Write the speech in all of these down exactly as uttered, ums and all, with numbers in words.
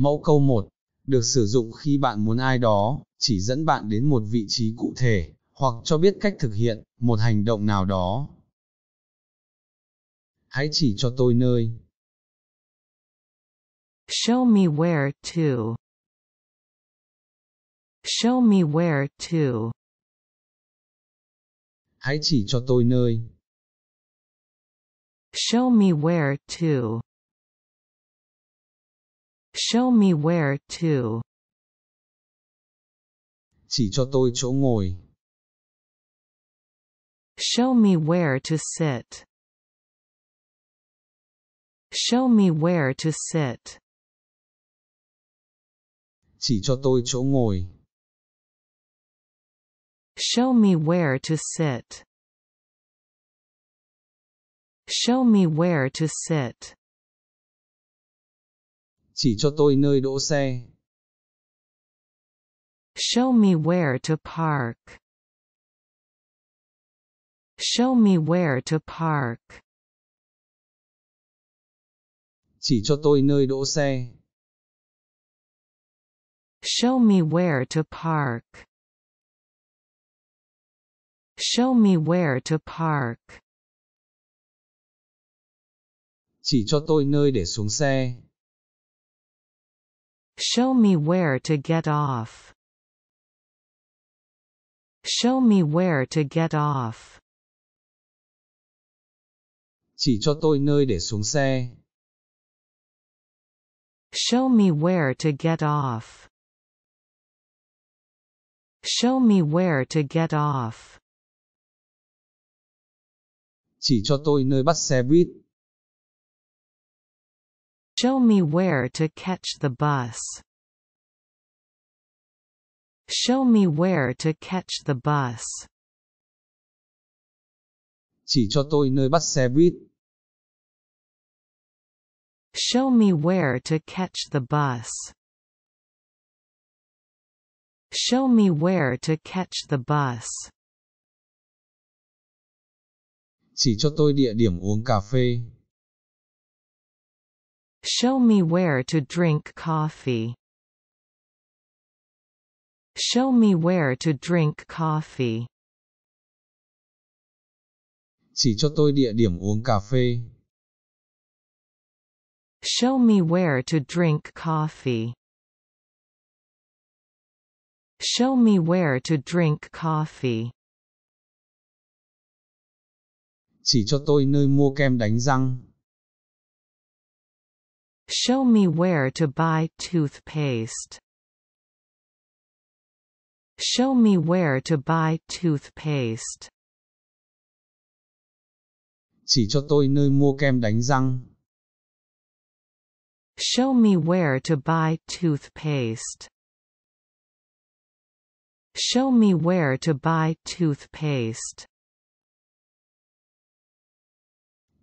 Mẫu câu một. Được sử dụng khi bạn muốn ai đó chỉ dẫn bạn đến một vị trí cụ thể, hoặc cho biết cách thực hiện một hành động nào đó. Hãy chỉ cho tôi nơi. Show me where to. Show me where to. Hãy chỉ cho tôi nơi. Show me where to. Show me where to. Chỉ cho tôi chỗ ngồi. Show me where to sit. Show me where to sit. Chỉ cho tôi chỗ ngồi. Show me where to sit. Show me where to sit. Chỉ cho tôi nơi đỗ xe. Show me where to park. Show me where to park. Chỉ cho tôi nơi đỗ xe. Show me where to park. Show me where to park. Chỉ cho tôi nơi để xuống xe. Show me where to get off. Show me where to get off. Chỉ cho tôi nơi để xuống xe. Show me where to get off. Show me where to get off. Chỉ cho tôi nơi bắt xe buýt. Show me where to catch the bus. Show me where to catch the bus. Chỉ cho tôi nơi bắt xe buýt. Show me where to catch the bus. Show me where to catch the bus. Chỉ cho tôi địa điểm uống cà phê. Show me where to drink coffee. Show me where to drink coffee. Chỉ cho tôi địa điểm uống cà phê. Show me where to drink coffee. Show me where to drink coffee. Chỉ cho tôi nơi mua kem đánh răng. Show me where to buy toothpaste. Show me where to buy toothpaste. Chỉ cho tôi nơi mua kem đánh răng. Show me where to buy toothpaste. Show me where to buy toothpaste.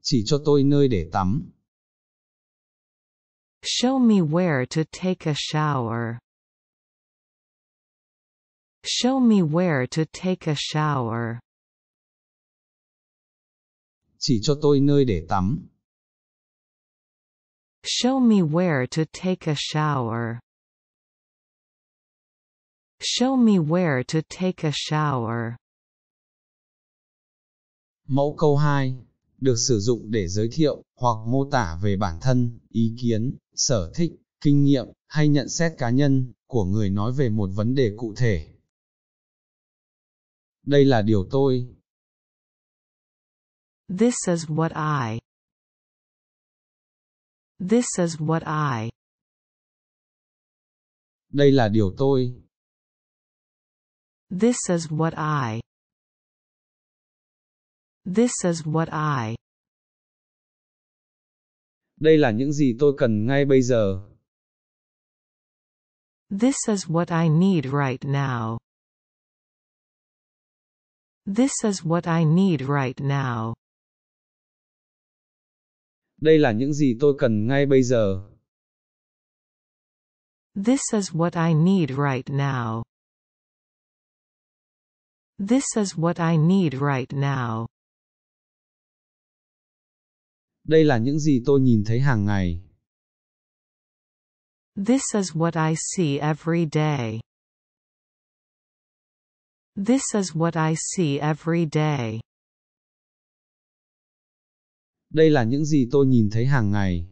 Chỉ cho tôi nơi để tắm. Show me where to take a shower. Show me where to take a shower. Chỉ cho tôi nơi để tắm. Show me where to take a shower. Show me where to take a shower. Mẫu câu hai. Được sử dụng để giới thiệu hoặc mô tả về bản thân, ý kiến, sở thích, kinh nghiệm hay nhận xét cá nhân của người nói về một vấn đề cụ thể. Đây là điều tôi. This is what I. This is what I. Đây là điều tôi. This is what I. This is what I. Đây là những gì tôi cần ngay bây giờ. This is what I need right now. This is what I need right now. Đây là những gì tôi cần ngay bây giờ. This is what I need right now. This is what I need right now. Đây là những gì tôi nhìn thấy hàng ngày. This is what I see every day. This is what I see every day. Đây là những gì tôi nhìn thấy hàng ngày.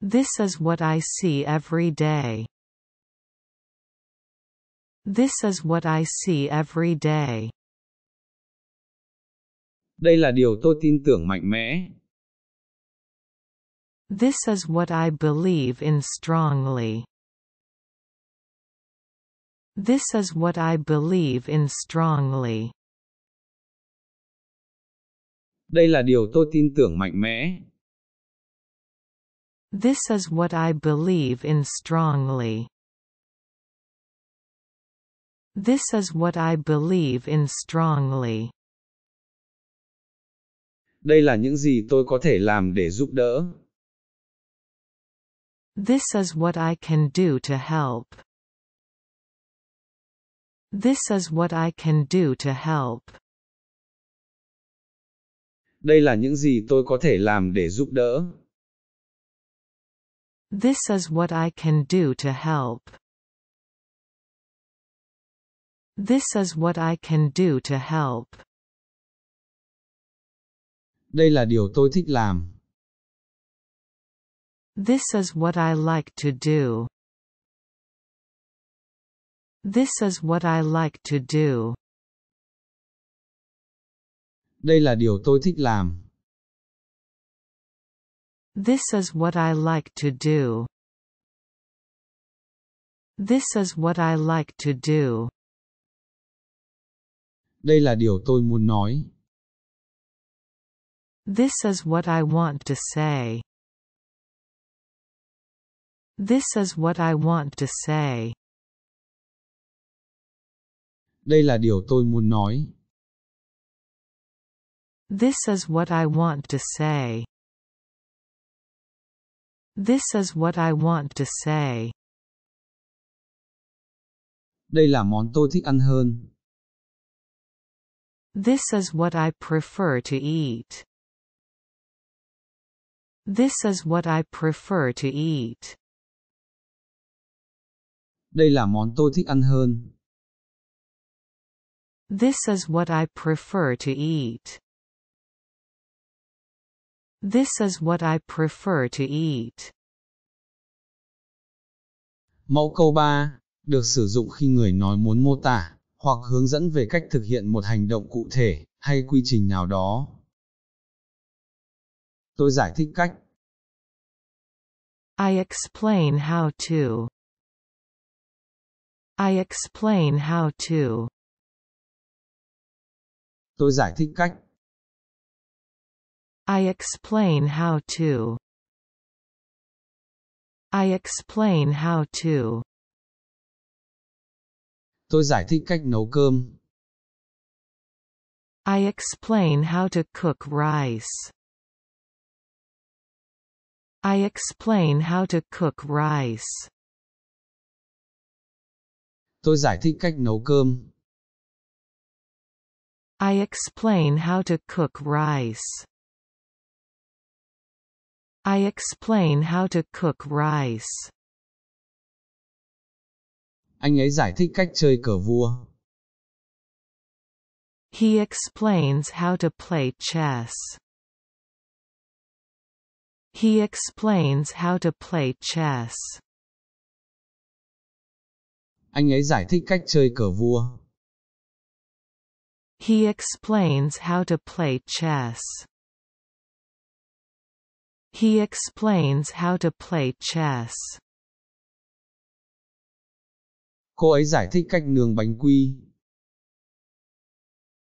This is what I see every day. This is what I see every day. Đây là điều tôi tin tưởng mạnh mẽ. This is what I believe in strongly. This is what I believe in strongly. Đây là điều tôi tin tưởng mạnh mẽ. This is what I believe in strongly. This is what I believe in strongly. Đây là những gì tôi có thể làm để giúp đỡ. This is what I can do to help. This is what I can do to help. Đây là những gì tôi có thể làm để giúp đỡ. This is what I can do to help. This is what I can do to help. Đây là điều tôi thích làm. This is what I like to do. This is what I like to do. Đây là điều tôi thích làm. This is what I like to do. This is what I like to do. Đây là điều tôi muốn nói. This is what I want to say. This is what I want to say. Đây là điều tôi muốn nói. This is what I want to say. This is what I want to say. Đây là món tôi thích ăn hơn. This is what I prefer to eat. This is what I prefer to eat. Đây là món tôi thích ăn hơn. This is what I prefer to eat. This is what I prefer to eat. Mẫu câu ba được sử dụng khi người nói muốn mô tả hoặc hướng dẫn về cách thực hiện một hành động cụ thể hay quy trình nào đó. Tôi giải thích cách. I explain how to. I explain how to. Tôi giải thích cách. I explain how to. I explain how to. Tôi giải thích cách nấu cơm. I explain how to cook rice. I explain how to cook rice. Tôi giải thích cách nấu cơm. I explain how to cook rice. I explain how to cook rice. Anh ấy giải thích cách chơi cờ vua. He explains how to play chess. He explains how to play chess. Anh ấy giải thích cách chơi cờ vua. He explains how to play chess. He explains how to play chess. Cô ấy giải thích cách nướng bánh quy.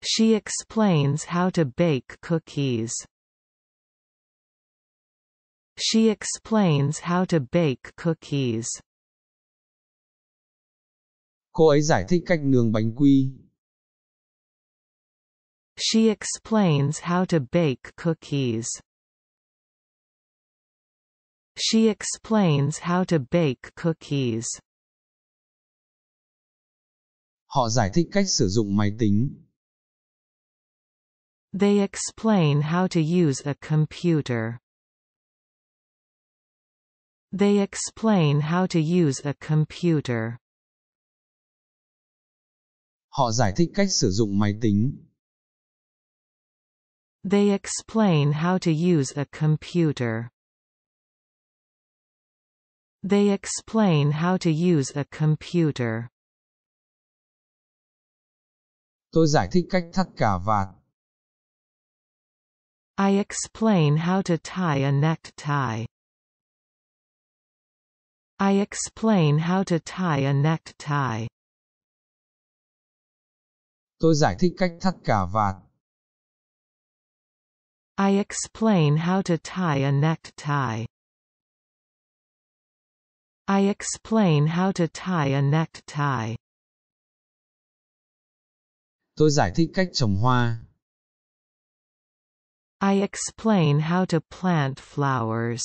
She explains how to bake cookies. She explains how to bake cookies. Cô ấy giải thích cách nướng bánh quy. She explains how to bake cookies. She explains how to bake cookies. Họ giải thích cách sử dụng máy tính. They explain how to use a computer. They explain how to use a computer. Họ giải thích cách sử dụng máy tính. They explain how to use a computer. They explain how to use a computer. Tôi giải thích cách thắt cà vạt. I explain how to tie a necktie. I explain how to tie a necktie. Tôi giải thích cách thắt cà vạt. I explain how to tie a necktie. I explain how to tie a necktie. Tôi giải thích cách trồng hoa. I explain how to plant flowers.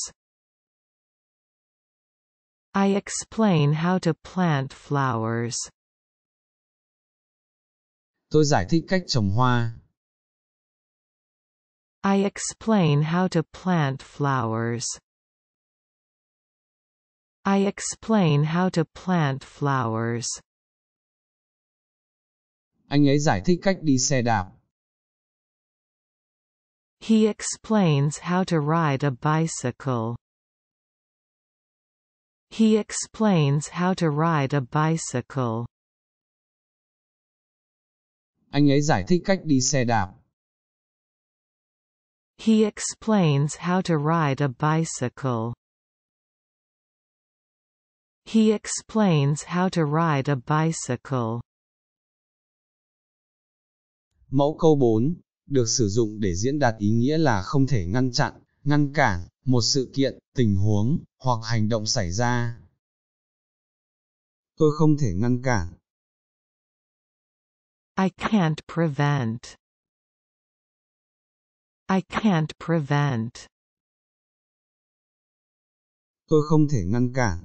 I explain how to plant flowers. Tôi giải thích cách trồng hoa. I explain how to plant flowers. I explain how to plant flowers. Anh ấy giải thích cách đi xe đạp. He explains how to ride a bicycle. He explains how to ride a bicycle. Anh ấy giải thích cách đi xe đạp. He explains how to ride a bicycle. He explains how to ride a bicycle. Mẫu câu bốn được sử dụng để diễn đạt ý nghĩa là không thể ngăn chặn, ngăn cản một sự kiện, tình huống hoặc hành động xảy ra. Tôi không thể ngăn cản. I can't prevent. I can't prevent. Tôi không thể ngăn cản.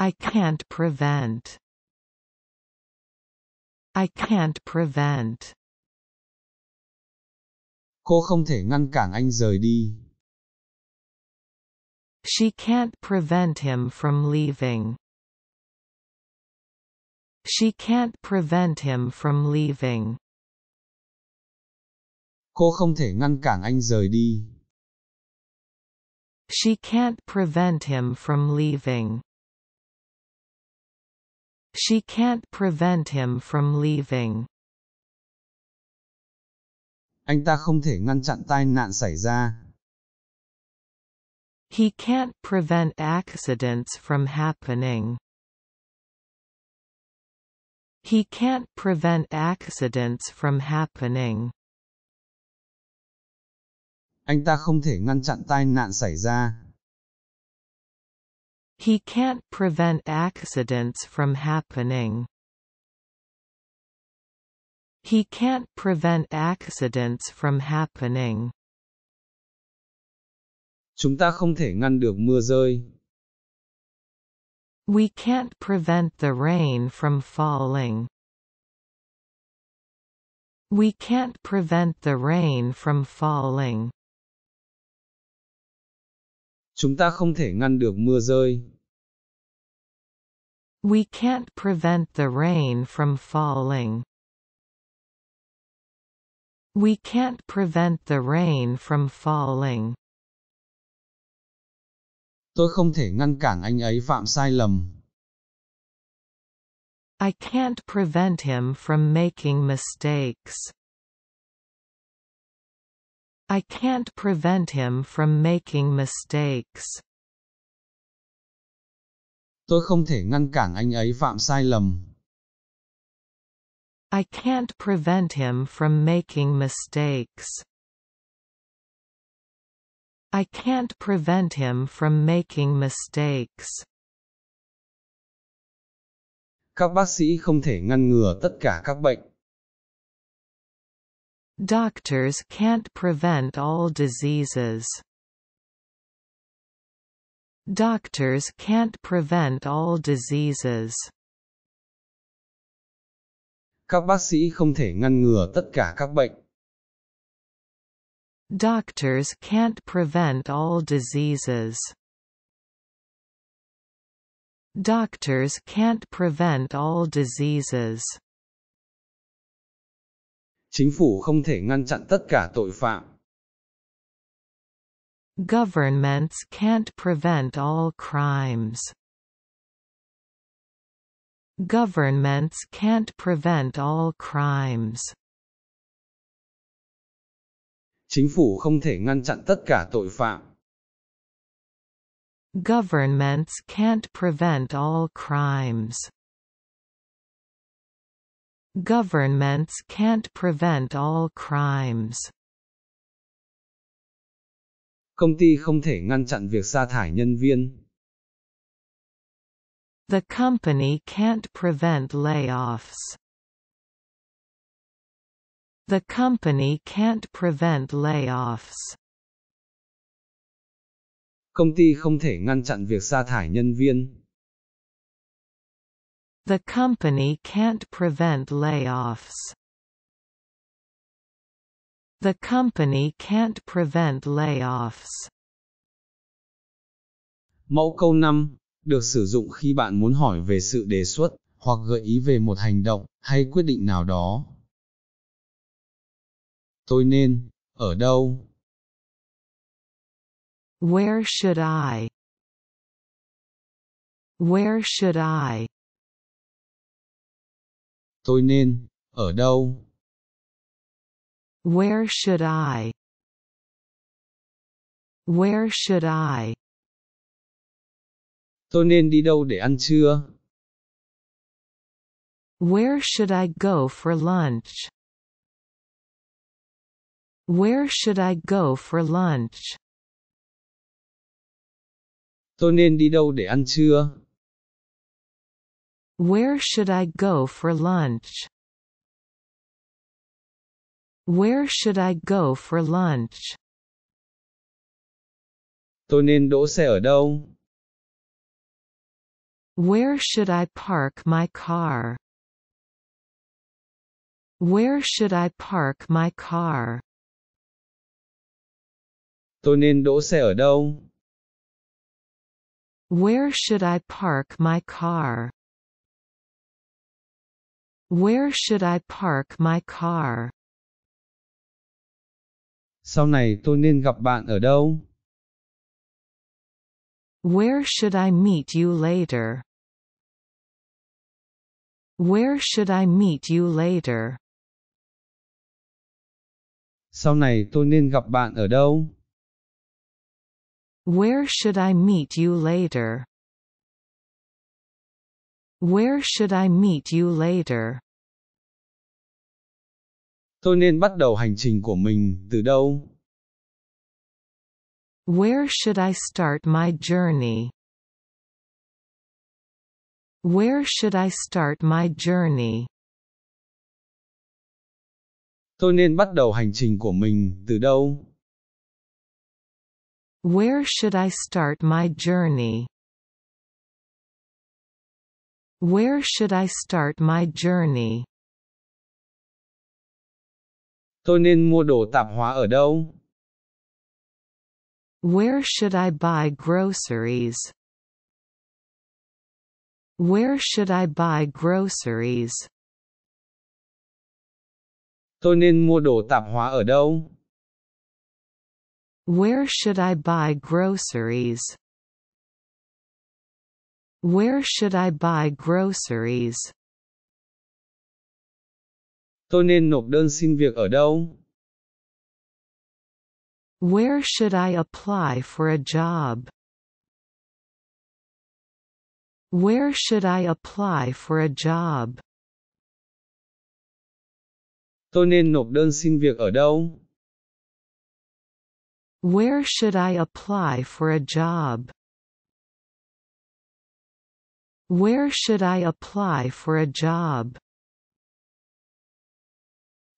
I can't prevent. I can't prevent. Cô không thể ngăn cản anh rời đi. She can't prevent him from leaving. She can't prevent him from leaving. Cô không thể ngăn cản anh rời đi. She can't prevent him from leaving. She can't prevent him from leaving. Anh ta không thể ngăn chặn tai nạn xảy ra. He can't prevent accidents from happening. He can't prevent accidents from happening. Anh ta không thể ngăn chặn tai nạn xảy ra. He can't prevent accidents from happening. He can't prevent accidents from happening. Chúng ta không thể ngăn được mưa rơi. We can't prevent the rain from falling. We can't prevent the rain from falling. Chúng ta không thể ngăn được mưa rơi. We can't prevent the rain from falling. We can't prevent the rain from falling. Tôi không thể ngăn cản anh ấy phạm sai lầm. I can't prevent him from making mistakes. I can't prevent him from making mistakes. Tôi không thể ngăn cản anh ấy phạm sai lầm. I can't prevent him from making mistakes. I can't prevent him from making mistakes. Các bác sĩ không thể ngăn ngừa tất cả các bệnh. Doctors can't prevent all diseases. Doctors can't prevent all diseases. Các bác sĩ không thể ngăn ngừa tất cả các bệnh. Doctors can't prevent all diseases. Doctors can't prevent all diseases. Chính phủ không thể ngăn chặn tất cả tội phạm. Governments can't prevent all crimes. Governments can't prevent all crimes. Chính phủ không thể ngăn chặn tất cả tội phạm. Governments can't prevent all crimes. Governments can't prevent all crimes. Công ty không thể ngăn chặn việc sa thải nhân viên. The company can't prevent layoffs. The company can't prevent layoffs. Công ty không thể ngăn chặn việc sa thải nhân viên. The company can't prevent layoffs. The company can't prevent layoffs. Mẫu câu năm được sử dụng khi bạn muốn hỏi về sự đề xuất hoặc gợi ý về một hành động hay quyết định nào đó. Tôi nên ở đâu? Where should I? Where should I? Tôi nên ở đâu? Where should I? Where should I? Tôi nên đi đâu để ăn trưa? Where should I go for lunch? Where should I go for lunch? Tôi nên đi đâu để ăn trưa? Where should I go for lunch? Where should I go for lunch? Tôi nên đỗ xe ở đâu? Where should I park my car? Where should I park my car? Tôi nên đỗ xe ở đâu? Where should I park my car? Where should I park my car? Sau này tôi nên gặp bạn ở đâu? Where should I meet you later? Where should I meet you later? Sau này tôi nên gặp bạn ở đâu? Where should I meet you later? Where should I meet you later? Tôi nên bắt đầu hành trình của mình từ đâu? Where should I start my journey? Where should I start my journey? Tôi nên bắt đầu hành trình của mình từ đâu? Where should I start my journey? Where should I start my journey? Tôi nên mua đồ tạp hóa ở đâu? Where should I buy groceries? Where should I buy groceries? Tôi nên mua đồ tạp hóa ở đâu? Where should I buy groceries? Where should I buy groceries? Tôi nên nộp đơn xin việc ở đâu? Where should I apply for a job? Where should I apply for a job? Tôi nên nộp đơn xin việc ở đâu? Where should I apply for a job? Where should I apply for a job?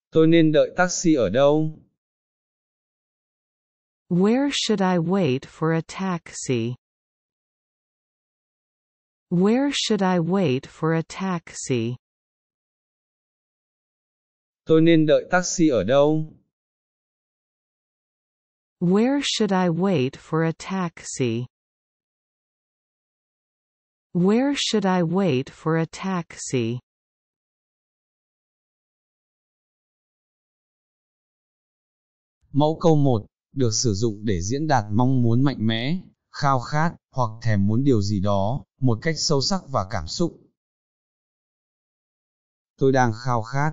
Tôi nên đợi taxi ở đâu? Where should I wait for a taxi? Where should I wait for a taxi? Tôi nên đợi taxi ở đâu? Where should I wait for a taxi? Where should I wait for a taxi? Mẫu câu một, được sử dụng để diễn đạt mong muốn mạnh mẽ, khao khát, hoặc thèm muốn điều gì đó, một cách sâu sắc và cảm xúc. Tôi đang khao khát.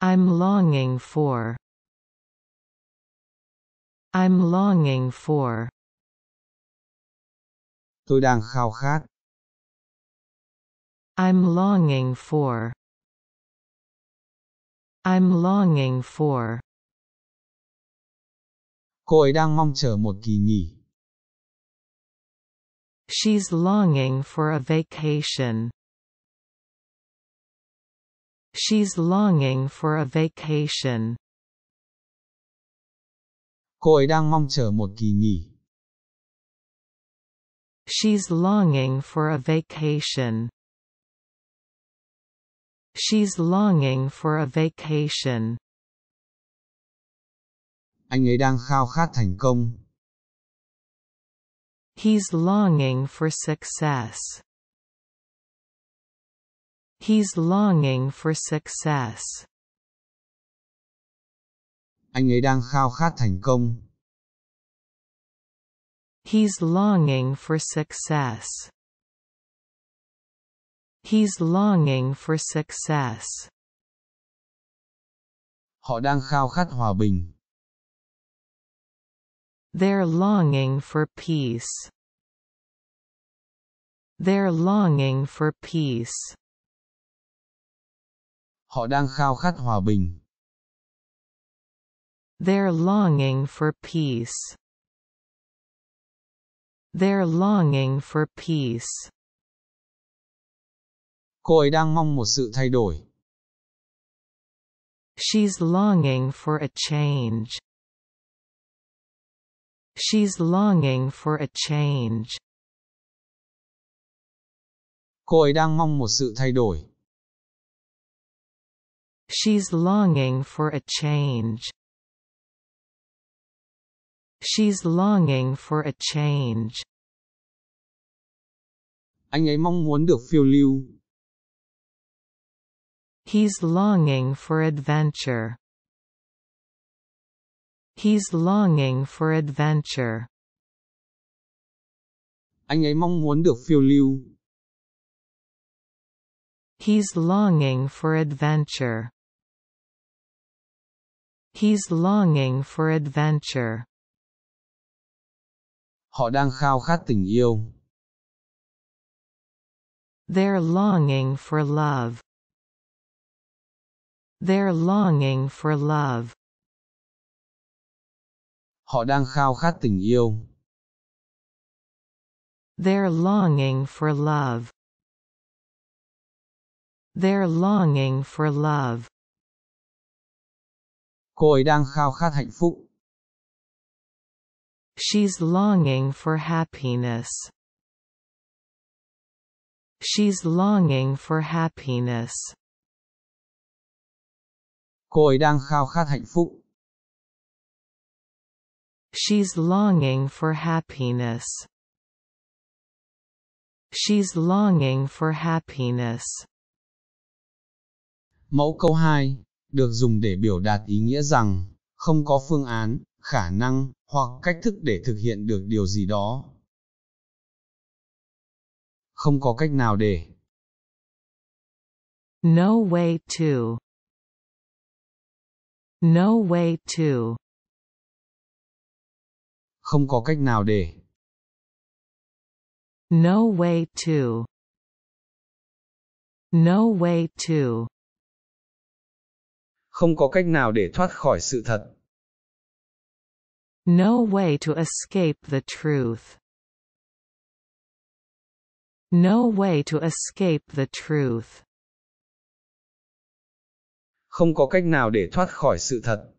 I'm longing for. I'm longing for. Tôi đang khao khát. I'm longing for. I'm longing for. Cô ấy đang mong chờ một kỳ nghỉ. She's longing for a vacation. She's longing for a vacation. Cô ấy đang mong chờ một kỳ nghỉ. She's longing for a vacation. She's longing for a vacation. Anh ấy đang khao khát thành công. He's longing for success. He's longing for success. Anh ấy đang khao khát thành công. He's longing for success. He's longing for success. Họ đang khao khát hòa bình. They're longing for peace. They're longing for peace. Họ đang khao khát hòa bình. They're longing for peace. They're longing for peace. Cô ấy đang mong một sự thay đổi. She's longing for a change. She's longing for a change. Cô ấy đang mong một sự thay đổi. She's longing for a change. She's longing for a change. Anh ấy mong muốn được phiêu lưu. He's longing for adventure. He's longing for adventure. Anh ấy mong muốn được phiêu lưu. He's longing for adventure. He's longing for adventure. Họ đang khao khát tình yêu. They're longing for love. They're longing for love. Họ đang khao khát tình yêu. They're longing for love. They're longing for love. Cô ấy đang khao khát hạnh phúc. She's longing for happiness. She's longing for happiness. Cô ấy đang khao khát hạnh phúc. She's longing for happiness. She's longing for happiness. Mẫu câu hai, được dùng để biểu đạt ý nghĩa rằng, không có phương án, khả năng, hoặc cách thức để thực hiện được điều gì đó. Không có cách nào để. No way to. No way to. Không có cách nào để. No way to. No way to. Không có cách nào để thoát khỏi sự thật. No way to escape the truth. No way to escape the truth. Không có cách nào để thoát khỏi sự thật.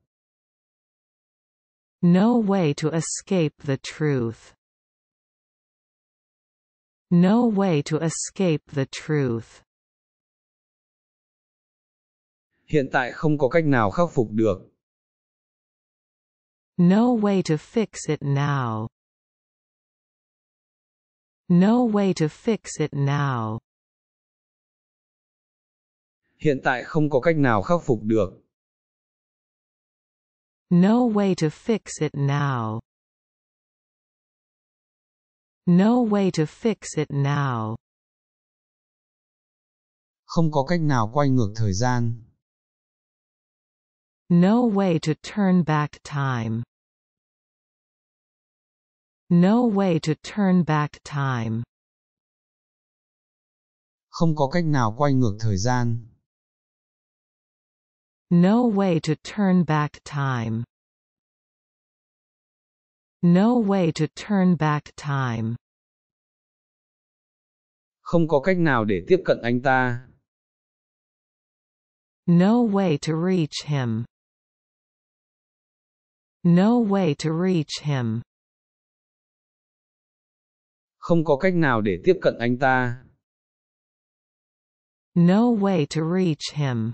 No way to escape the truth. No way to escape the truth. Hiện tại không có cách nào khắc phục được. No way to fix it now. No way to fix it now. Hiện tại không có cách nào khắc phục được. No way to fix it now. No way to fix it now. Không có cách nào quay ngược thời gian. No way to turn back time. No way to turn back time. Không có cách nào quay ngược thời gian. No way to turn back time. No way to turn back time. Không có cách nào để tiếp cận anh ta. No way to reach him. No way to reach him. Không có cách nào để tiếp cận anh ta. No way to reach him.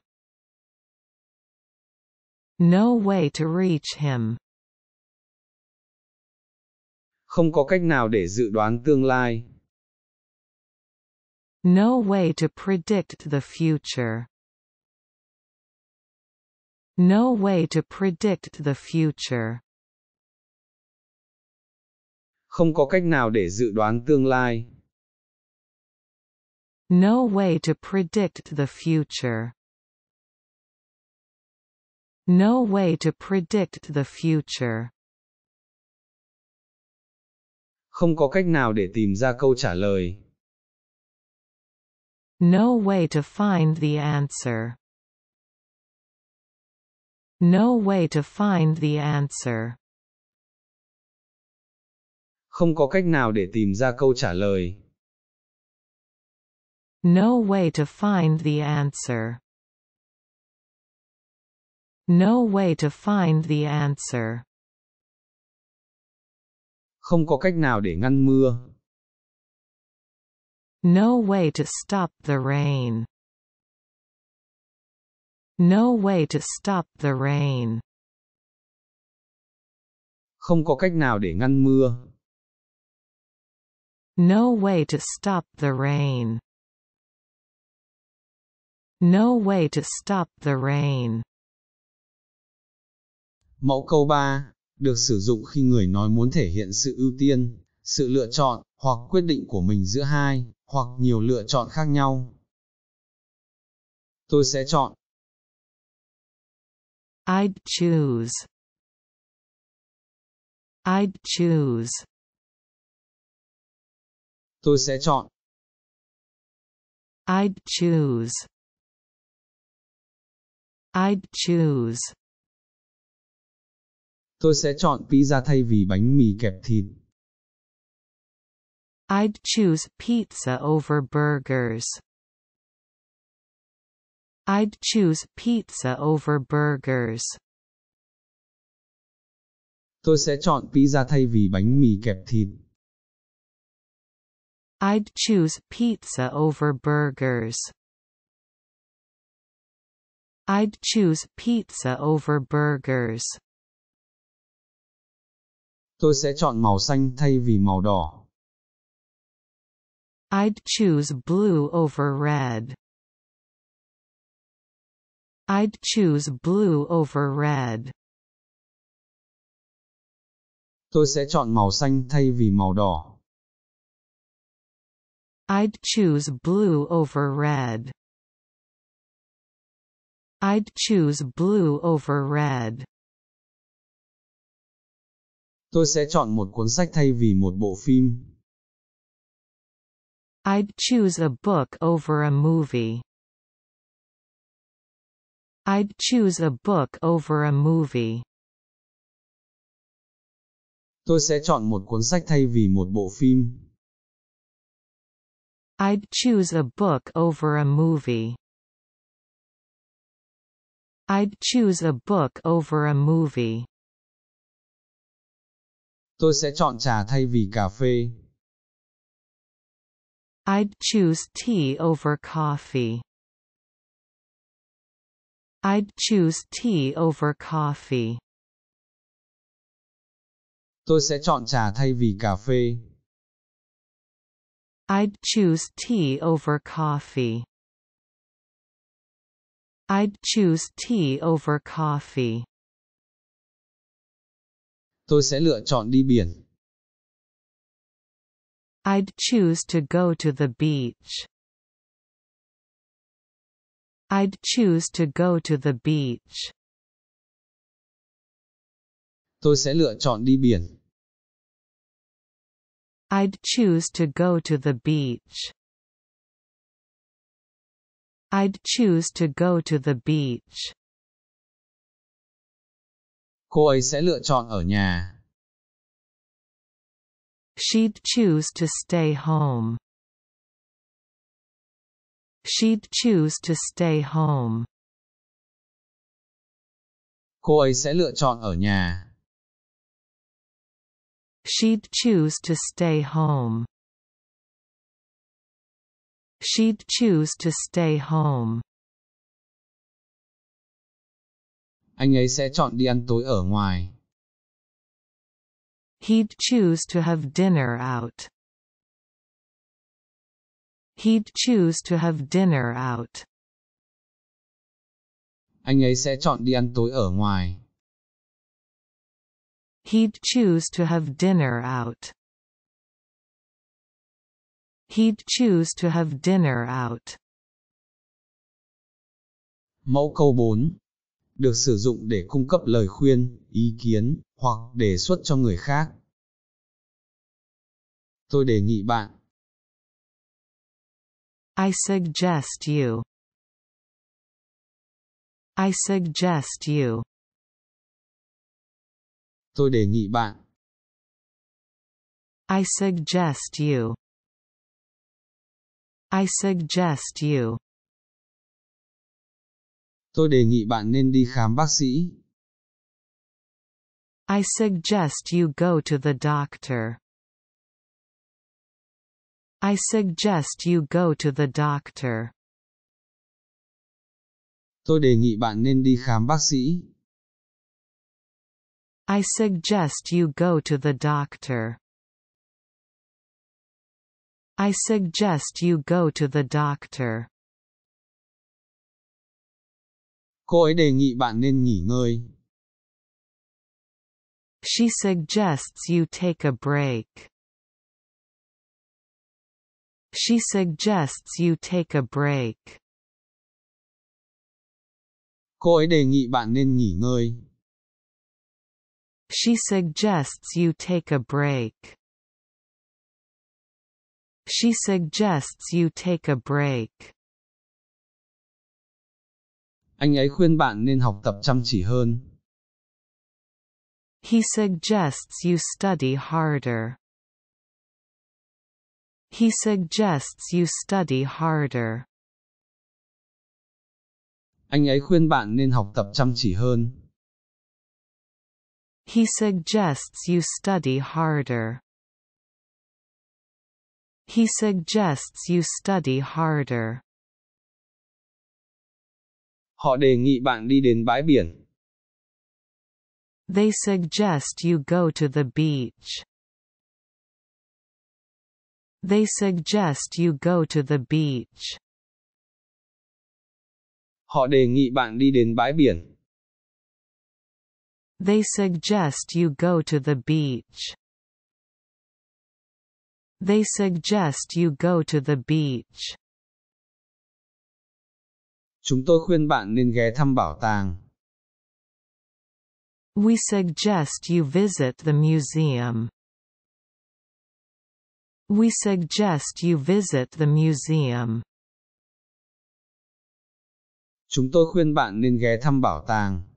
No way to reach him. Không có cách nào để dự đoán tương lai. No way to predict the future. No way to predict the future. Không có cách nào để dự đoán tương lai. No way to predict the future. No way to predict the future. Không có cách nào để tìm ra câu trả lời. No way to find the answer. No way to find the answer. Không có cách nào để tìm ra câu trả lời. No way to find the answer. No way to find the answer. Không có cách nào để ngăn mưa. No way to stop the rain. No way to stop the rain. Không có cách nào để ngăn mưa. No way to stop the rain. No way to stop the rain. Mẫu câu ba được sử dụng khi người nói muốn thể hiện sự ưu tiên, sự lựa chọn hoặc quyết định của mình giữa hai hoặc nhiều lựa chọn khác nhau. Tôi sẽ chọn. I'd choose. I'd choose. Tôi sẽ chọn. I'd choose. I'd choose. Tôi sẽ chọn pizza thay vì bánh mì kẹp thịt. I'd choose pizza over burgers. I'd choose pizza over burgers. Tôi sẽ chọn pizza thay vì bánh mì kẹp thịt. I'd choose pizza over burgers. I'd choose pizza over burgers. Tôi sẽ chọn màu xanh thay vì màu đỏ. I'd choose blue over red. I'd choose blue over red. Tôi sẽ chọn màu xanh thay vì màu đỏ. I'd choose blue over red. I'd choose blue over red. Tôi sẽ chọn một cuốn sách thay vì một bộ phim. I'd choose a book over a movie. I'd choose a book over a movie. Tôi sẽ chọn một cuốn sách thay vì một bộ phim. I'd choose a book over a movie. I'd choose a book over a movie. Tôi sẽ chọn trà thay vì cà phê. I'd choose tea over coffee. I'd choose tea over coffee. Tôi sẽ chọn trà thay vì cà phê. I'd choose tea over coffee. I'd choose tea over coffee. Tôi sẽ lựa chọn đi biển. I'd choose to go to the beach. I'd choose to go to the beach. Tôi sẽ lựa chọn đi biển. I'd choose to go to the beach. I'd choose to go to the beach. Cô ấy sẽ lựa chọn ở nhà. She'd choose to stay home. She'd choose to stay home. Cô ấy sẽ lựa chọn ở nhà. She'd choose to stay home. She'd choose to stay home. Anh ấy sẽ chọn đi ăn tối ở ngoài. He'd choose to have dinner out. He'd choose to have dinner out. Anh ấy sẽ chọn đi ăn tối ở ngoài. He'd choose to have dinner out. He'd choose to have dinner out. Mẫu câu bốn. Được sử dụng để cung cấp lời khuyên, ý kiến, hoặc đề xuất cho người khác. Tôi đề nghị bạn. I suggest you. I suggest you. Tôi đề nghị bạn. I suggest you. I suggest you. Tôi đề nghị bạn nên đi khám bác sĩ. I suggest you go to the doctor. I suggest you go to the doctor. Tôi đề nghị bạn nên đi khám bác sĩ. I suggest you go to the doctor. I suggest you go to the doctor. Cô ấy đề nghị bạn nên nghỉ ngơi. She suggests you take a break. She suggests you take a break. Cô ấy đề nghị bạn nên nghỉ ngơi. She suggests you take a break. She suggests you take a break. Anh ấy khuyên bạn nên học tập chăm chỉ hơn. He suggests you study harder. He suggests you study harder. Anh ấy khuyên bạn nên học tập chăm chỉ hơn. He suggests you study harder. He suggests you study harder. Họ đề nghị bạn đi đến bãi biển. They suggest you go to the beach. They suggest you go to the beach. Họ đề nghị bạn đi đến bãi biển. They suggest you go to the beach. They suggest you go to the beach. Chúng tôi khuyên bạn nên ghé thăm bảo tàng. We suggest you visit the museum. We suggest you visit the museum. Chúng tôi khuyên bạn nên ghé thăm bảo tàng.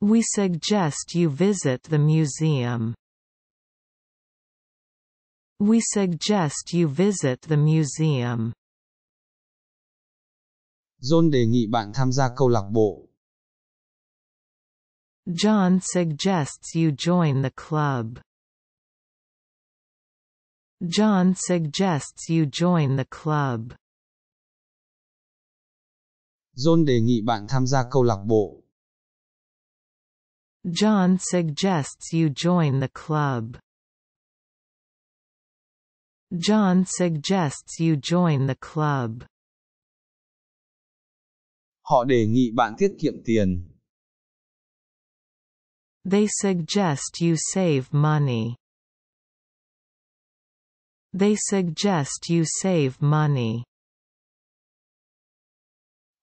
We suggest you visit the museum. We suggest you visit the museum. John đề nghị bạn tham gia câu lạc bộ. John suggests you join the club. John suggests you join the club. John đề nghị bạn tham gia câu lạc bộ. John suggests you join the club. John suggests you join the club. Họ đề nghị bạn tiết kiệm tiền. They suggest you save money. They suggest you save money.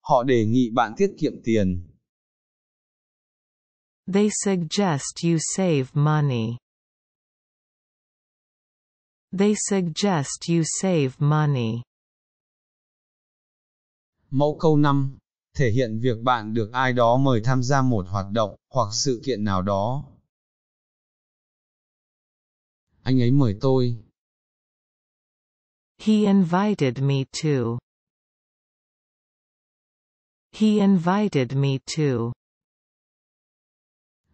Họ đề nghị bạn tiết kiệm tiền. They suggest you save money. They suggest you save money. Mẫu câu năm. Thể hiện việc bạn được ai đó mời tham gia một hoạt động hoặc sự kiện nào đó. Anh ấy mời tôi. He invited me to. He invited me to.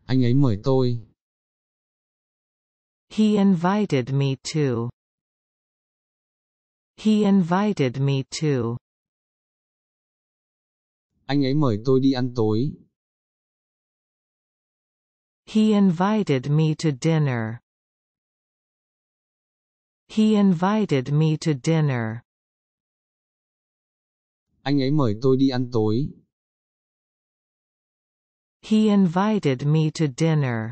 Anh ấy mời tôi. He invited me to. He invited me to. Anh ấy mời tôi đi ăn tối. He invited me to dinner. He invited me to dinner. Anh ấy mời tôi đi ăn tối. He invited me to dinner.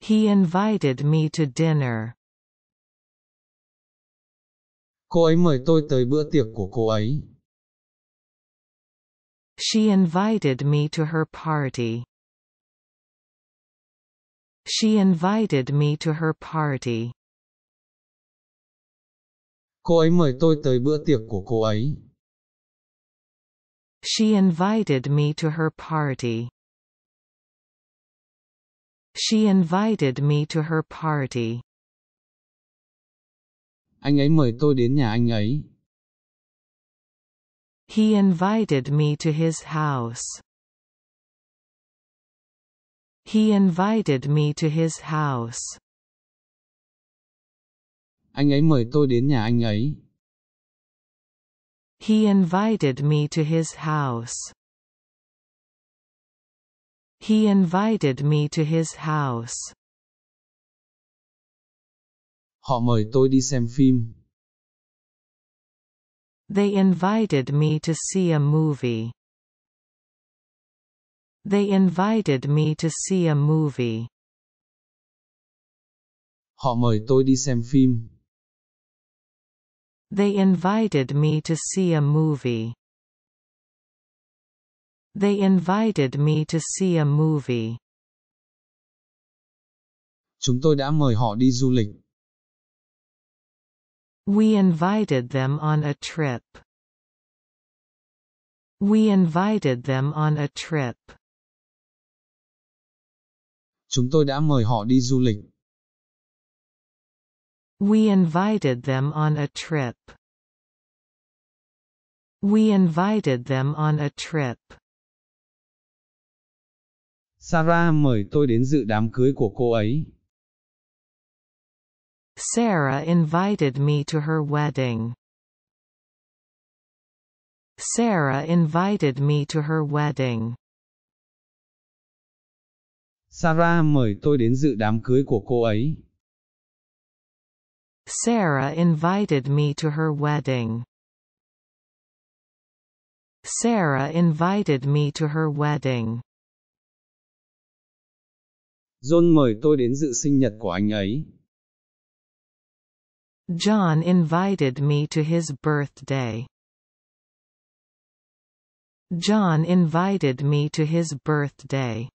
He invited me to dinner. Cô ấy mời tôi tới bữa tiệc của cô ấy. She invited me to her party. She invited me to her party. Cô ấy mời tôi tới bữa tiệc của cô ấy. She invited me to her party. She invited me to her party. Anh ấy mời tôi đến nhà anh ấy. He invited me to his house. He invited me to his house. Anh ấy mời tôi đến nhà anh ấy. He invited me to his house. He invited me to his house. Họ mời tôi đi xem phim. They invited me to see a movie. They invited me to see a movie. Họ mời tôi đi xem phim. They invited me to see a movie. They invited me to see a movie. Chúng tôi đã mời họ đi du lịch. We invited them on a trip. We invited them on a trip. Chúng tôi đã mời họ đi du lịch. We invited them on a trip. We invited them on a trip. Sarah mời tôi đến dự đám cưới của cô ấy. Sarah invited me to her wedding. Sarah invited me to her wedding. Sarah mời tôi đến dự đám cưới của cô ấy. Sarah invited me to her wedding. Sarah invited me to her wedding. John mời tôi đến dự sinh nhật của anh ấy. John invited me to his birthday. John invited me to his birthday.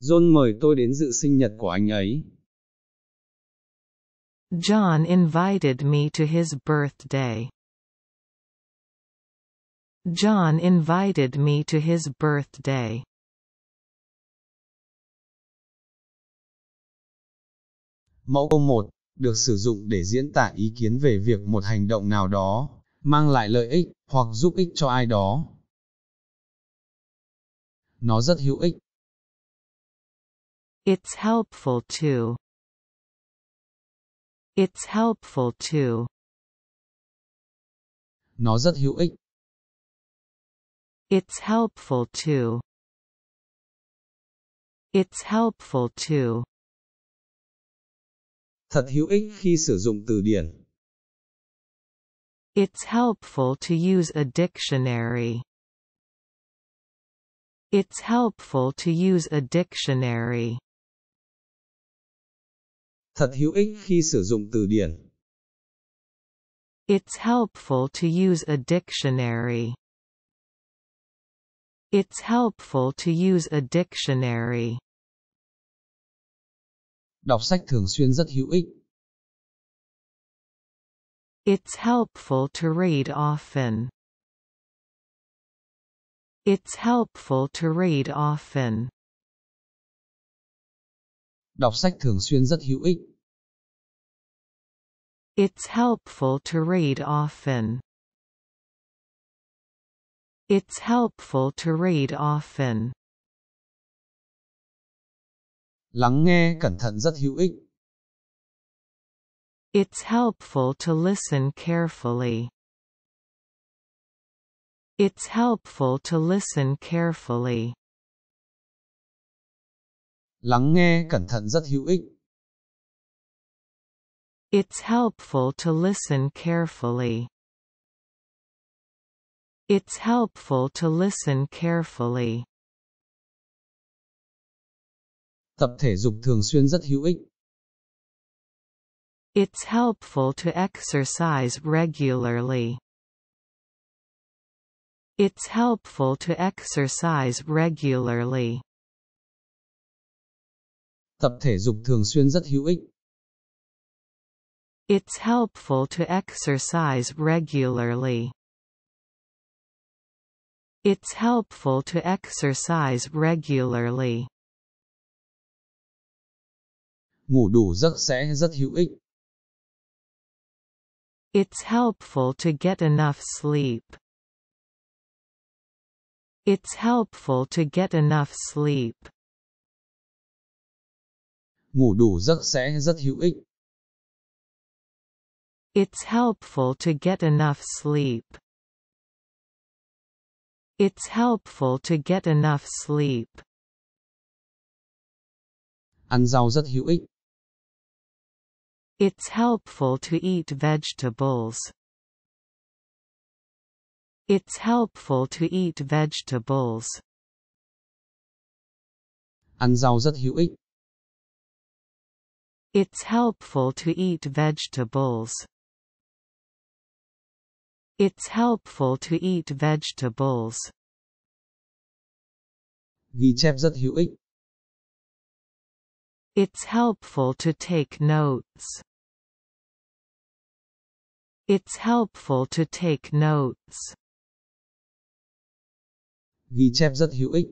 John mời tôi đến dự sinh nhật của anh ấy. John invited me to his birthday. John invited me to his birthday. Mẫu câu một, được sử dụng để diễn tả ý kiến về việc một hành động nào đó mang lại lợi ích hoặc giúp ích cho ai đó. Nó rất hữu ích. It's helpful to. It's helpful to. Nó rất hữu ích. It's helpful to. It's helpful to. Thật hữu ích khi sử dụng từ điển. It's helpful to use a dictionary. It's helpful to use a dictionary. Thật hữu ích khi sử dụng từ điển. It's helpful to use a dictionary. It's helpful to use a dictionary. Đọc sách thường xuyên rất hữu ích. It's helpful to read often. It's helpful to read often. Đọc sách thường xuyên rất hữu ích. It's helpful to read often. It's helpful to read often. Lắng nghe cẩn thận rất hữu ích. It's helpful to listen carefully. It's helpful to listen carefully. Lắng nghe cẩn thận rất hữu ích. It's helpful to listen carefully. It's helpful to listen carefully. Tập thể dục thường xuyên rất hữu ích. It's helpful to exercise regularly. It's helpful to exercise regularly. Tập thể dục thường xuyên rất hữu ích. It's helpful to exercise regularly. It's helpful to exercise regularly. Ngủ đủ giấc sẽ rất hữu ích. It's helpful to get enough sleep. It's helpful to get enough sleep. Ngủ đủ giấc sẽ rất hữu ích. It's helpful to get enough sleep. It's helpful to get enough sleep. Ăn rau rất hữu ích. It's helpful to eat vegetables. It's helpful to eat vegetables. Ăn rau rất hữu ích. It's helpful to eat vegetables. It's helpful to eat vegetables. Ghi chép rất hữu ích. It's helpful to take notes. It's helpful to take notes. Ghi chép rất hữu ích.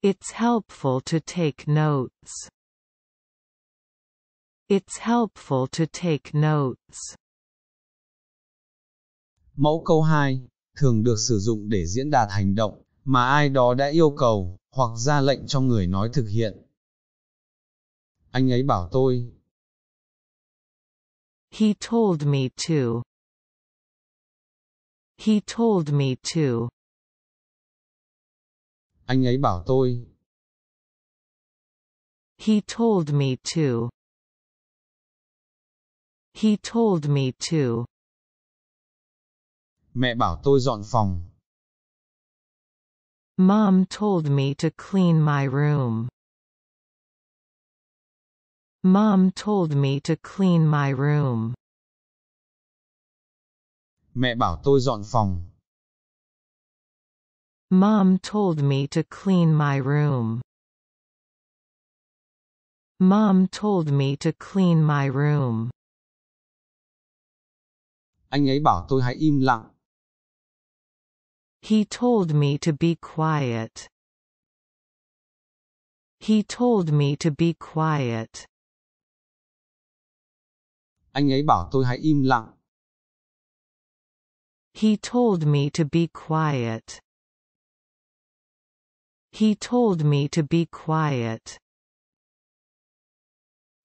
It's helpful to take notes. It's helpful to take notes. Mẫu câu hai thường được sử dụng để diễn đạt hành động mà ai đó đã yêu cầu hoặc ra lệnh cho người nói thực hiện. Anh ấy bảo tôi. He told me to. He told me to. Anh ấy bảo tôi. He told me to. He told me to. Mẹ bảo tôi dọn phòng. Mom told me to clean my room. Mom told me to clean my room. Mẹ bảo tôi dọn phòng. Mom told me to clean my room. Mom told me to clean my room. Anh ấy bảo tôi hãy im lặng. He told me to be quiet. He told me to be quiet. Anh ấy bảo tôi hãy im lặng. He told me to be quiet. He told me to be quiet.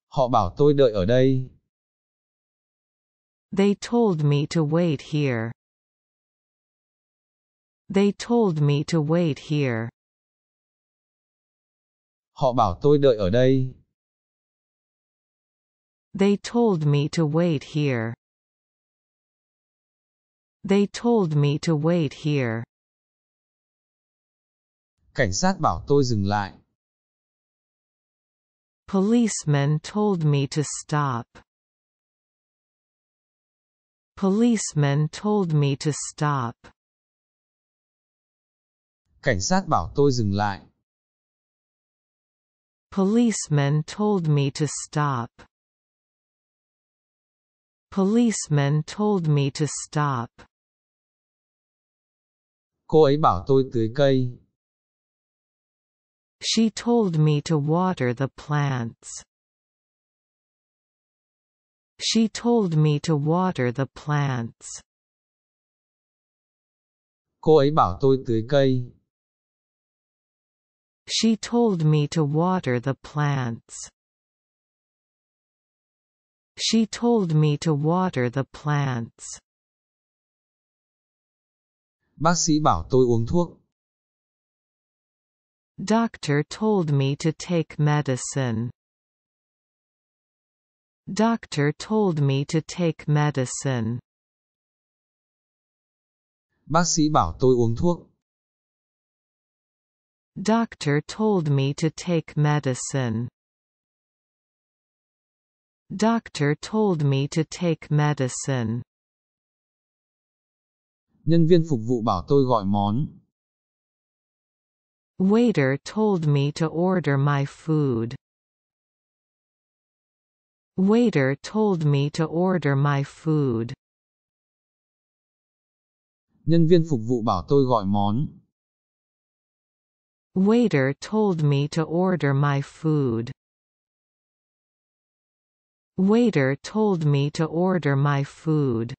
Họ bảo tôi đợi ở đây. They told me to wait here. They told me to wait here. Họ bảo tôi đợi ở đây. They told me to wait here. They told me to wait here. Cảnh sát bảo tôi dừng lại. Policeman told me to stop. Policeman told me to stop. Cảnh sát bảo tôi dừng lại. Policeman told me to stop. Policeman told me to stop. Cô ấy bảo tôi tưới cây. She told me to water the plants. She told me to water the plants. Cô ấy bảo tôi tưới cây. She told me to water the plants. She told me to water the plants. Bác sĩ bảo tôi uống thuốc. Doctor told me to take medicine. Doctor told me to take medicine. Bác sĩ bảo tôi uống thuốc. Doctor told me to take medicine. Doctor told me to take medicine. Nhân viên phục vụ bảo tôi gọi món. Waiter told me to order my food. Waiter told me to order my food. Nhân viên phục vụ bảo tôi gọi món. Waiter told me to order my food. Waiter told me to order my food.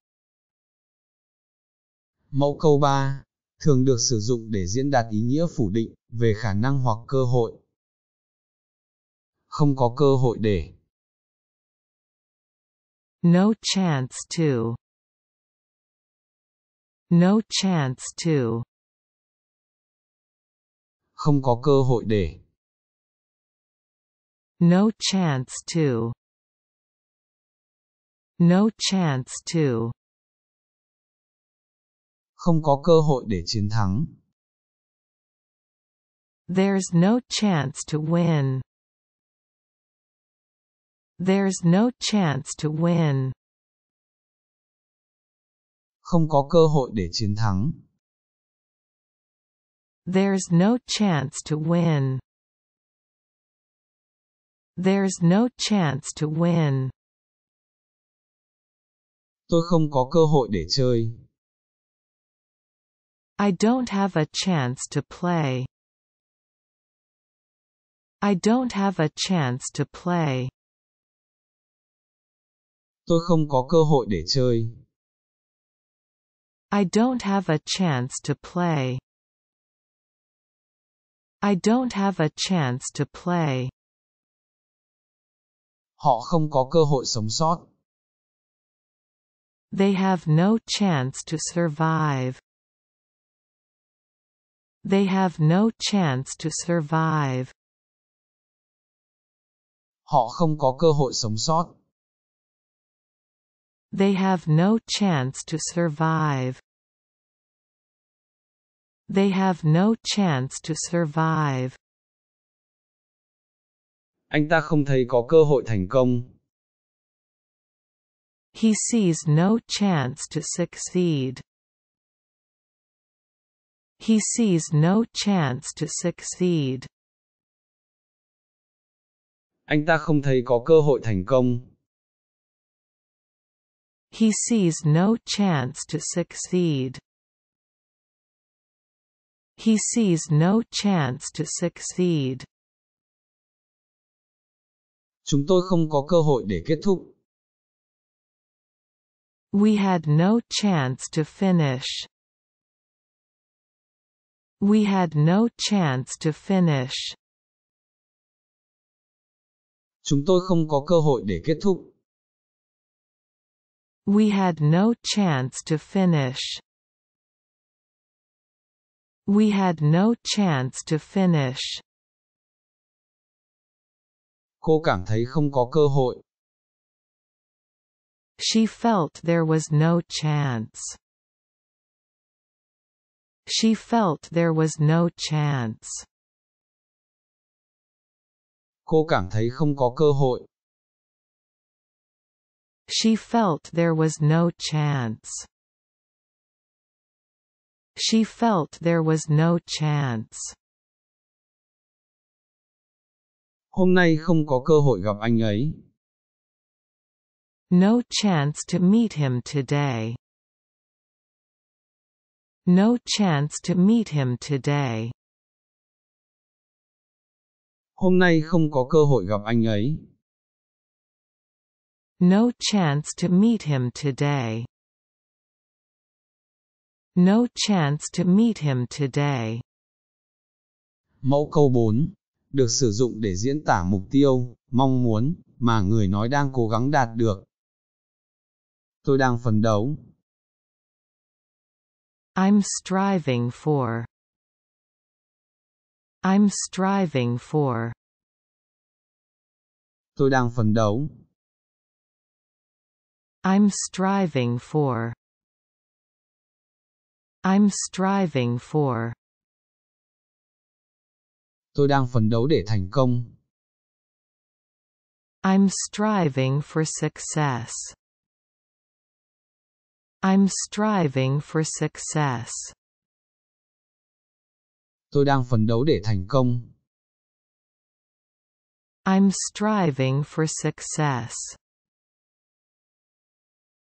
Mẫu câu ba thường được sử dụng để diễn đạt ý nghĩa phủ định về khả năng hoặc cơ hội. Không có cơ hội để. No chance to. No chance to. Không có cơ hội để. No chance to. No chance to. Không có cơ hội để chiến thắng. There's no chance to win. There's no chance to win. Không có cơ hội để chiến thắng. There's no chance to win. There's no chance to win. Tôi không có cơ hội để chơi. I don't have a chance to play. I don't have a chance to play. Tôi không có cơ hội để chơi. I don't have a chance to play. I don't have a chance to play. Họ không có cơ hội sống sót. They have no chance to survive. They have no chance to survive. Họ không có cơ hội sống sót. They have no chance to survive. They have no chance to survive. Anh ta không thấy có cơ hội thành công. He sees no chance to succeed. He sees no chance to succeed. Anh ta không thấy có cơ hội thành công. He sees no chance to succeed. He sees no chance to succeed. Chúng tôi không có cơ hội để kết thúc. We had no chance to finish. We had no chance to finish. Chúng tôi không có cơ hội để kết thúc. We had no chance to finish. We had no chance to finish. Cô cảm thấy không có cơ hội. She felt there was no chance. She felt there was no chance. Cô cảm thấy không có cơ hội. She felt there was no chance. She felt there was no chance. Hôm nay không có cơ hội gặp anh ấy. No chance to meet him today. No chance to meet him today. Hôm nay không có cơ hội gặp anh ấy. No chance to meet him today. No chance to meet him today. Mẫu câu bốn được sử dụng để diễn tả mục tiêu, mong muốn mà người nói đang cố gắng đạt được. Tôi đang phấn đấu. I'm striving for. I'm striving for. Tôi đang phấn đấu. I'm striving for. I'm striving for. Tôi đang phấn đấu để thành công. I'm striving for success. I'm striving for success. Tôi đang phấn đấu để thành công. I'm striving for success.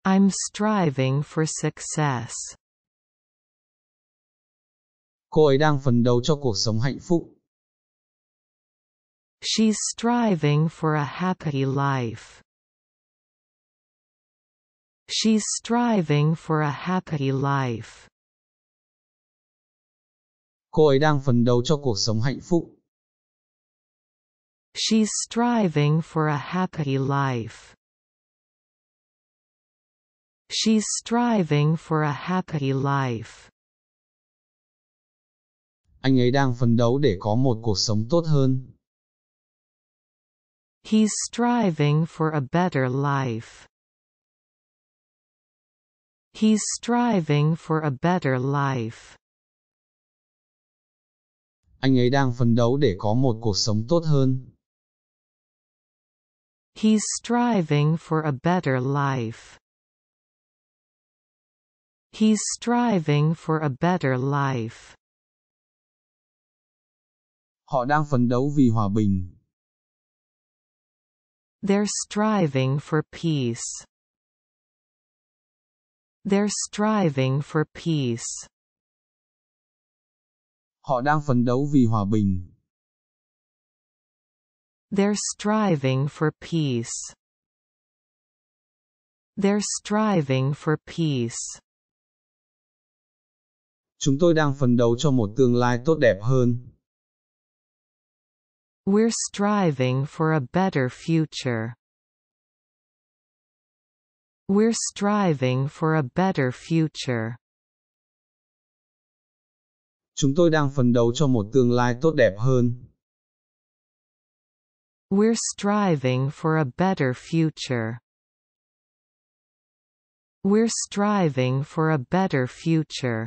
I'm striving for success. Cô ấy đang phấn đấu cho cuộc sống hạnh phúc. She's striving for a happy life. She's striving for a happy life. Cô ấy đang phấn đấu cho cuộc sống hạnh phúc. She's striving for a happy life. She's striving for a happy life. Anh ấy đang phấn đấu để có một cuộc sống tốt hơn. He's striving for a better life. He's striving for a better life. Anh ấy đang phấn đấu để có một cuộc sống tốt hơn. He's striving for a better life. He's striving for a better life. Họ đang phấn đấu vì hòa bình. They're striving for peace. They're striving for peace. Họ đang phấn đấu vì hòa bình. They're striving for peace. They're striving for peace. Chúng tôi đang phấn đấu cho một tương lai tốt đẹp hơn. We're striving for a better future. We're striving for a better future. Chúng tôi đang phấn đấu cho một tương lai tốt đẹp hơn. We're striving for a better future. We're striving for a better future.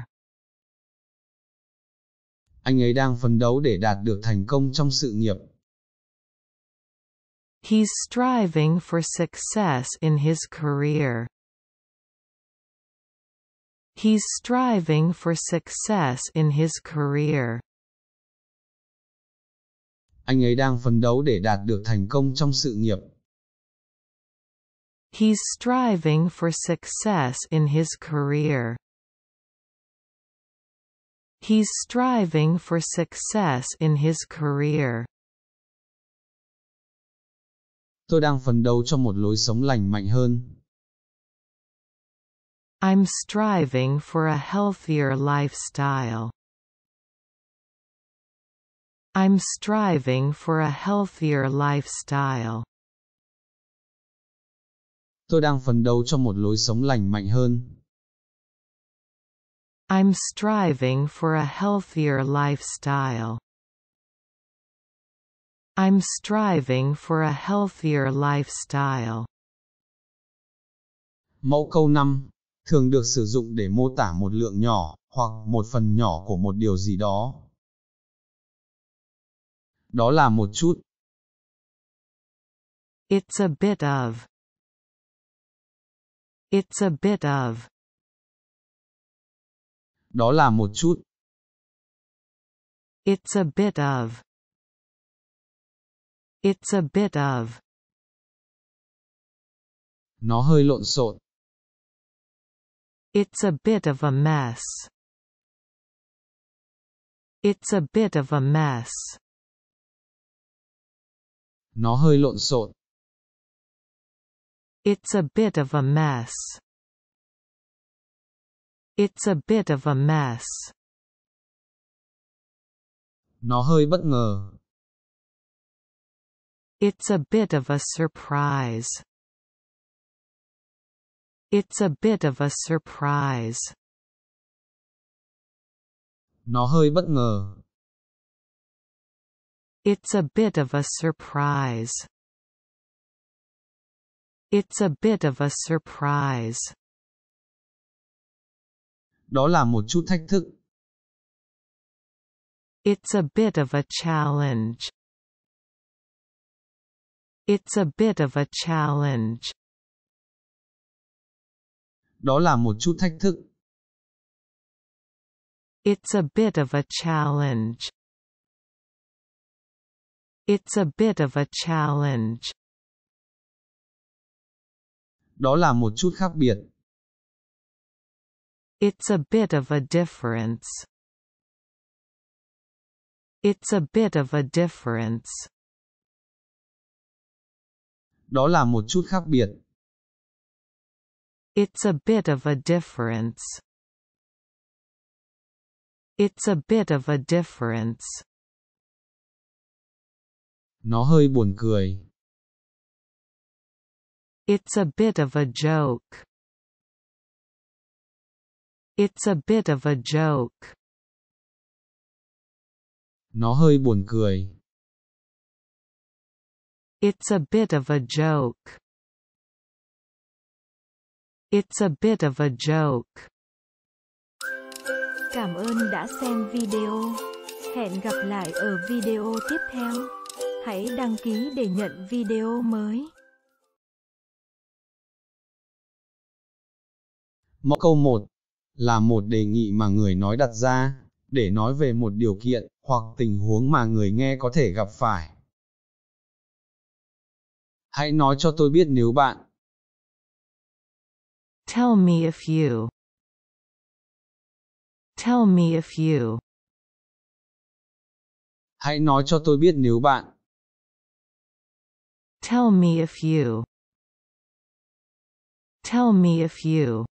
Anh ấy đang phấn đấu để đạt được thành công trong sự nghiệp. He's striving for success in his career. He's striving for success in his career. Anh ấy đang phấn đấu để đạt được thành công trong sự nghiệp. He's striving for success in his career. He's striving for success in his career. Tôi đang phấn đấu cho một lối sống lành mạnh hơn. I'm striving for a healthier lifestyle. I'm striving for a healthier lifestyle. Tôi đang phấn đấu cho một lối sống lành mạnh hơn. I'm striving for a healthier lifestyle. I'm striving for a healthier lifestyle. Mẫu câu năm thường được sử dụng để mô tả một lượng nhỏ hoặc một phần nhỏ của một điều gì đó. Đó là một chút. It's a bit of. It's a bit of. Đó là một chút. It's a bit of. It's a bit of. Nó hơi lộn xộn. It's a bit of a mess. It's a bit of a mess. Nó hơi lộn xộn. It's a bit of a mess. It's a bit of a mess. Nó hơi bất ngờ. It's a bit of a surprise. It's a bit of a surprise. Nó hơi bất ngờ. It's a bit of a surprise. It's a bit of a surprise. Đó là một chút thách thức. It's a bit of a challenge. It's a bit of a challenge. Đó là một chút thách thức. It's a bit of a challenge. It's a bit of a challenge. Đó là một chút khác biệt. It's a bit of a difference. It's a bit of a difference. Đó là một chút khác biệt. It's a bit of a difference. It's a bit of a difference. Nó hơi buồn cười. It's a bit of a joke. It's a bit of a joke. Nó hơi buồn cười. It's a bit of a joke. It's a bit of a joke. Cảm ơn đã xem video. Hẹn gặp lại ở video tiếp theo. Hãy đăng ký để nhận video mới. Mẫu câu một là một đề nghị mà người nói đặt ra để nói về một điều kiện hoặc tình huống mà người nghe có thể gặp phải. Hãy nói cho tôi biết nếu bạn. Tell me if you. Tell me if you. Hãy nói cho tôi biết nếu bạn. Tell me if you. Tell me if you.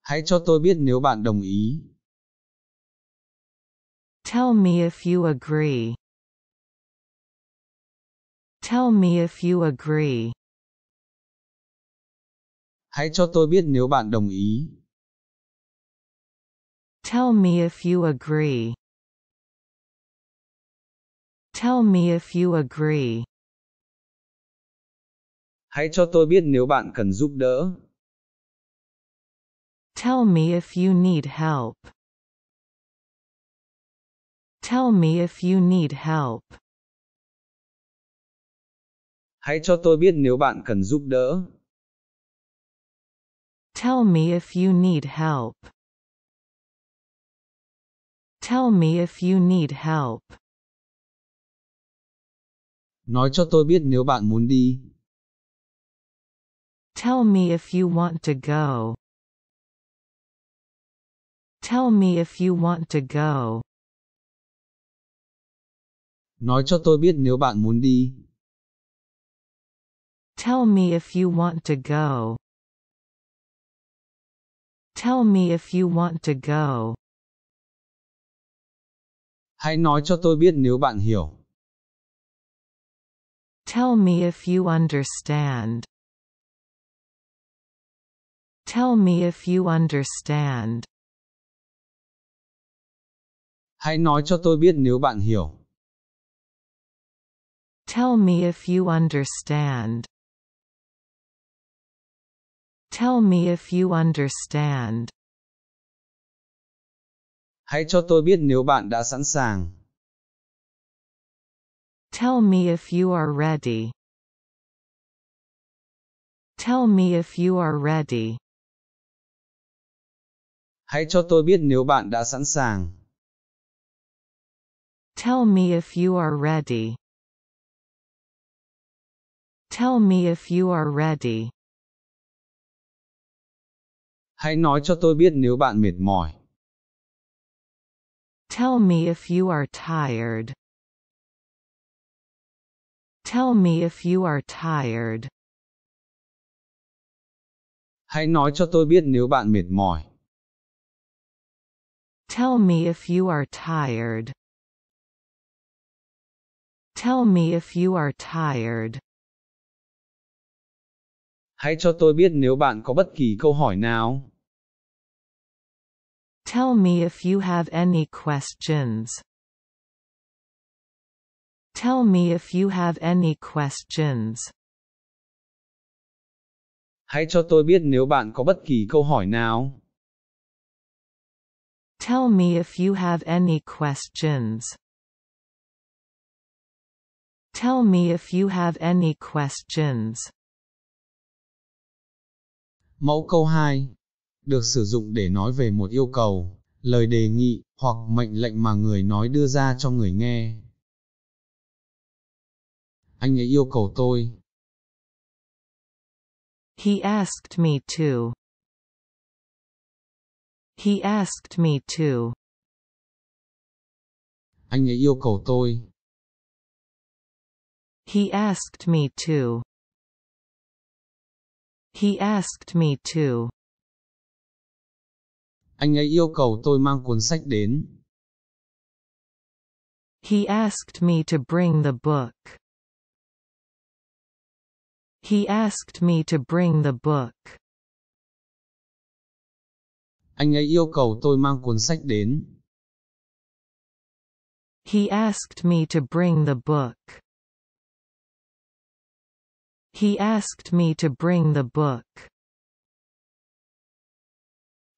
Hãy cho tôi biết nếu bạn đồng ý. Tell me if you agree. Tell me if you agree. Hãy cho tôi biết nếu bạn đồng ý. Tell me if you agree. Tell me if you agree. Hãy cho tôi biết nếu bạn cần giúp đỡ. Tell me if you need help. Tell me if you need help. Hãy cho tôi biết nếu bạn cần giúp đỡ. Tell me if you need help. Tell me if you need help. Nói cho tôi biết nếu bạn muốn đi. Tell me if you want to go. Tell me if you want to go. Nói cho tôi biết nếu bạn muốn đi. Tell me if you want to go. Tell me if you want to go. Hãy nói cho tôi biết nếu bạn hiểu. Tell me if you understand. Tell me if you understand. Hãy nói cho tôi biết nếu bạn hiểu. Tell me if you understand. Tell me if you understand. Hãy cho tôi biết nếu bạn đã sẵn sàng. Tell me if you are ready. Tell me if you are ready. Hãy cho tôi biết nếu bạn đã sẵn sàng. Tell me if you are ready. Tell me if you are ready. Hãy nói cho tôi biết nếu bạn mệt mỏi. Tell me if you are tired. Tell me if you are tired. Hãy nói cho tôi biết nếu bạn mệt mỏi. Tell me if you are tired. Tell me if you are tired. Hãy cho tôi biết nếu bạn có bất kỳ câu hỏi nào. Tell me if you have any questions. Tell me if you have any questions. Hãy cho tôi biết nếu bạn có bất kỳ câu hỏi nào. Tell me if you have any questions. Tell me if you have any questions. Mẫu câu hai được sử dụng để nói về một yêu cầu, lời đề nghị hoặc mệnh lệnh mà người nói đưa ra cho người nghe. Anh ấy yêu cầu tôi. He asked me to. He asked me to. Anh ấy yêu cầu tôi. He asked me to. He asked me to. Anh ấy yêu cầu tôi mang cuốn sách đến. He asked me to bring the book. He asked me to bring the book. Anh ấy yêu cầu tôi mang cuốn sách đến. He asked me to bring the book. He asked me to bring the book.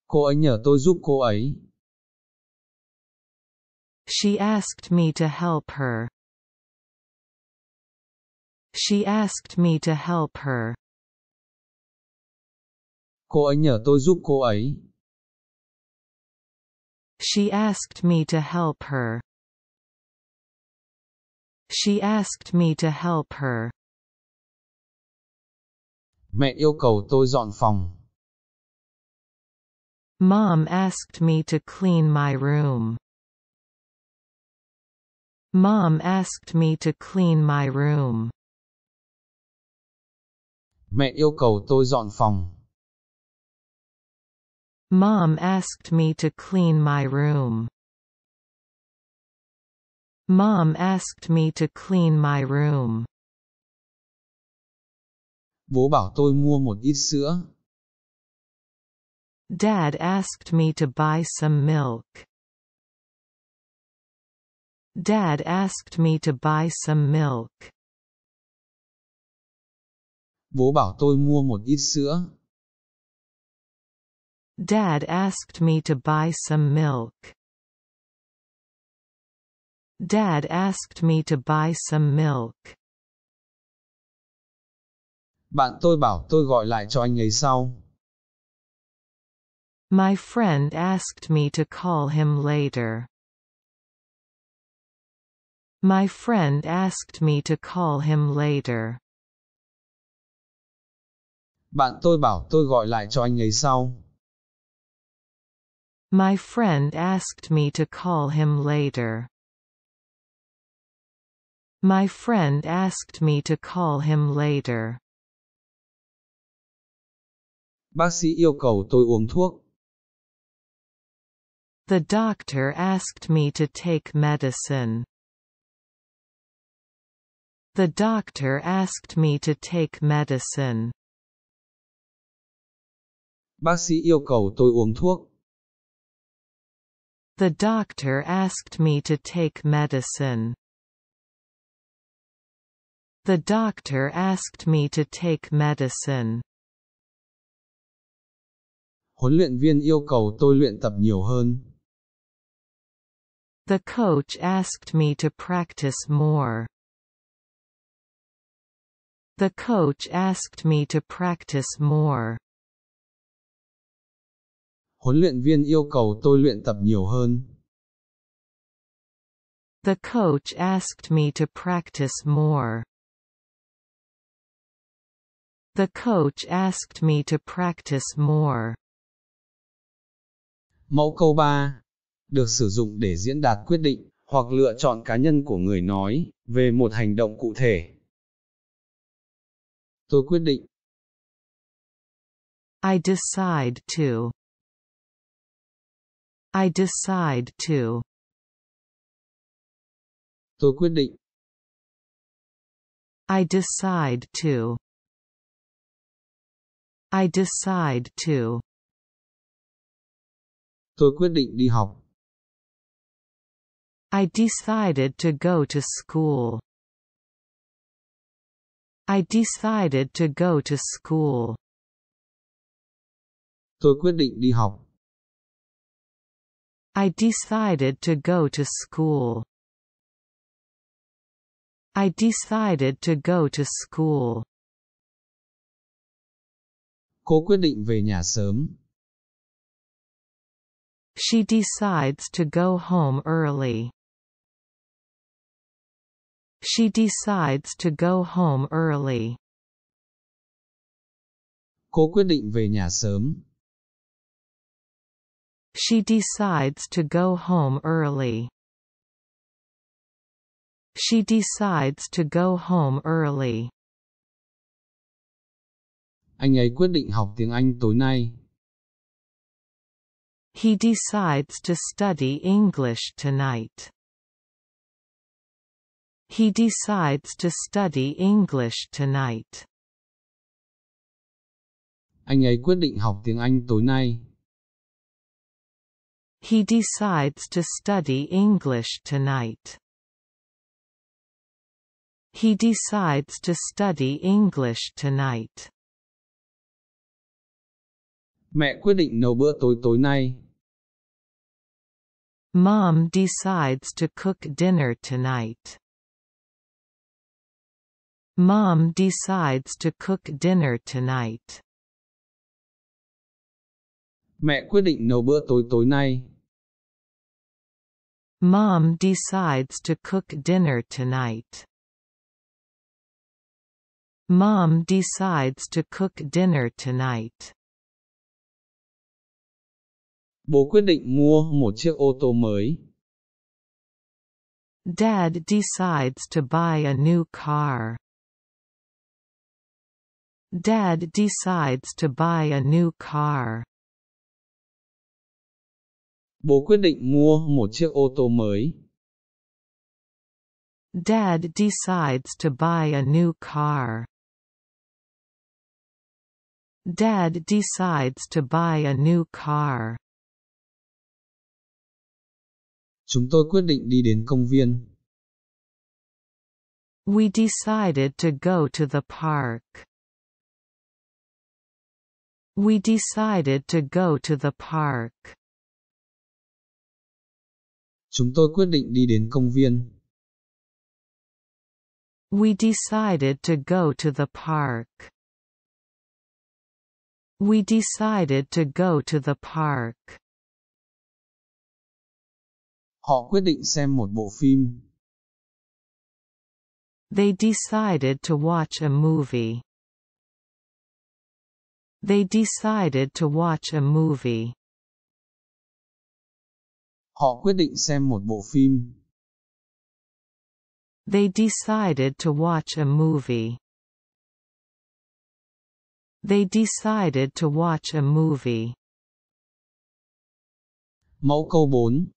Cô ấy nhờ tôi giúp cô ấy. She asked me to help her. She asked me to help her. Cô ấy nhờ tôi giúp cô ấy. She asked me to help her. She asked me to help her. Mẹ yêu cầu tôi dọn phòng. Mom asked me to clean my room. Mom asked me to clean my room. Mẹ yêu cầu tôi dọn phòng. Mom asked me to clean my room. Mom asked me to clean my room. Bố bảo tôi mua một ít sữa. Dad asked me to buy some milk. Dad asked me to buy some milk. Bố bảo tôi mua một ít sữa. Dad asked me to buy some milk. Dad asked me to buy some milk. Bạn tôi bảo tôi gọi lại cho anh ấy sau. My friend asked me to call him later. My friend asked me to call him later. Bạn tôi bảo tôi gọi lại cho anh ấy sau. My friend asked me to call him later. My friend asked me to call him later. Bác sĩ yêu cầu tôi uống thuốc. The doctor asked me to take medicine. The doctor asked me to take medicine. Bác sĩ yêu cầu tôi uống thuốc. The doctor asked me to take medicine. The doctor asked me to take medicine. Huấn luyện viên yêu cầu tôi luyện tập nhiều hơn. The coach asked me to practice more. The coach asked me to practice more. Huấn luyện viên yêu cầu tôi luyện tập nhiều hơn. The coach asked me to practice more. The coach asked me to practice more. Mẫu câu ba được sử dụng để diễn đạt quyết định hoặc lựa chọn cá nhân của người nói về một hành động cụ thể. Tôi quyết định. I decide to. I decide to. Tôi quyết định. I decide to. I decide to. Tôi quyết định đi học. I decided to go to school. I decided to go to school. Tôi quyết định đi học. I decided to go to school. I decided to go to school. Cô quyết định về nhà sớm. She decides to go home early. She decides to go home early. Cô quyết định về nhà sớm. She decides to go home early. She decides to go home early. Anh ấy quyết định học tiếng Anh tối nay. He decides to study English tonight. He decides to study English tonight. Anh ấy quyết định học tiếng Anh tối nay. He decides to study English tonight. He decides to study English tonight. Mẹ quyết định nấu bữa tối tối nay. Mom decides to cook dinner tonight. Mom decides to cook dinner tonight. Mẹ quyết định nấu bữa tối tối nay. Mom decides to cook dinner tonight. Mom decides to cook dinner tonight. Bố quyết định mua một chiếc ô tô mới. Dad decides to buy a new car. Dad decides to buy a new car. Bố quyết định mua một chiếc ô tô mới. Dad decides to buy a new car. Dad decides to buy a new car. Chúng tôi quyết định đi đến công viên. We decided to go to the park. We decided to go to the park. Chúng tôi quyết định đi đến công viên. We decided to go to the park. We decided to go to the park. Họ quyết định xem một bộ phim. They decided to watch a movie. They decided to watch a movie. Họ quyết định xem một bộ phim. They decided to watch a movie. They decided to watch a movie. Mẫu câu bốn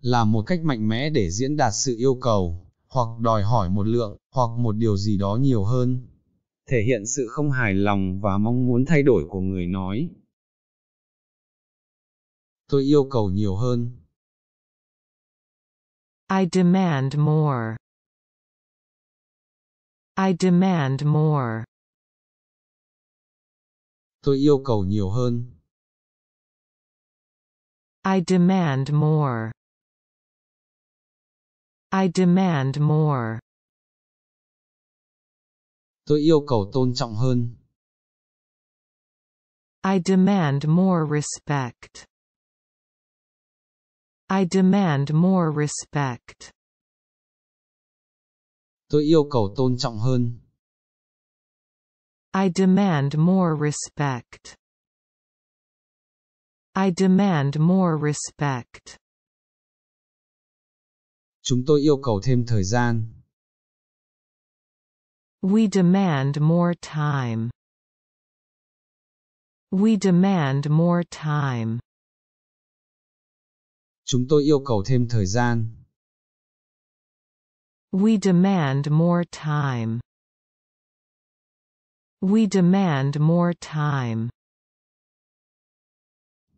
là một cách mạnh mẽ để diễn đạt sự yêu cầu, hoặc đòi hỏi một lượng, hoặc một điều gì đó nhiều hơn. Thể hiện sự không hài lòng và mong muốn thay đổi của người nói. Tôi yêu cầu nhiều hơn. I demand more. I demand more. Tôi yêu cầu nhiều hơn. I demand more. I demand more. Tôi yêu cầu tôn trọng hơn. I demand more respect. I demand more respect. Tôi yêu cầu tôn trọng hơn. I demand more respect. I demand more respect. Chúng tôi yêu cầu thêm thời gian. We demand more time. We demand more time. Chúng tôi yêu cầu thêm thời gian. We demand more time. We demand more time.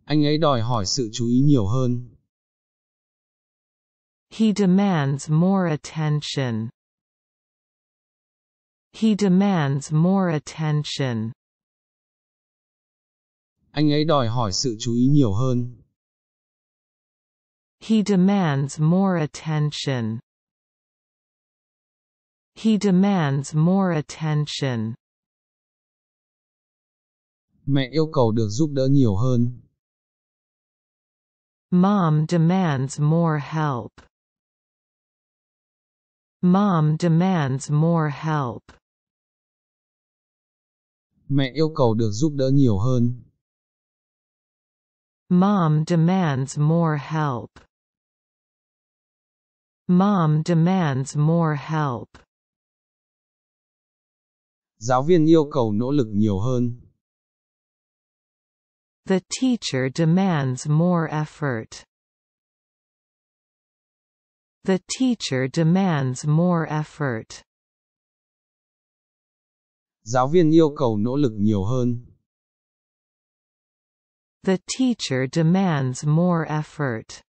Anh ấy đòi hỏi sự chú ý nhiều hơn. He demands more attention. He demands more attention. Anh ấy đòi hỏi sự chú ý nhiều hơn. He demands more attention. He demands more attention. Mẹ yêu cầu được giúp đỡ nhiều hơn. Mom demands more help. Mom demands more help. Mẹ yêu cầu được giúp đỡ nhiều hơn. Mom demands more help. Mom demands more help. Giáo viên yêu cầu nỗ lực nhiều hơn. The teacher demands more effort. The teacher demands more effort. Giáo viên yêu cầu nỗ lực nhiều hơn. The teacher demands more effort.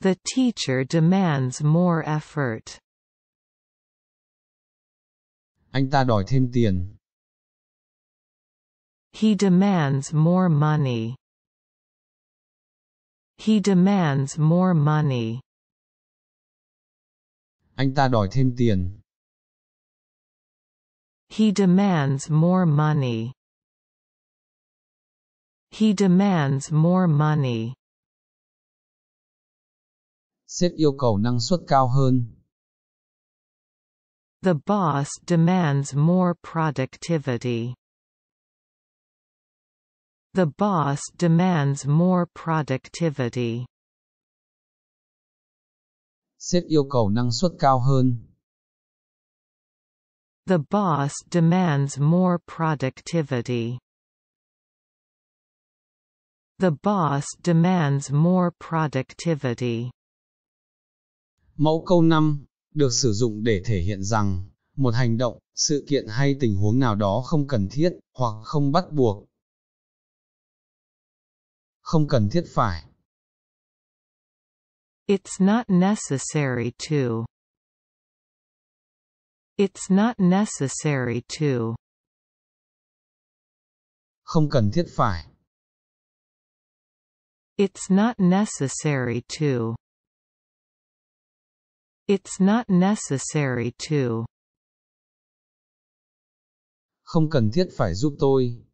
The teacher demands more effort. Anh ta đòi thêm tiền. He demands more money. He demands more money. Anh ta đòi thêm tiền. He demands more money. He demands more money. Sếp yêu cầu năng suất cao hơn. The boss demands more productivity. The boss demands more productivity. Sếp yêu cầu năng suất cao hơn. The boss demands more productivity. The boss demands more productivity. Mẫu câu năm được sử dụng để thể hiện rằng một hành động, sự kiện hay tình huống nào đó không cần thiết hoặc không bắt buộc. Không cần thiết phải. It's not necessary to. It's not necessary to. Không cần thiết phải. It's not necessary to. It's not necessary to. Không cần thiết phải giúp tôi.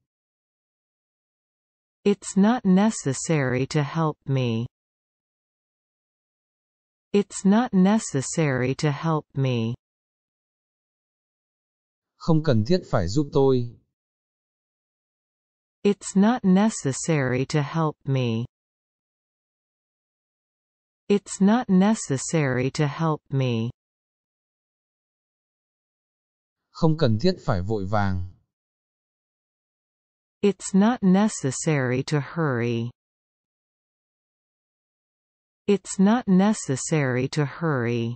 It's not necessary to help me. It's not necessary to help me. Không cần thiết phải giúp tôi. It's not necessary to help me. It's not necessary to help me. Không cần thiết phải vội vàng. It's not necessary to hurry. It's not necessary to hurry.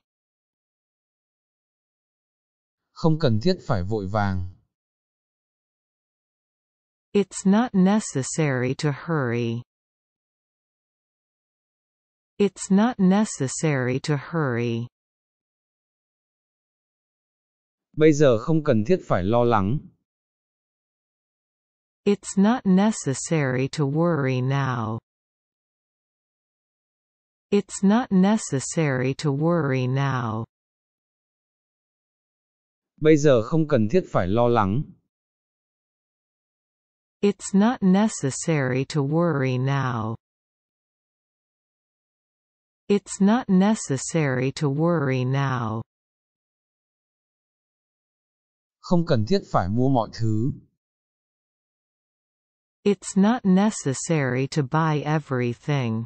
Không cần thiết phải vội vàng. It's not necessary to hurry. It's not necessary to hurry. Bây giờ không cần thiết phải lo lắng. It's not necessary to worry now. It's not necessary to worry now. Bây giờ không cần thiết phải lo lắng. It's not necessary to worry now. It's not necessary to worry now. Không cần thiết phải mua mọi thứ. It's not necessary to buy everything.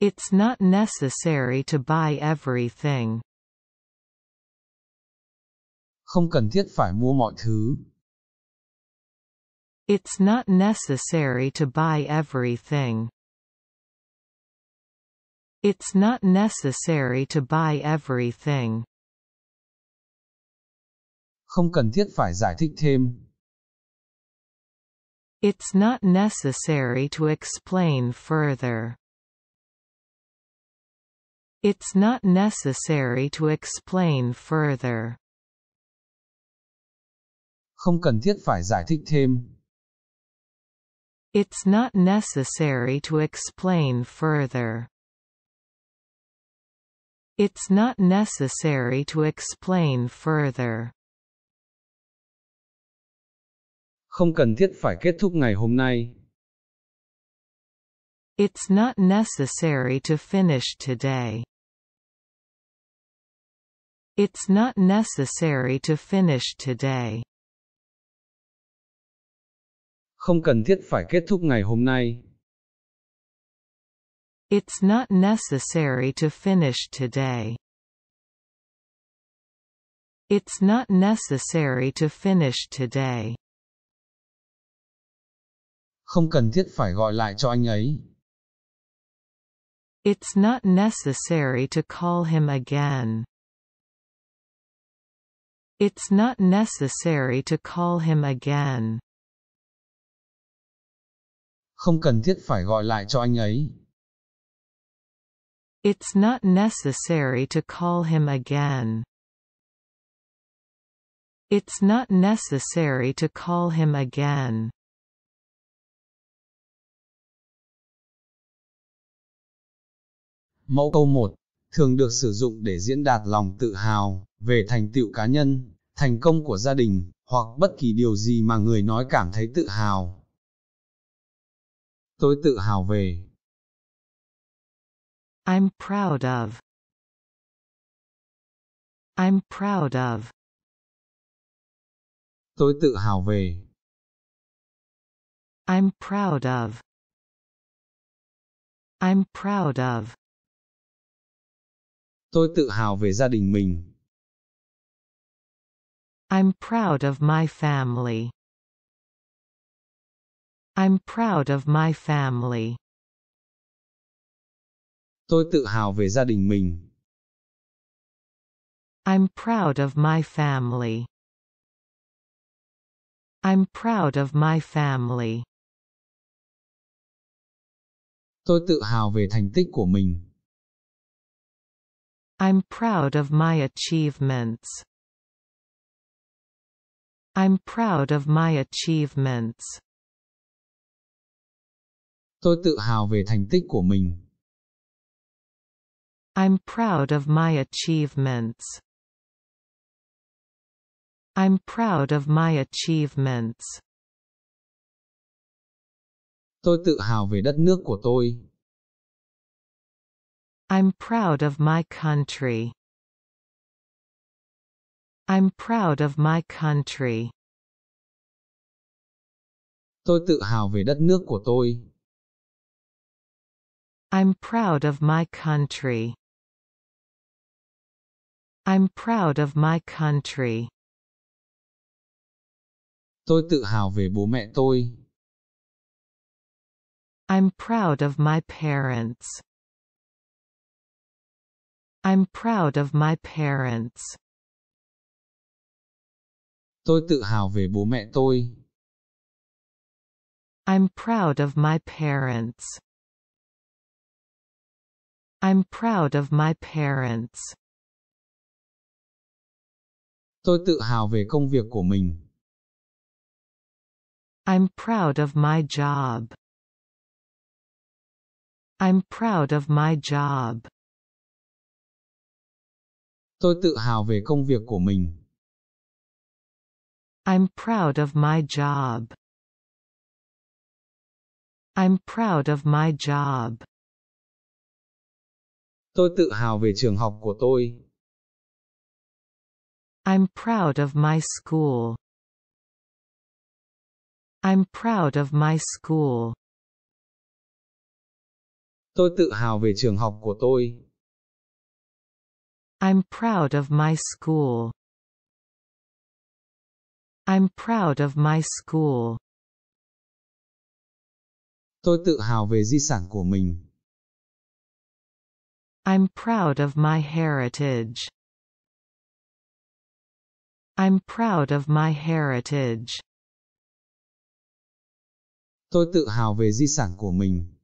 It's not necessary to buy everything. Không cần thiết phải mua mọi thứ. It's not necessary to buy everything. It's not necessary to buy everything. Không cần thiết phải giải thích thêm. It's not necessary to explain further. It's not necessary to explain further. Không cần thiết phải giải thích thêm. It's not necessary to explain further. It's not necessary to explain further. Không cần thiết phải kết thúc ngày hôm nay. It's not necessary to finish today. It's not necessary to finish today. Không cần thiết phải kết thúc ngày hôm nay. It's not necessary to finish today. It's not necessary to finish today. Không cần thiết phải gọi lại cho anh ấy. It's not necessary to call him again. It's not necessary to call him again. Không cần thiết phải gọi lại cho anh ấy. It's not necessary to call him again. It's not necessary to call him again. Mẫu câu một, thường được sử dụng để diễn đạt lòng tự hào về thành tựu cá nhân, thành công của gia đình, hoặc bất kỳ điều gì mà người nói cảm thấy tự hào. Tôi tự hào về. I'm proud of. I'm proud of. Tôi tự hào về. I'm proud of. I'm proud of. Tôi tự hào về gia đình mình. I'm proud of my family. I'm proud of my family. Tôi tự hào về gia đình mình. I'm proud of my family. I'm proud of my family. Tôi tự hào về thành tích của mình. I'm proud of my achievements. I'm proud of my achievements. Tôi tự hào về thành tích của mình. I'm proud of my achievements. I'm proud of my achievements. Tôi tự hào về đất nước của tôi. I'm proud of my country. I'm proud of my country. Tôi tự hào về đất nước của tôi. I'm proud of my country. I'm proud of my country. Tôi tự hào về bố mẹ tôi. I'm proud of my parents. I'm proud of my parents. Tôi tự hào về bố mẹ tôi. I'm proud of my parents. I'm proud of my parents. Tôi tự hào về công việc của mình. I'm proud of my job. I'm proud of my job. Tôi tự hào về công việc của mình. I'm proud of my job. I'm proud of my job. Tôi tự hào về trường học của tôi. I'm proud of my school. I'm proud of my school. Tôi tự hào về trường học của tôi. I'm proud of my school. I'm proud of my school. Tôi tự hào về di sản của mình. I'm proud of my heritage. I'm proud of my heritage. Tôi tự hào về di sản của mình.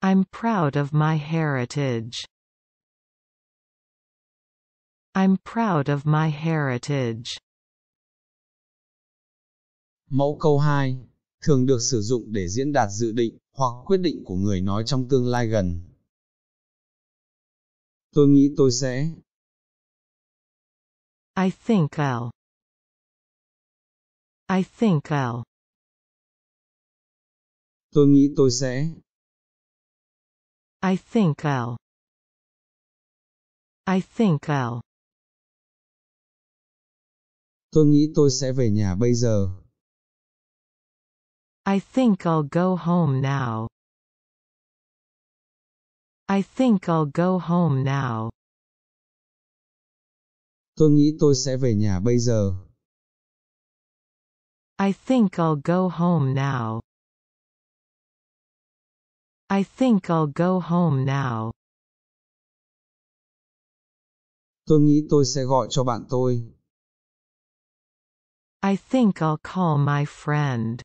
I'm proud of my heritage. I'm proud of my heritage. Mẫu câu hai thường được sử dụng để diễn đạt dự định hoặc quyết định của người nói trong tương lai gần. Tôi nghĩ tôi sẽ. I think I'll. I think I'll. Tôi nghĩ tôi sẽ. I think I'll. I think I'll. Tôi nghĩ tôi sẽ về nhà bây giờ. I think I'll go home now. I think I'll go home now. Tôi nghĩ tôi sẽ về nhà bây giờ. I think I'll go home now. I think I'll go home now. Tôi nghĩ tôi sẽ gọi cho bạn tôi. I think I'll call my friend.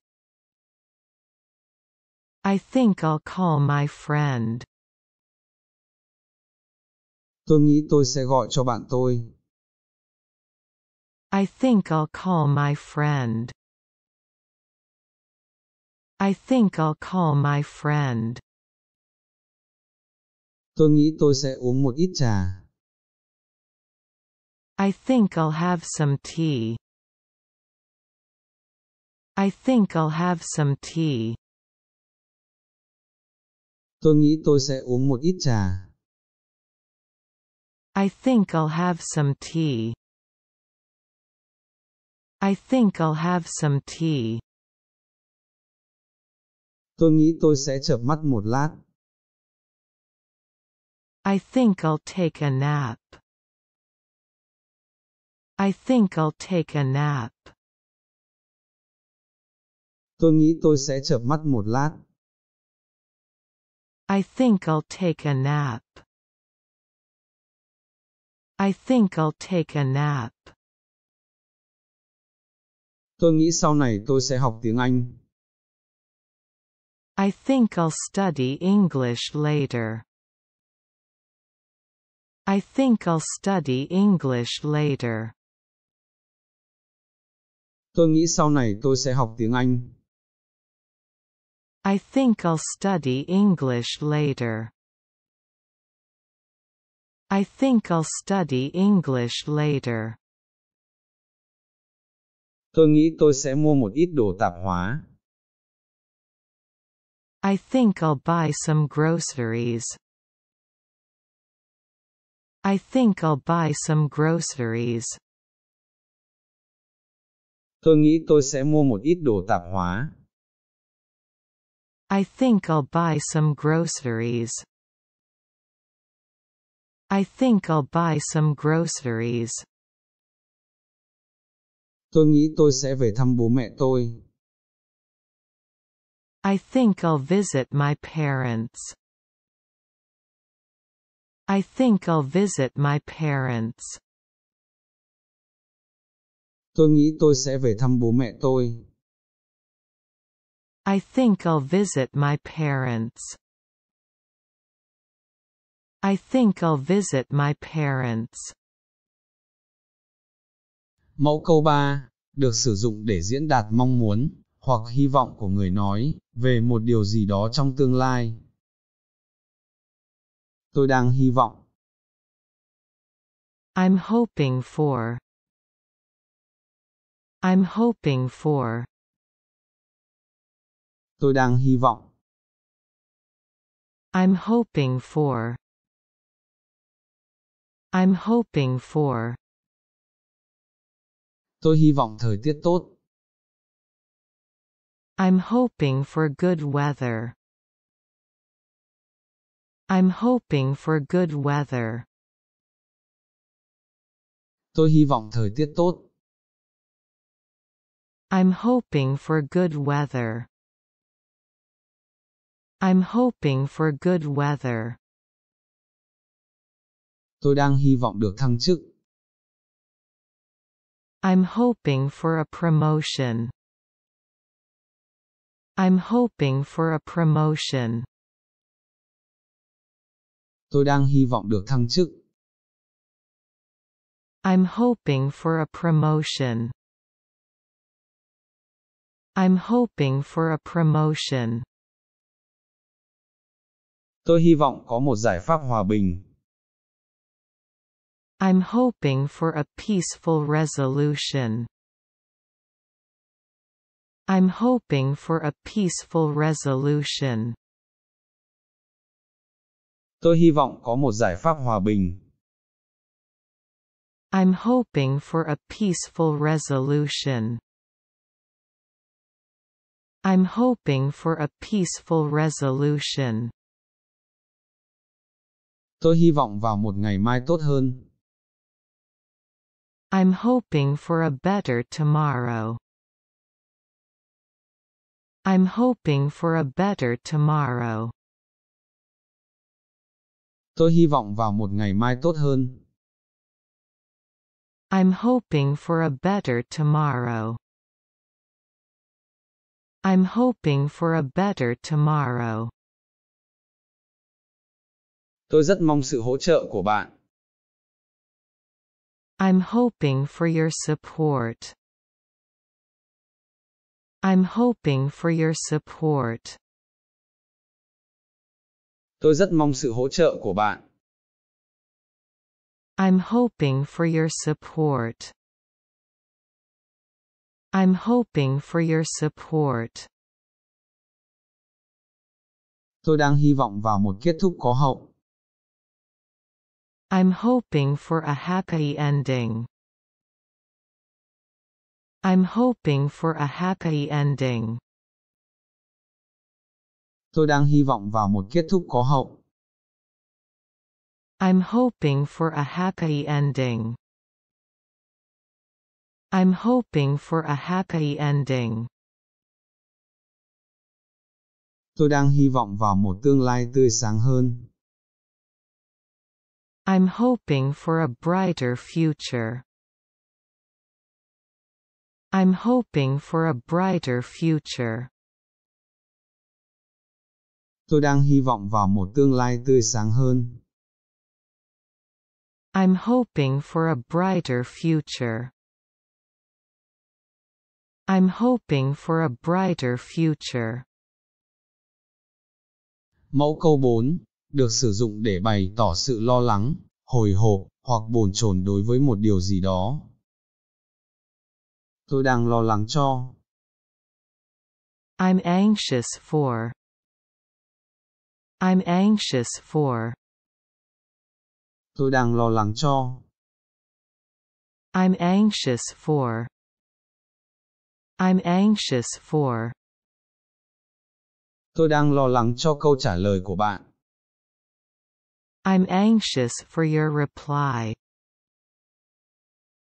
I think I'll call my friend. Tôi nghĩ tôi sẽ gọi cho bạn tôi. I think I'll call my friend. I think I'll call my friend. Tôi nghĩ tôi sẽ uống một ít trà. I think I'll have some tea. I think I'll have some tea. Tôi nghĩ tôi sẽ uống một ít trà. I think I'll have some tea. I think I'll have some tea. Tôi nghĩ tôi sẽ chợp mắt một lát. I think I'll take a nap. I think I'll take a nap. Tôi nghĩ tôi sẽ chợp mắt một lát. I think I'll take a nap. I think I'll take a nap. Tôi nghĩ sau này tôi sẽ học tiếng Anh. I think I'll study English later. I think I'll study English later. Tôi nghĩ sau này tôi sẽ học tiếng Anh. I think I'll study English later. I think I'll study English later. Tôi nghĩ tôi sẽ mua một ít đồ tạp hóa. I think I'll buy some groceries. I think I'll buy some groceries. Tôi nghĩ tôi sẽ mua một ít đồ tạp hóa. I think I'll buy some groceries. I think I'll buy some groceries. Tôi nghĩ tôi sẽ về thăm bố mẹ tôi. I think I'll visit my parents. I think I'll visit my parents. Tôi nghĩ tôi sẽ về thăm bố mẹ tôi. I think I'll visit my parents. I think I'll visit my parents. Mẫu câu ba được sử dụng để diễn đạt mong muốn, hoặc hy vọng của người nói, về một điều gì đó trong tương lai. Tôi đang hy vọng. I'm hoping for. I'm hoping for. Tôi đang hy vọng. I'm hoping for. I'm hoping for. Tôi hy vọng thời tiết tốt. I'm hoping for good weather. I'm hoping for good weather. Tôi hy vọng thời tiết tốt. I'm hoping for good weather. I'm hoping for good weather. Tôi đang hy vọng được thăng chức. I'm hoping for a promotion. I'm hoping for a promotion. Tôi đang hy vọng được thăng chức. I'm hoping for a promotion. I'm hoping for a promotion. Tôi hy vọng có một giải pháp hòa bình. I'm hoping for a peaceful resolution. I'm hoping for a peaceful resolution. Tôi hy vọng có một giải pháp hòa bình. I'm hoping for a peaceful resolution. I'm hoping for a peaceful resolution. Tôi hy vọng vào một ngày mai tốt hơn. I'm hoping for a better tomorrow. I'm hoping for a better tomorrow. Tôi hy vọng vào một ngày mai tốt hơn. I'm hoping for a better tomorrow. I'm hoping for a better tomorrow. Tôi rất mong sự hỗ trợ của bạn. I'm hoping for your support. I'm hoping for your support. Tôi rất mong sự hỗ trợ của bạn. I'm hoping for your support. I'm hoping for your support. Tôi đang hy vọng vào một kết thúc có hậu. I'm hoping for a happy ending. I'm hoping for a happy ending. Tôi đang hy vọng vào một kết thúc có hậu. I'm hoping for a happy ending. I'm hoping for a happy ending. Tôi đang hy vọng vào một tương lai tươi sáng hơn. I'm hoping for a brighter future. I'm hoping for a brighter future. Tôi đang hy vọng vào một tương lai tươi sáng hơn. I'm hoping for a brighter future. I'm hoping for a brighter future. Mẫu câu bốn được sử dụng để bày tỏ sự lo lắng, hồi hộp hoặc bồn chồn đối với một điều gì đó. Tôi đang lo lắng cho. I'm anxious for. I'm anxious for. Tôi đang lo lắng cho. I'm anxious for. I'm anxious for. Tôi đang lo lắng cho câu trả lời của bạn. I'm anxious for your reply.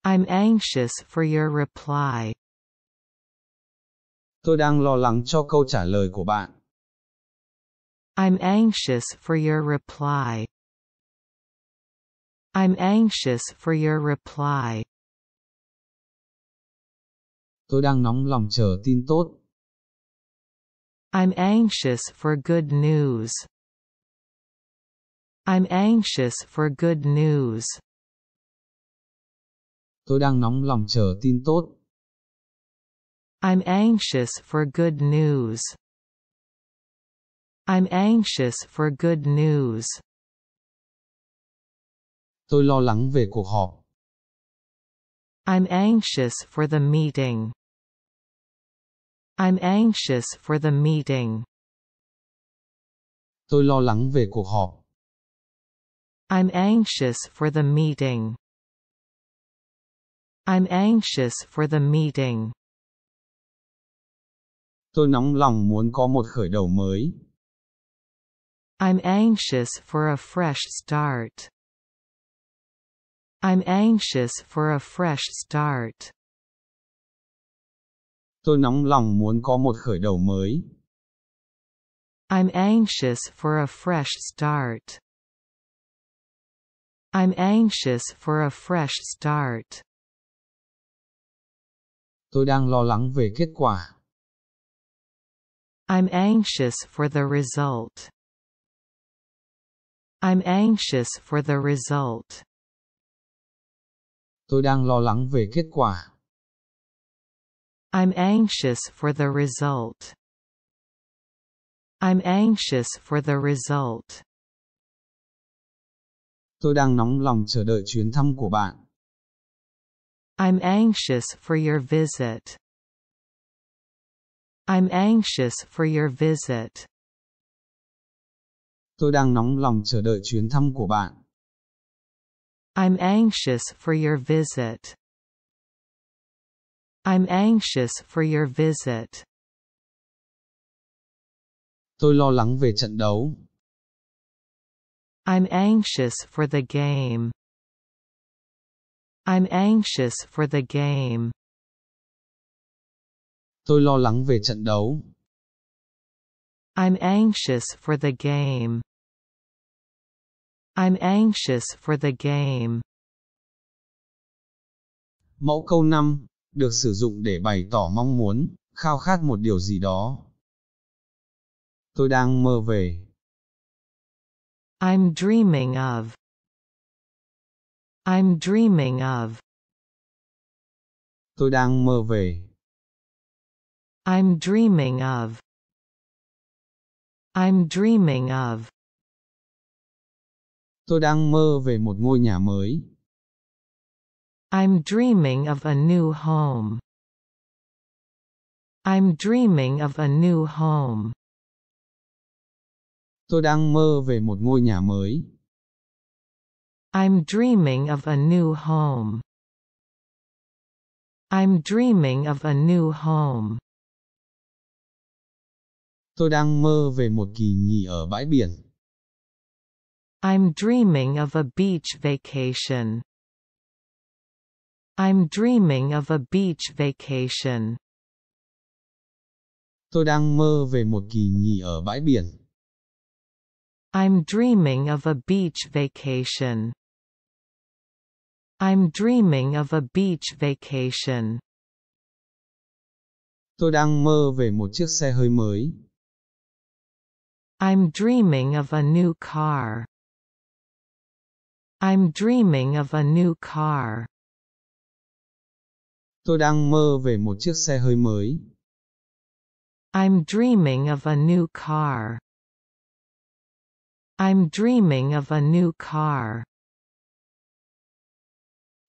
I'm anxious for your reply. Tôi đang lo lắng cho câu trả lời của bạn. I'm anxious for your reply. I'm anxious for your reply. Tôi đang nóng lòng chờ tin tốt. I'm anxious for good news. I'm anxious for good news. Tôi đang nóng lòng chờ tin tốt. I'm anxious for good news. I'm anxious for good news. Tôi lo lắng về cuộc họp. I'm anxious for the meeting. I'm anxious for the meeting. Tôi lo lắng về cuộc họp. I'm anxious for the meeting. I'm anxious for the meeting. Tôi nóng lòng muốn có một khởi đầu mới. I'm anxious for a fresh start. I'm anxious for a fresh start. Tôi nóng lòng muốn có một khởi đầu mới. I'm anxious for a fresh start. I'm anxious for a fresh start. Tôi đang lo lắng về kết quả. I'm anxious for the result. I'm anxious for the result. Tôi đang lo lắng về kết quả. I'm anxious for the result. I'm anxious for the result. Tôi đang nóng lòng chờ đợi chuyến thăm của bạn. I'm anxious for your visit. I'm anxious for your visit. Tôi đang nóng lòng chờ đợi chuyến thăm của bạn. I'm anxious for your visit. I'm anxious for your visit. Tôi lo lắng về trận đấu. I'm anxious for the game. I'm anxious for the game. Tôi lo lắng về trận đấu. I'm anxious for the game. I'm anxious for the game. Mẫu câu năm được sử dụng để bày tỏ mong muốn, khao khát một điều gì đó. Tôi đang mơ về. I'm dreaming of. I'm dreaming of. Tôi đang mơ về. I'm dreaming of. I'm dreaming of. Tôi đang mơ về một ngôi nhà mới. I'm dreaming of a new home. I'm dreaming of a new home. Tôi đang mơ về một ngôi nhà mới. I'm dreaming of a new home. I'm dreaming of a new home. Tôi đang mơ về một kỳ nghỉ ở bãi biển. I'm dreaming of a beach vacation. I'm dreaming of a beach vacation. Tôi đang mơ về một kỳ nghỉ ở bãi biển. I'm dreaming of a beach vacation. I'm dreaming of a beach vacation. Tôi đang mơ về một chiếc xe hơi mới. I'm dreaming of a new car. I'm dreaming of a new car. Tôi đang mơ về một chiếc xe hơi mới. I'm dreaming of a new car. I'm dreaming of a new car.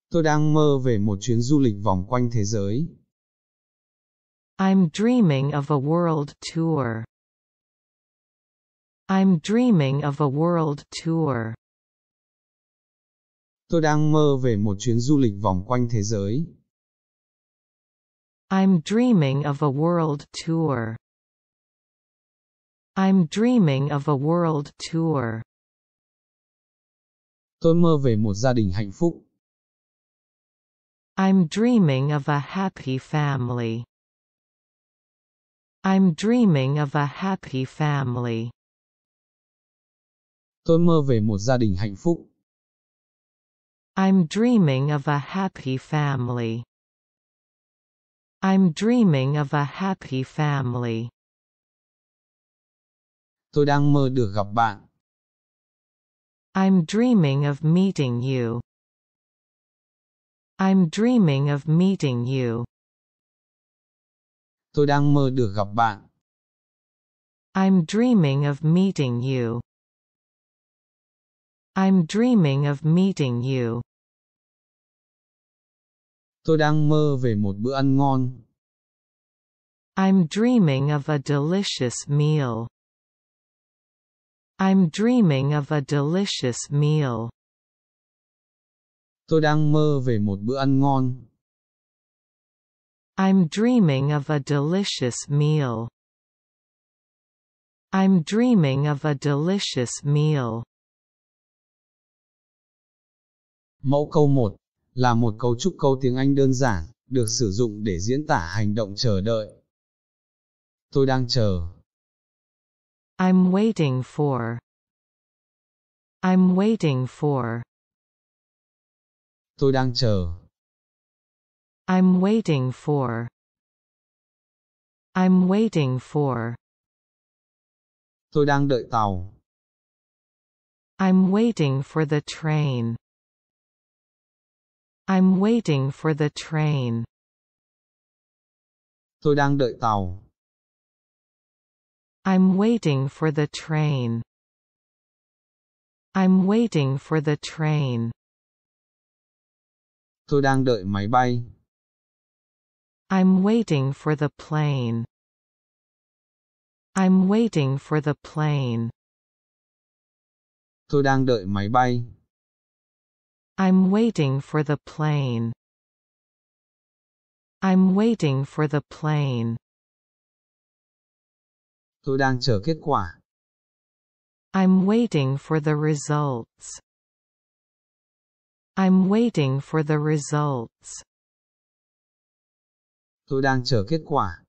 Tôi đang mơ về một chuyến du lịch vòng quanh thế giới. I'm dreaming of a world tour. I'm dreaming of a world tour. Tôi đang mơ về một chuyến du lịch vòng quanh thế giới. I'm dreaming of a world tour. I'm dreaming of a world tour. Tôi mơ về một gia đình hạnh phúc. I'm dreaming of a happy family. I'm dreaming of a happy family. Tôi mơ về một gia đình hạnh phúc. I'm dreaming of a happy family. I'm dreaming of a happy family. Tôi đang mơ được gặp bạn. I'm dreaming of meeting you. I'm dreaming of meeting you. Tôi đang mơ được gặp bạn. I'm dreaming of meeting you. I'm dreaming of meeting you. Tôi đang mơ về một bữa ăn ngon. I'm dreaming of a delicious meal. I'm dreaming of a delicious meal. Tôi đang mơ về một bữa ăn ngon. I'm dreaming of a delicious meal. I'm dreaming of a delicious meal. Mẫu câu một là một cấu trúc câu tiếng Anh đơn giản, được sử dụng để diễn tả hành động chờ đợi. Tôi đang chờ. I'm waiting for. I'm waiting for. Tôi đang chờ. I'm waiting for. I'm waiting for. Tôi đang đợi tàu. I'm waiting for the train. I'm waiting for the train. Tôi đang đợi tàu. I'm waiting for the train. I'm waiting for the train. Tôi đang đợi máy bay. I'm waiting for the plane. I'm waiting for the plane. Tôi đang đợi máy bay. I'm waiting for the plane. I'm waiting for the plane. Tôi đang chờ kết quả. I'm waiting for the results. I'm waiting for the results. Tôi đang chờ kết quả.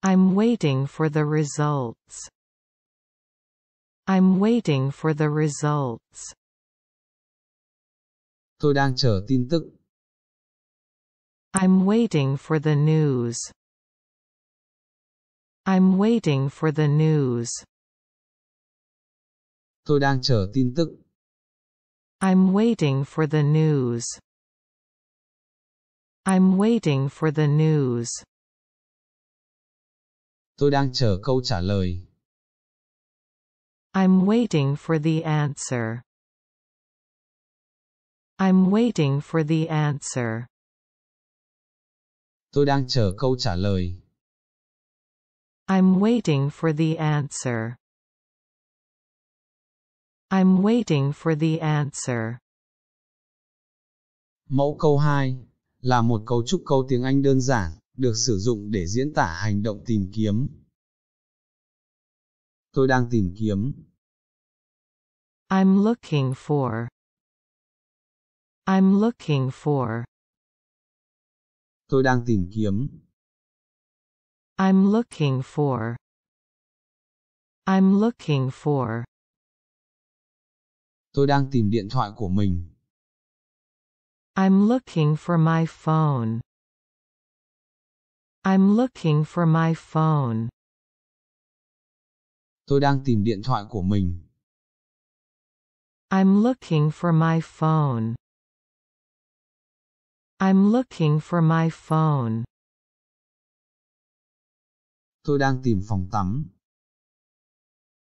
I'm waiting for the results. I'm waiting for the results. Tôi đang chờ tin tức. I'm waiting for the news. I'm waiting for the news. Tôi đang chờ tin tức. I'm waiting for the news. I'm waiting for the news. Tôi đang chờ câu trả lời. I'm waiting for the answer. I'm waiting for the answer. Tôi đang chờ câu trả lời. I'm waiting for the answer. I'm waiting for the answer. Mẫu câu hai là một cấu trúc câu tiếng Anh đơn giản, được sử dụng để diễn tả hành động tìm kiếm. Tôi đang tìm kiếm. I'm looking for. I'm looking for. Tôi đang tìm kiếm. I'm looking for. I'm looking for. Tôi đang tìm điện thoại của mình. I'm looking for my phone. I'm looking for my phone. Tôi đang tìm điện thoại của mình. I'm looking for my phone. I'm looking for my phone. Tôi đang tìm phòng tắm.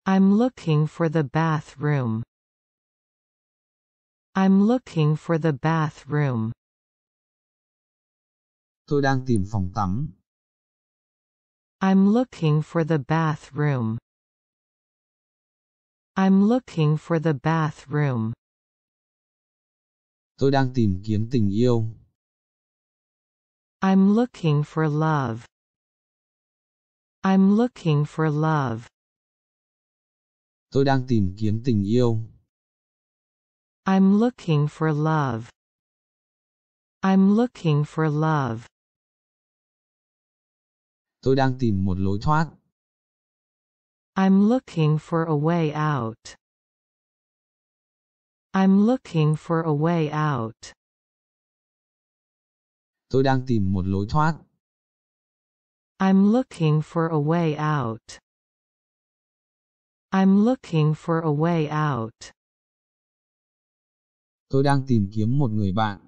I'm looking for the bathroom. I'm looking for the bathroom. Tôi đang tìm phòng tắm. I'm looking for the bathroom. I'm looking for the bathroom. Tôi đang tìm kiếm tình yêu. I'm looking for love. I'm looking for love. Tôi đang tìm kiếm tình yêu. I'm looking for love. I'm looking for love. Tôi đang tìm một lối thoát. I'm looking for a way out. I'm looking for a way out. Tôi đang tìm một lối thoát. I'm looking for a way out. I'm looking for a way out. Tôi đang tìm kiếm một người bạn.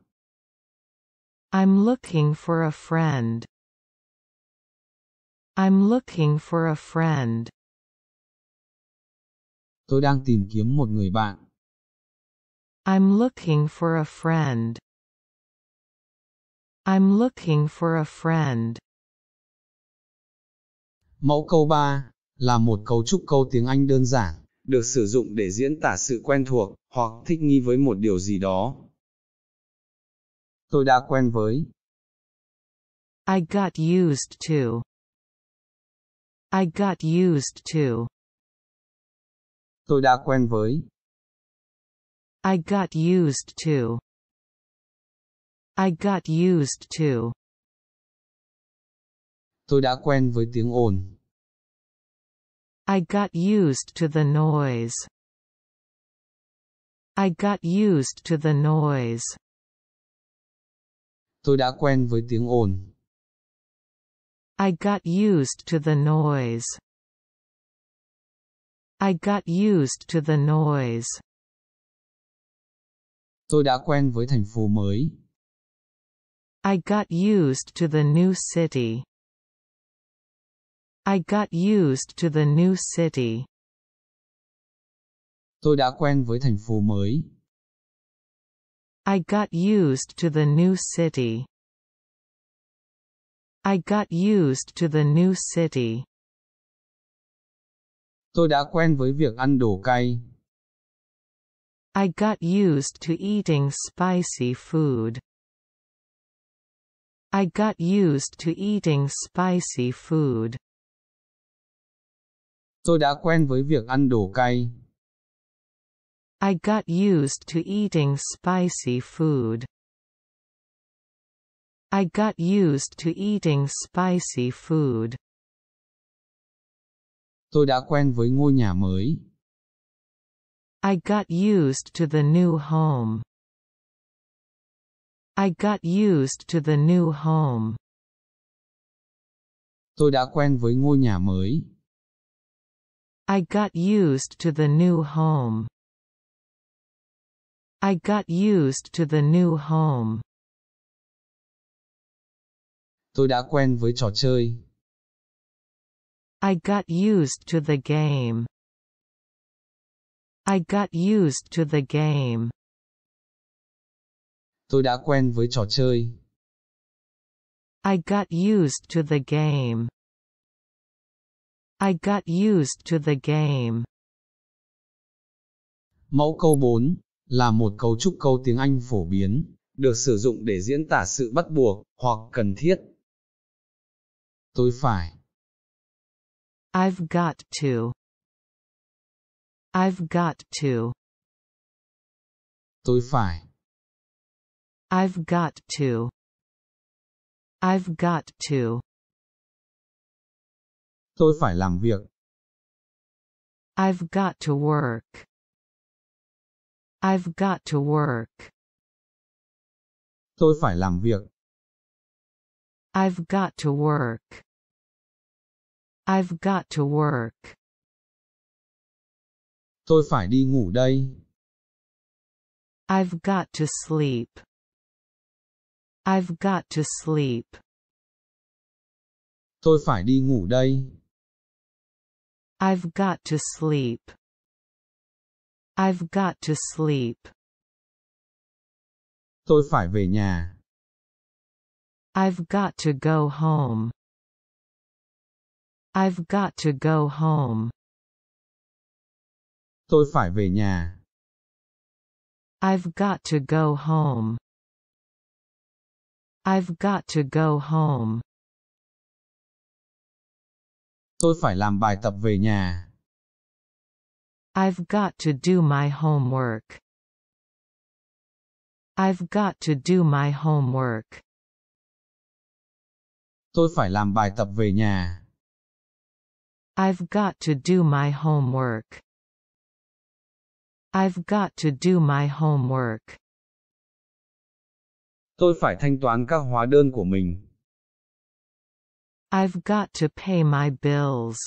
I'm looking for a friend. I'm looking for a friend. Tôi đang tìm kiếm một người bạn. I'm looking for a friend. I'm looking for a friend. Mẫu câu ba là một cấu trúc câu tiếng Anh đơn giản, được sử dụng để diễn tả sự quen thuộc hoặc thích nghi với một điều gì đó. Tôi đã quen với. I got used to. I got used to. Tôi đã quen với. I got used to. I got used to. Tôi đã quen với tiếng ồn. I got used to the noise. I got used to the noise. Tôi đã quen với tiếng ồn. I got used to the noise. I got used to the noise. Tôi đã quen với thành phố mới. I got used to the new city. I got used to the new city. Tôi đã quen với thành phố mới. I got used to the new city. I got used to the new city. Tôi đã quen với việc ăn đồ cay. I got used to eating spicy food. I got used to eating spicy food. Tôi đã quen với việc ăn đồ cay. I got used to eating spicy food. I got used to eating spicy food. Tôi đã quen với ngôi nhà mới. I got used to the new home. I got used to the new home. Tôi đã quen với ngôi nhà mới. I got used to the new home. I got used to the new home. Tôi đã quen với trò chơi. I got used to the game. I got used to the game. Tôi đã quen với trò chơi. I got used to the game. I got used to the game. Mẫu câu bốn là một cấu trúc câu tiếng Anh phổ biến, được sử dụng để diễn tả sự bắt buộc hoặc cần thiết. Tôi phải. I've got to. I've got to. Tôi phải. I've got to. I've got to. Tôi phải làm việc. I've got to work. I've got to work. Tôi phải làm việc. I've got to work. I've got to work. Tôi phải đi ngủ đây. I've got to sleep. I've got to sleep. Tôi phải đi ngủ đây. I've got to sleep. I've got to sleep. Tôi phải về nhà. I've got to go home. I've got to go home. Tôi phải về nhà. I've got to go home. I've got to go home. Tôi phải làm bài tập về nhà. I've got to do my homework. I've got to do my homework. Tôi phải làm bài tập về nhà. I've got to do my homework. I've got to do my homework. Tôi phải thanh toán các hóa đơn của mình. I've got to pay my bills.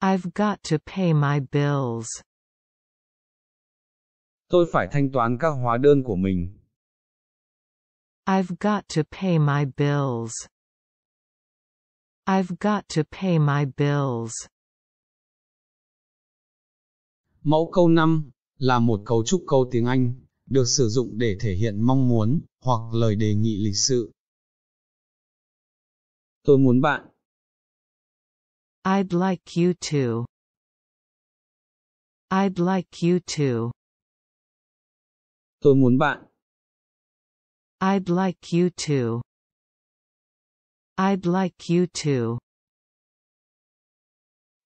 I've got to pay my bills. Tôi phải thanh toán các hóa đơn của mình. I've got to pay my bills. I've got to pay my bills. Mẫu câu năm là một cấu trúc câu tiếng Anh, được sử dụng để thể hiện mong muốn hoặc lời đề nghị lịch sự. Tôi muốn bạn. I'd like you to. I'd like you to. Tôi muốn bạn. I'd like you to. I'd like you to.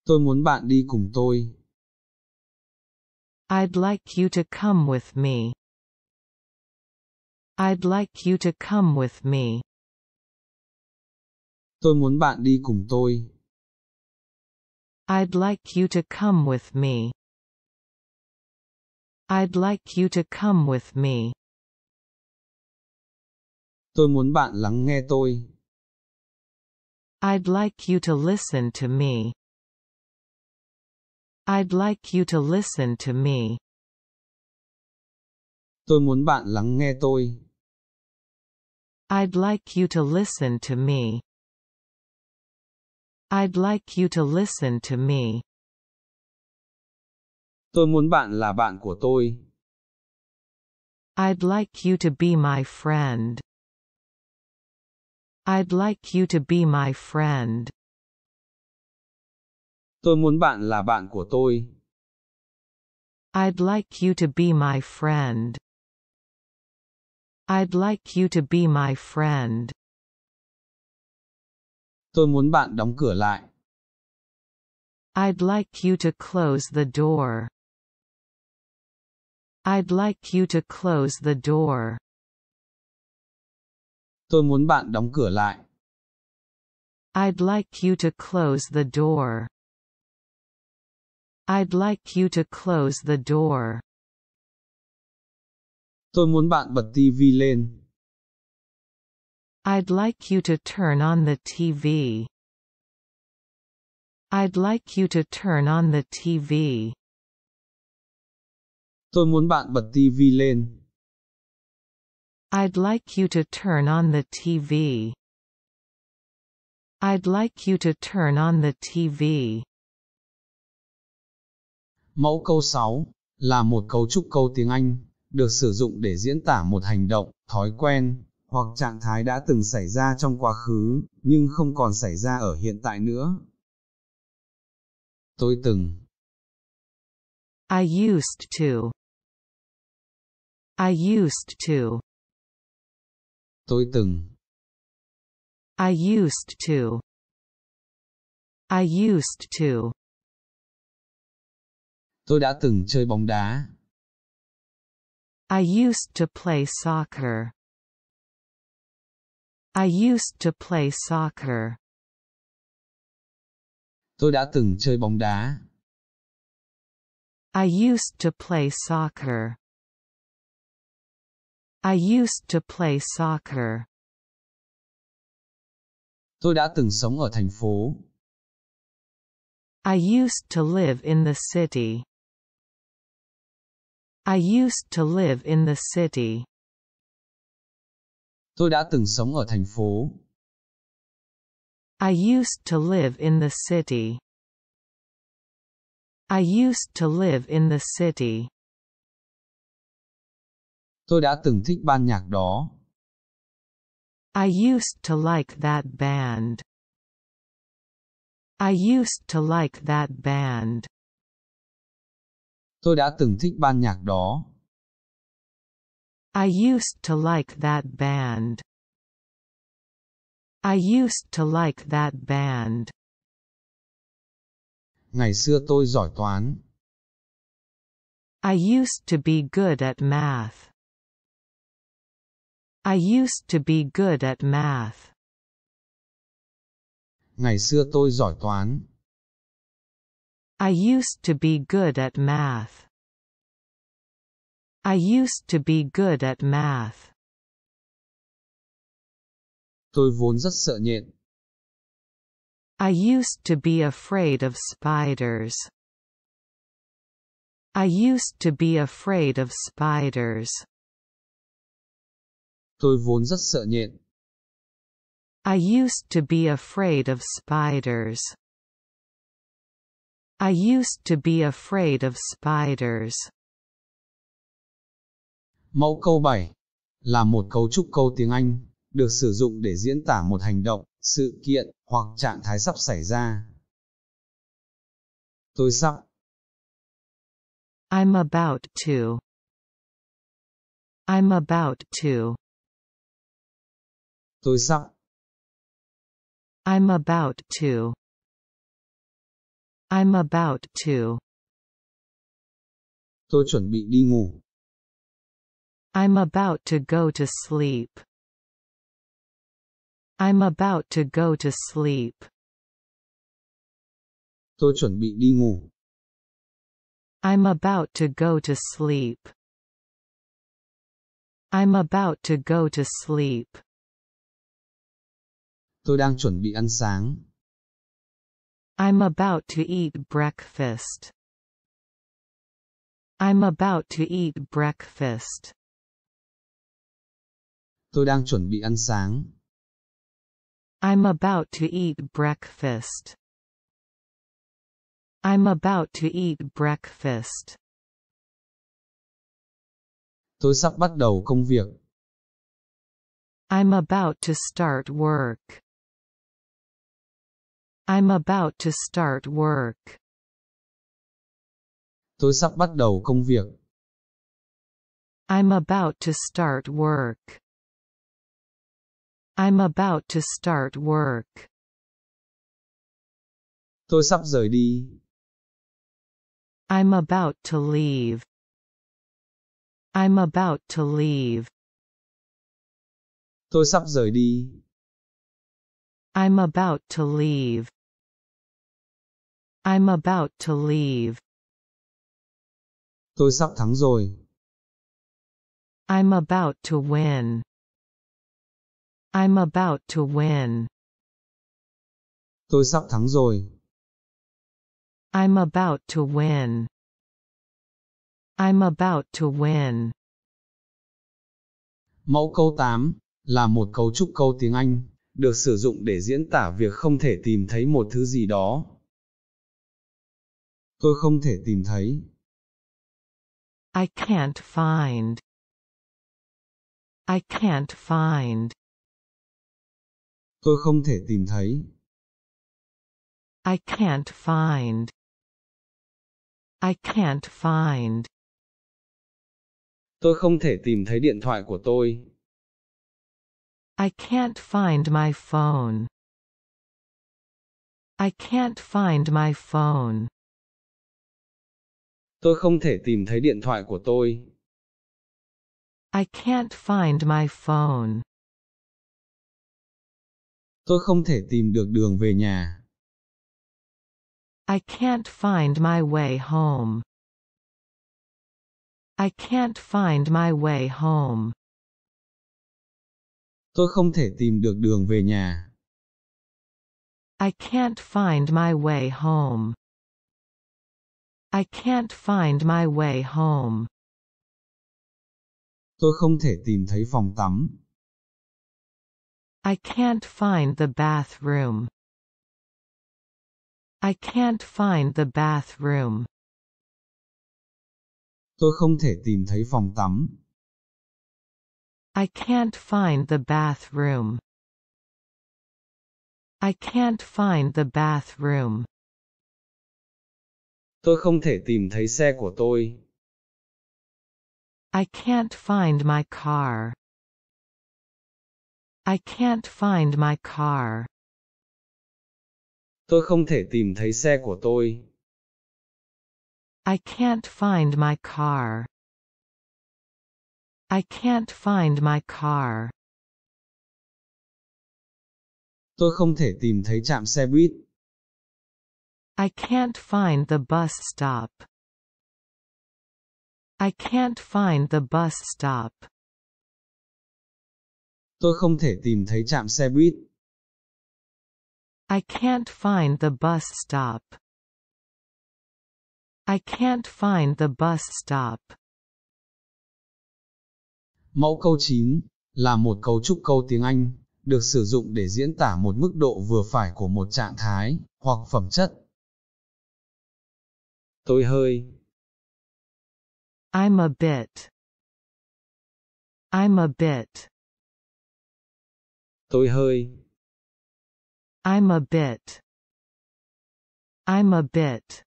Tôi muốn bạn đi cùng tôi. I'd like you to come with me. I'd like you to come with me. Tôi muốn bạn đi cùng tôi. I'd like you to come with me. I'd like you to come with me. Tôi muốn bạn lắng nghe tôi. I'd like you to listen to me. I'd like you to listen to me. Tôi muốn bạn lắng nghe tôi. I'd like you to listen to me. I'd like you to listen to me. Tôi muốn bạn là bạn của tôi. I'd like you to be my friend. I'd like you to be my friend. Tôi muốn bạn là bạn của tôi. I'd like you to be my friend. I'd like you to be my friend. Tôi muốn bạn đóng cửa lại. I'd like you to close the door. I'd like you to close the door. Tôi muốn bạn đóng cửa lại. I'd like you to close the door. I'd like you to close the door. Tôi muốn bạn bật ti vi lên. I'd like you to turn on the ti vi. I'd like you to turn on the ti vi. Tôi muốn bạn bật ti vi lên. I'd like you to turn on the ti vi. I'd like you to turn on the ti vi. Mẫu câu sáu là một cấu trúc câu tiếng Anh, được sử dụng để diễn tả một hành động, thói quen, hoặc trạng thái đã từng xảy ra trong quá khứ, nhưng không còn xảy ra ở hiện tại nữa. Tôi từng. I used to. I used to. Tôi từng. I used to. I used to. Tôi đã từng chơi bóng đá. I used to play soccer. I used to play soccer. Tôi đã từng chơi bóng đá. I used to play soccer. I used to play soccer. Tôi đã từng sống ở thành phố. I used to live in the city. I used to live in the city. Tôi đã từng sống ở thành phố. I used to live in the city. I used to live in the city. Tôi đã từng thích ban nhạc đó. I used to like that band. I used to like that band. Tôi đã từng thích ban nhạc đó. I used to like that band. I used to like that band. Ngày xưa tôi giỏi toán. I used to be good at math. I used to be good at math. Ngày xưa tôi giỏi toán. I used to be good at math. I used to be good at math. Tôi vốn rất sợ nhện. I used to be afraid of spiders. I used to be afraid of spiders. Tôi vốn rất sợ nhện. I used to be afraid of spiders. I used to be afraid of spiders. Mẫu câu bảy là một cấu trúc câu tiếng Anh, được sử dụng để diễn tả một hành động, sự kiện hoặc trạng thái sắp xảy ra. Tôi sắp. I'm about to. I'm about to. Tôi sắp. I'm about to. I'm about to. Tôi chuẩn bị đi ngủ. I'm about to go to sleep. I'm about to go to sleep. Tôi chuẩn bị đi ngủ. I'm about to go to sleep. I'm about to go to sleep. Tôi đang chuẩn bị ăn sáng. I'm about to eat breakfast. I'm about to eat breakfast. Tôi đang chuẩn bị ăn sáng. I'm about to eat breakfast. I'm about to eat breakfast. Tôi sắp bắt đầu công việc. I'm about to start work. I'm about to start work. Tôi sắp bắt đầu công việc. I'm about to start work. I'm about to start work. Tôi sắp rời đi. I'm about to leave. I'm about to leave. Tôi sắp rời đi. I'm about to leave. I'm about to leave. Tôi sắp thắng rồi. I'm about to win. I'm about to win. Tôi sắp thắng rồi. I'm about to win. I'm about to win. Mẫu câu tám là một cấu trúc câu tiếng Anh, được sử dụng để diễn tả việc không thể tìm thấy một thứ gì đó. Tôi không thể tìm thấy. I can't find. I can't find. Tôi không thể tìm thấy. I can't find. I can't find. Tôi không thể tìm thấy điện thoại của tôi. I can't find my phone. I can't find my phone. Tôi không thể tìm thấy điện thoại của tôi. I can't find my phone. Tôi không thể tìm được đường về nhà. I can't find my way home. I can't find my way home. Tôi không thể tìm được đường về nhà. I can't find my way home. I can't find my way home. Tôi không thể tìm thấy phòng tắm. I can't find the bathroom. I can't find the bathroom. Tôi không thể tìm thấy phòng tắm. I can't find the bathroom. I can't find the bathroom. Tôi không thể tìm thấy xe của tôi. I can't find my car. I can't find my car. Tôi không thể tìm thấy xe của tôi. I can't find my car. I can't find my car. Tôi không thể tìm thấy trạm xe buýt. I can't find the bus stop. I can't find the bus stop. Tôi không thể tìm thấy trạm xe buýt. I can't find the bus stop. I can't find the bus stop. Mẫu câu chín là một cấu trúc câu tiếng Anh, được sử dụng để diễn tả một mức độ vừa phải của một trạng thái, hoặc phẩm chất. Tôi hơi. I'm a bit. I'm a bit. Tôi hơi. I'm a bit. I'm a bit.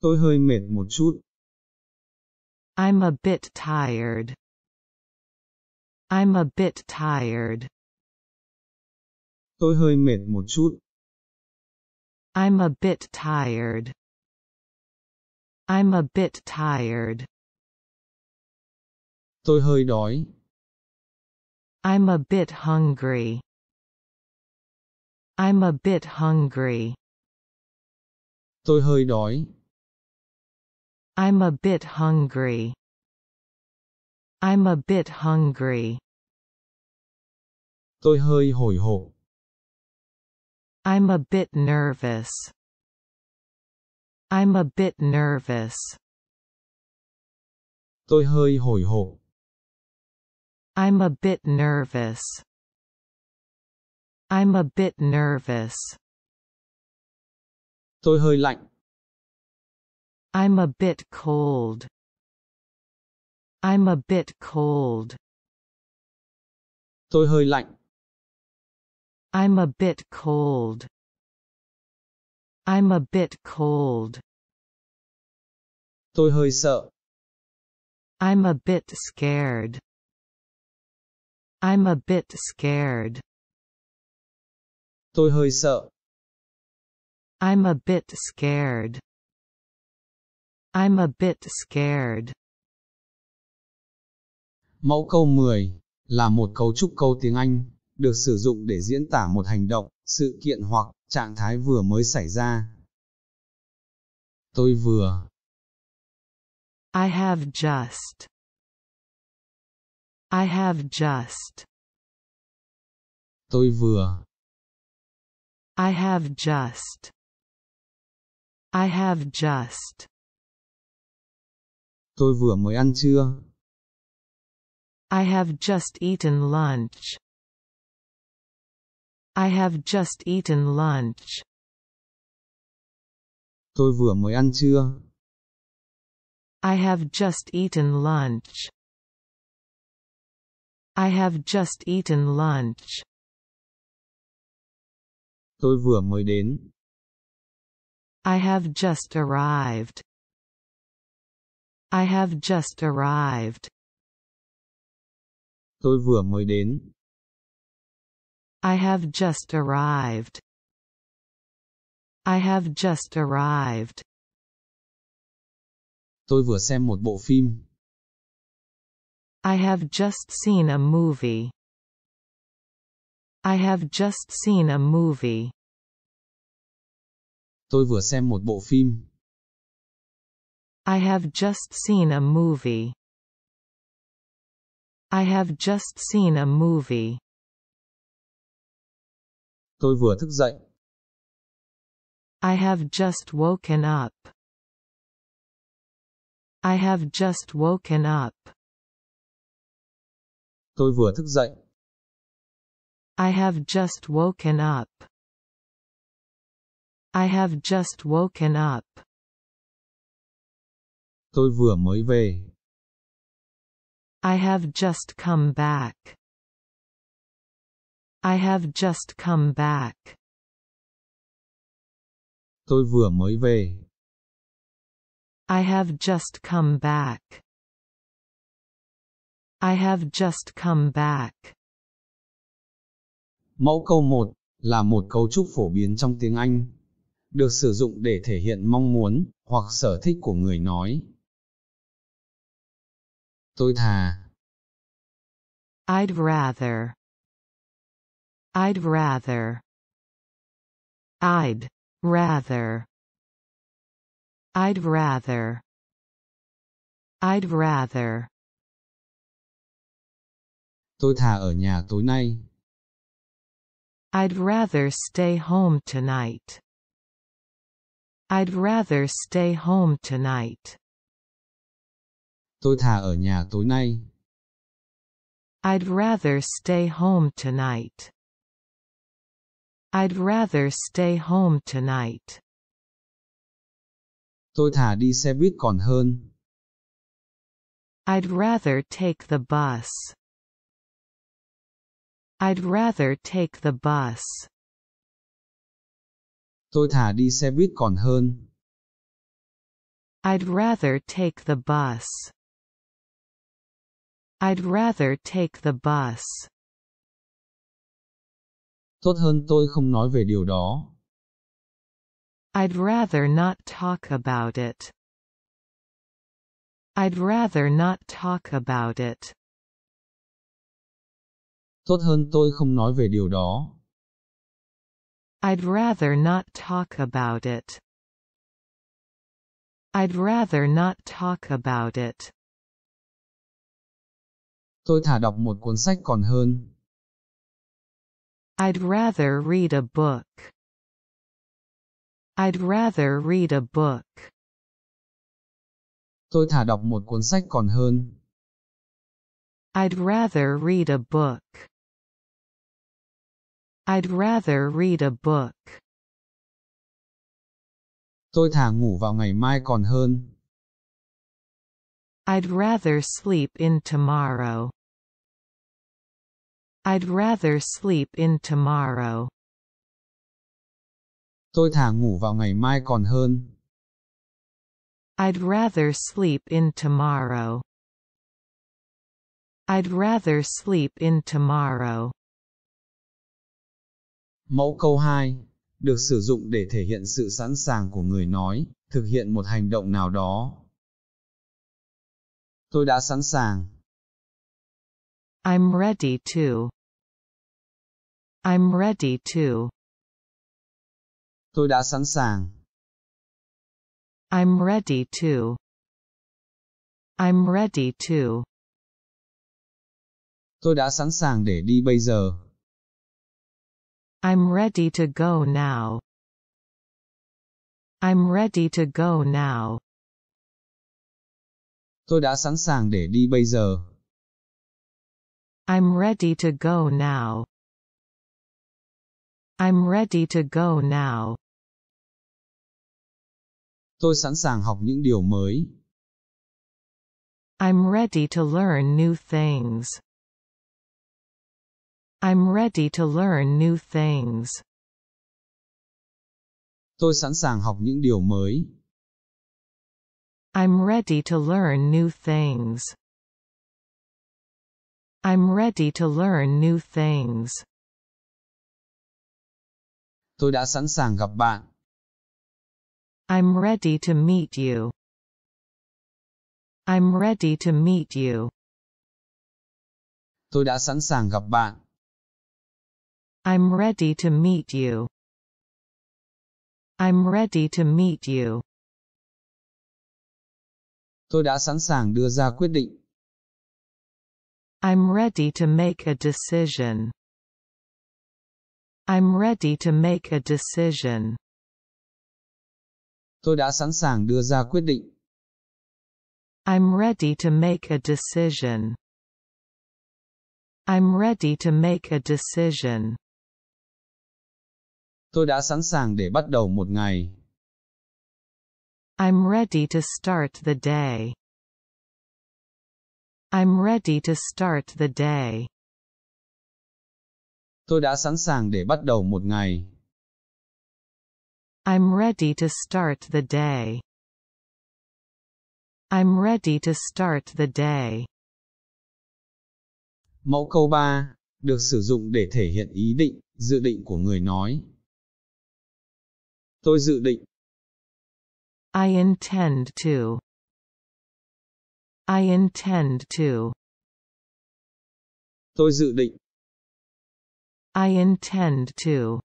Tôi hơi mệt một chút. I'm a bit tired. I'm a bit tired. Tôi hơi mệt một chút. I'm a bit tired. I'm a bit tired. Tôi hơi đói. I'm a bit hungry. I'm a bit hungry. Tôi hơi đói. I'm a bit hungry. I'm a bit hungry. Tôi hơi hồi hộp. I'm a bit nervous. I'm a bit nervous. Tôi hơi hồi hộp. I'm a bit nervous. I'm a bit nervous. Tôi hơi lạnh. I'm a bit cold. I'm a bit cold. Tôi hơi lạnh. I'm a bit cold. I'm a bit cold. Tôi hơi sợ. I'm a bit scared. I'm a bit scared. Tôi hơi sợ. I'm a bit scared. I'm a bit scared. Mẫu câu mười là một cấu trúc câu tiếng Anh, được sử dụng để diễn tả một hành động, sự kiện hoặc trạng thái vừa mới xảy ra. Tôi vừa. I have just. I have just. Tôi vừa. I have just. I have just. Tôi vừa mới ăn trưa. I have just eaten lunch. I have just eaten lunch. Tôi vừa mới ăn trưa. I have just eaten lunch. I have just eaten lunch. Tôi vừa mới đến. I have just arrived. I have just arrived. Tôi vừa mới đến. I have just arrived. I have just arrived. Tôi vừa xem một bộ phim. I have just seen a movie. I have just seen a movie. Tôi vừa xem một bộ phim. I have just seen a movie. I have just seen a movie. Tôi vừa thức dậy. I have just woken up. I have just woken up. Tôi vừa thức dậy. I have just woken up. I have just woken up. Tôi vừa mới về. I have just come back. I have just come back. Tôi vừa mới về. I have just come back. I have just come back. Mẫu câu một là một cấu trúc phổ biến trong tiếng Anh, được sử dụng để thể hiện mong muốn hoặc sở thích của người nói. Tôi thà. I'd rather. I'd rather. I'd rather. I'd rather. I'd rather. Tôi thà ở nhà tối nay. I'd rather stay home tonight. I'd rather stay home tonight. Tôi thà ở nhà tối nay. I'd rather stay home tonight. I'd rather stay home tonight. Tôi thà đi xe buýt còn hơn. I'd rather take the bus. I'd rather take the bus. Tôi thà đi xe buýt còn hơn. I'd rather take the bus. I'd rather take the bus. Tốt hơn tôi không nói về điều đó. I'd rather not talk about it. I'd rather not talk about it. Tốt hơn tôi không nói về điều đó. I'd rather not talk about it. I'd rather not talk about it. Tôi thà đọc một cuốn sách còn hơn. I'd rather read a book. I'd rather read a book. Tôi thà đọc một cuốn sách còn hơn. I'd rather read a book. I'd rather read a book. Tôi thà ngủ vào ngày mai còn hơn. I'd rather sleep in tomorrow. I'd rather sleep in tomorrow. Tôi thà ngủ vào ngày mai còn hơn. I'd rather sleep in tomorrow. I'd rather sleep in tomorrow. Mẫu câu hai được sử dụng để thể hiện sự sẵn sàng của người nói thực hiện một hành động nào đó. Tôi đã sẵn sàng. I'm ready to. I'm ready to. Tôi đã sẵn sàng. I'm ready to. I'm ready to. Tôi đã sẵn sàng để đi bây giờ. I'm ready to go now. I'm ready to go now. Tôi đã sẵn sàng để đi bây giờ. I'm ready to go now. I'm ready to go now. Tôi sẵn sàng học những điều mới. I'm ready to learn new things. I'm ready to learn new things. Tôi sẵn sàng học những điều mới. I'm ready to learn new things. I'm ready to learn new things. Tôi đã sẵn sàng gặp bạn. I'm ready to meet you. I'm ready to meet you. Tôi đã sẵn sàng gặp bạn. I'm ready to meet you. I'm ready to meet you. Tôi đã sẵn sàng đưa ra quyết định. I'm ready to make a decision. I'm ready to make a decision. Tôi đã sẵn sàng đưa ra quyết định. I'm ready to make a decision. I'm ready to make a decision. Tôi đã sẵn sàng để bắt đầu một ngày. I'm ready to start the day. I'm ready to start the day. Tôi đã sẵn sàng để bắt đầu một ngày. I'm ready to start the day. I'm ready to start the day. Mẫu câu ba được sử dụng để thể hiện ý định, dự định của người nói. Tôi dự định. I intend to. I intend to. Tôi dự định. I intend to.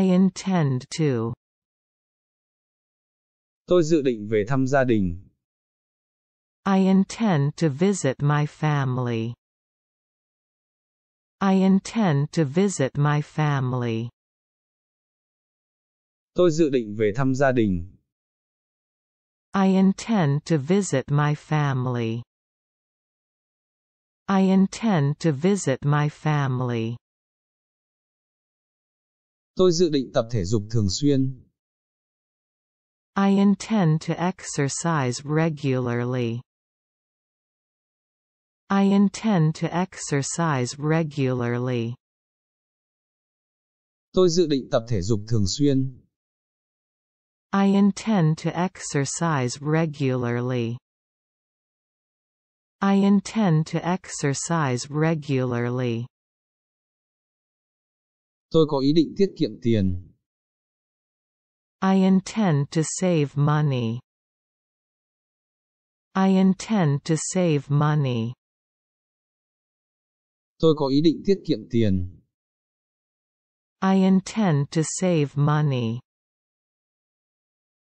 I intend to. Tôi dự định về thăm gia đình. I intend to visit my family. I intend to visit my family. Tôi dự định về thăm gia đình. I intend to visit my family. I intend to visit my family. Tôi dự định tập thể dục thường xuyên. I intend to exercise regularly. I intend to exercise regularly. Tôi dự định tập thể dục thường xuyên. I intend to exercise regularly. I intend to exercise regularly. Tôi có ý định tiết kiệm tiền. I intend to save money. I intend to save money. Tôi có ý định tiết kiệm tiền. I intend to save money.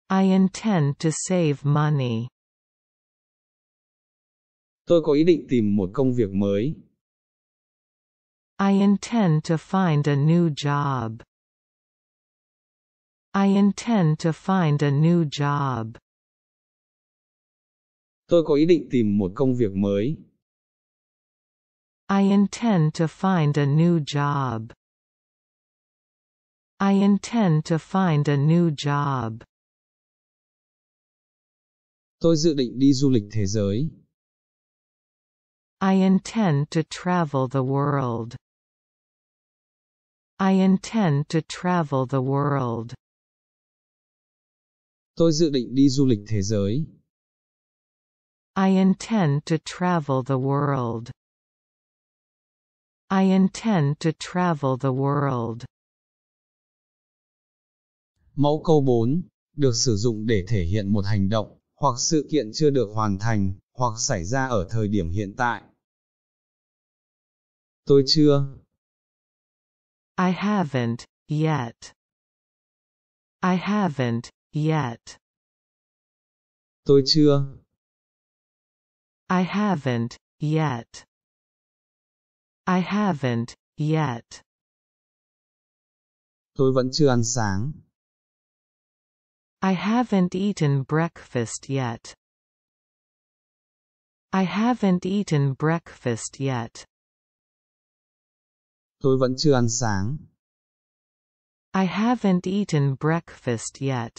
I intend to save money. Tôi có ý định tìm một công việc mới. I intend to find a new job. I intend to find a new job. Tôi có ý định tìm một công việc mới. I intend to find a new job. I intend to find a new job. Tôi dự định đi du lịch thế giới. I intend to travel the world. I intend to travel the world. Tôi dự định đi du lịch thế giới. I intend to travel the world. I intend to travel the world. Mẫu câu bốn được sử dụng để thể hiện một hành động hoặc sự kiện chưa được hoàn thành hoặc xảy ra ở thời điểm hiện tại. Tôi chưa. I haven't yet. I haven't yet. Tôi chưa. I haven't yet. I haven't yet. Tôi vẫn chưa ăn sáng. I haven't eaten breakfast yet. I haven't eaten breakfast yet. Tôi vẫn chưa ăn sáng. I haven't eaten breakfast yet.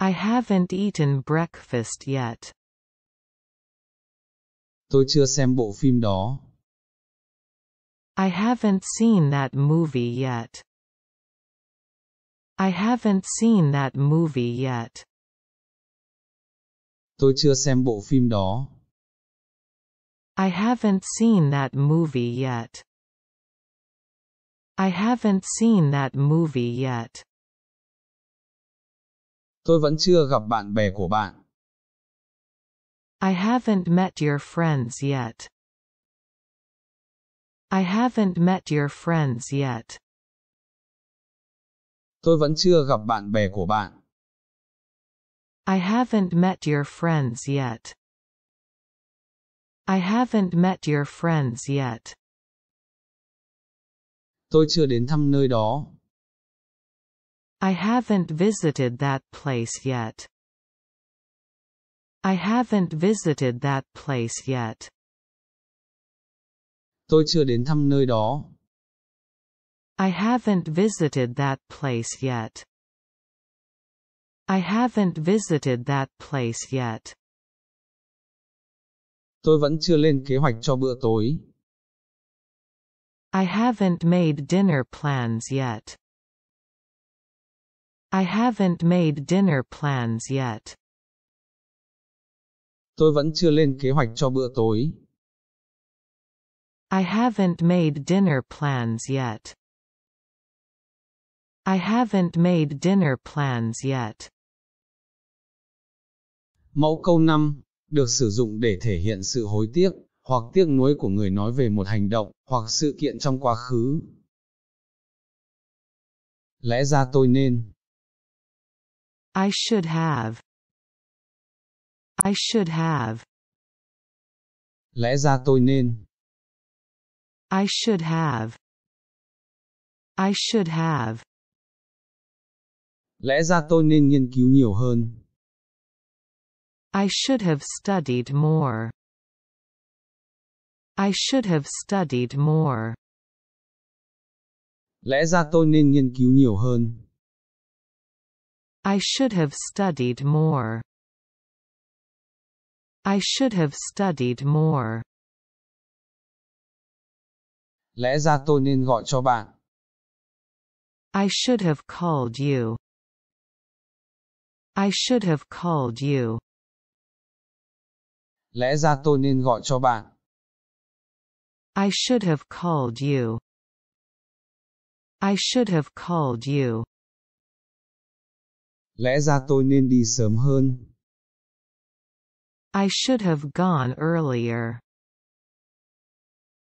I haven't eaten breakfast yet. Tôi chưa xem bộ phim đó. I haven't seen that movie yet. I haven't seen that movie yet. Tôi chưa xem bộ phim đó. I haven't seen that movie yet. I haven't seen that movie yet. Tôi vẫn chưa gặp bạn bè của bạn. I haven't met your friends yet. I haven't met your friends yet. Tôi vẫn chưa gặp bạn bè của bạn. I haven't met your friends yet. I haven't met your friends yet. Tôi chưa đến thăm nơi đó. I haven't visited that place yet. I haven't visited that place yet. Tôi chưa đến thăm nơi đó. I haven't visited that place yet. I haven't visited that place yet. Tôi vẫn chưa lên kế hoạch cho bữa tối. I haven't made dinner plans yet. I haven't made dinner plans yet. Tôi vẫn chưa lên kế hoạch cho bữa tối. I haven't made dinner plans yet. I haven't made dinner plans yet. Mẫu câu năm được sử dụng để thể hiện sự hối tiếc hoặc tiếc nuối của người nói về một hành động hoặc sự kiện trong quá khứ. Lẽ ra tôi nên. I should have. I should have. Lẽ ra tôi nên. I should have. I should have. Lẽ ra tôi nên nghiên cứu nhiều hơn. I should have studied more. I should have studied more. Lẽ ra tôi nên nghiên cứu nhiều hơn. I should have studied more. I should have studied more. Lẽ ra tôi nên gọi cho bạn. I should have called you. I should have called you. Lẽ ra tôi nên gọi cho bạn. I should have called you. I should have called you. Lẽ ra tôi nên đi sớm hơn. I should have gone earlier.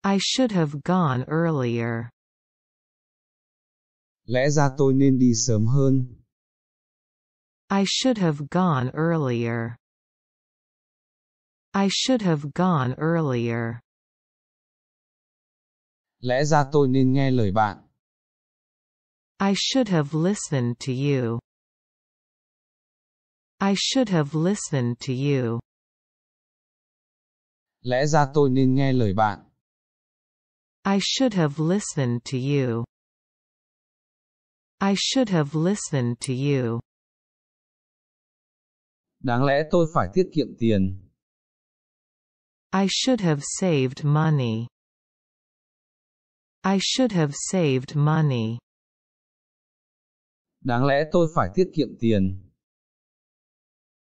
I should have gone earlier. Lẽ ra tôi nên đi sớm hơn. I should have gone earlier. I should have gone earlier. Lẽ ra tôi nên nghe lời bạn. I should have listened to you. I should have listened to you. Lẽ ra tôi nên nghe lời bạn. I should have listened to you. I should have listened to you. Đáng lẽ tôi phải tiết kiệm tiền. I should have saved money. I should have saved money. Đáng lẽ tôi phải tiết kiệm tiền.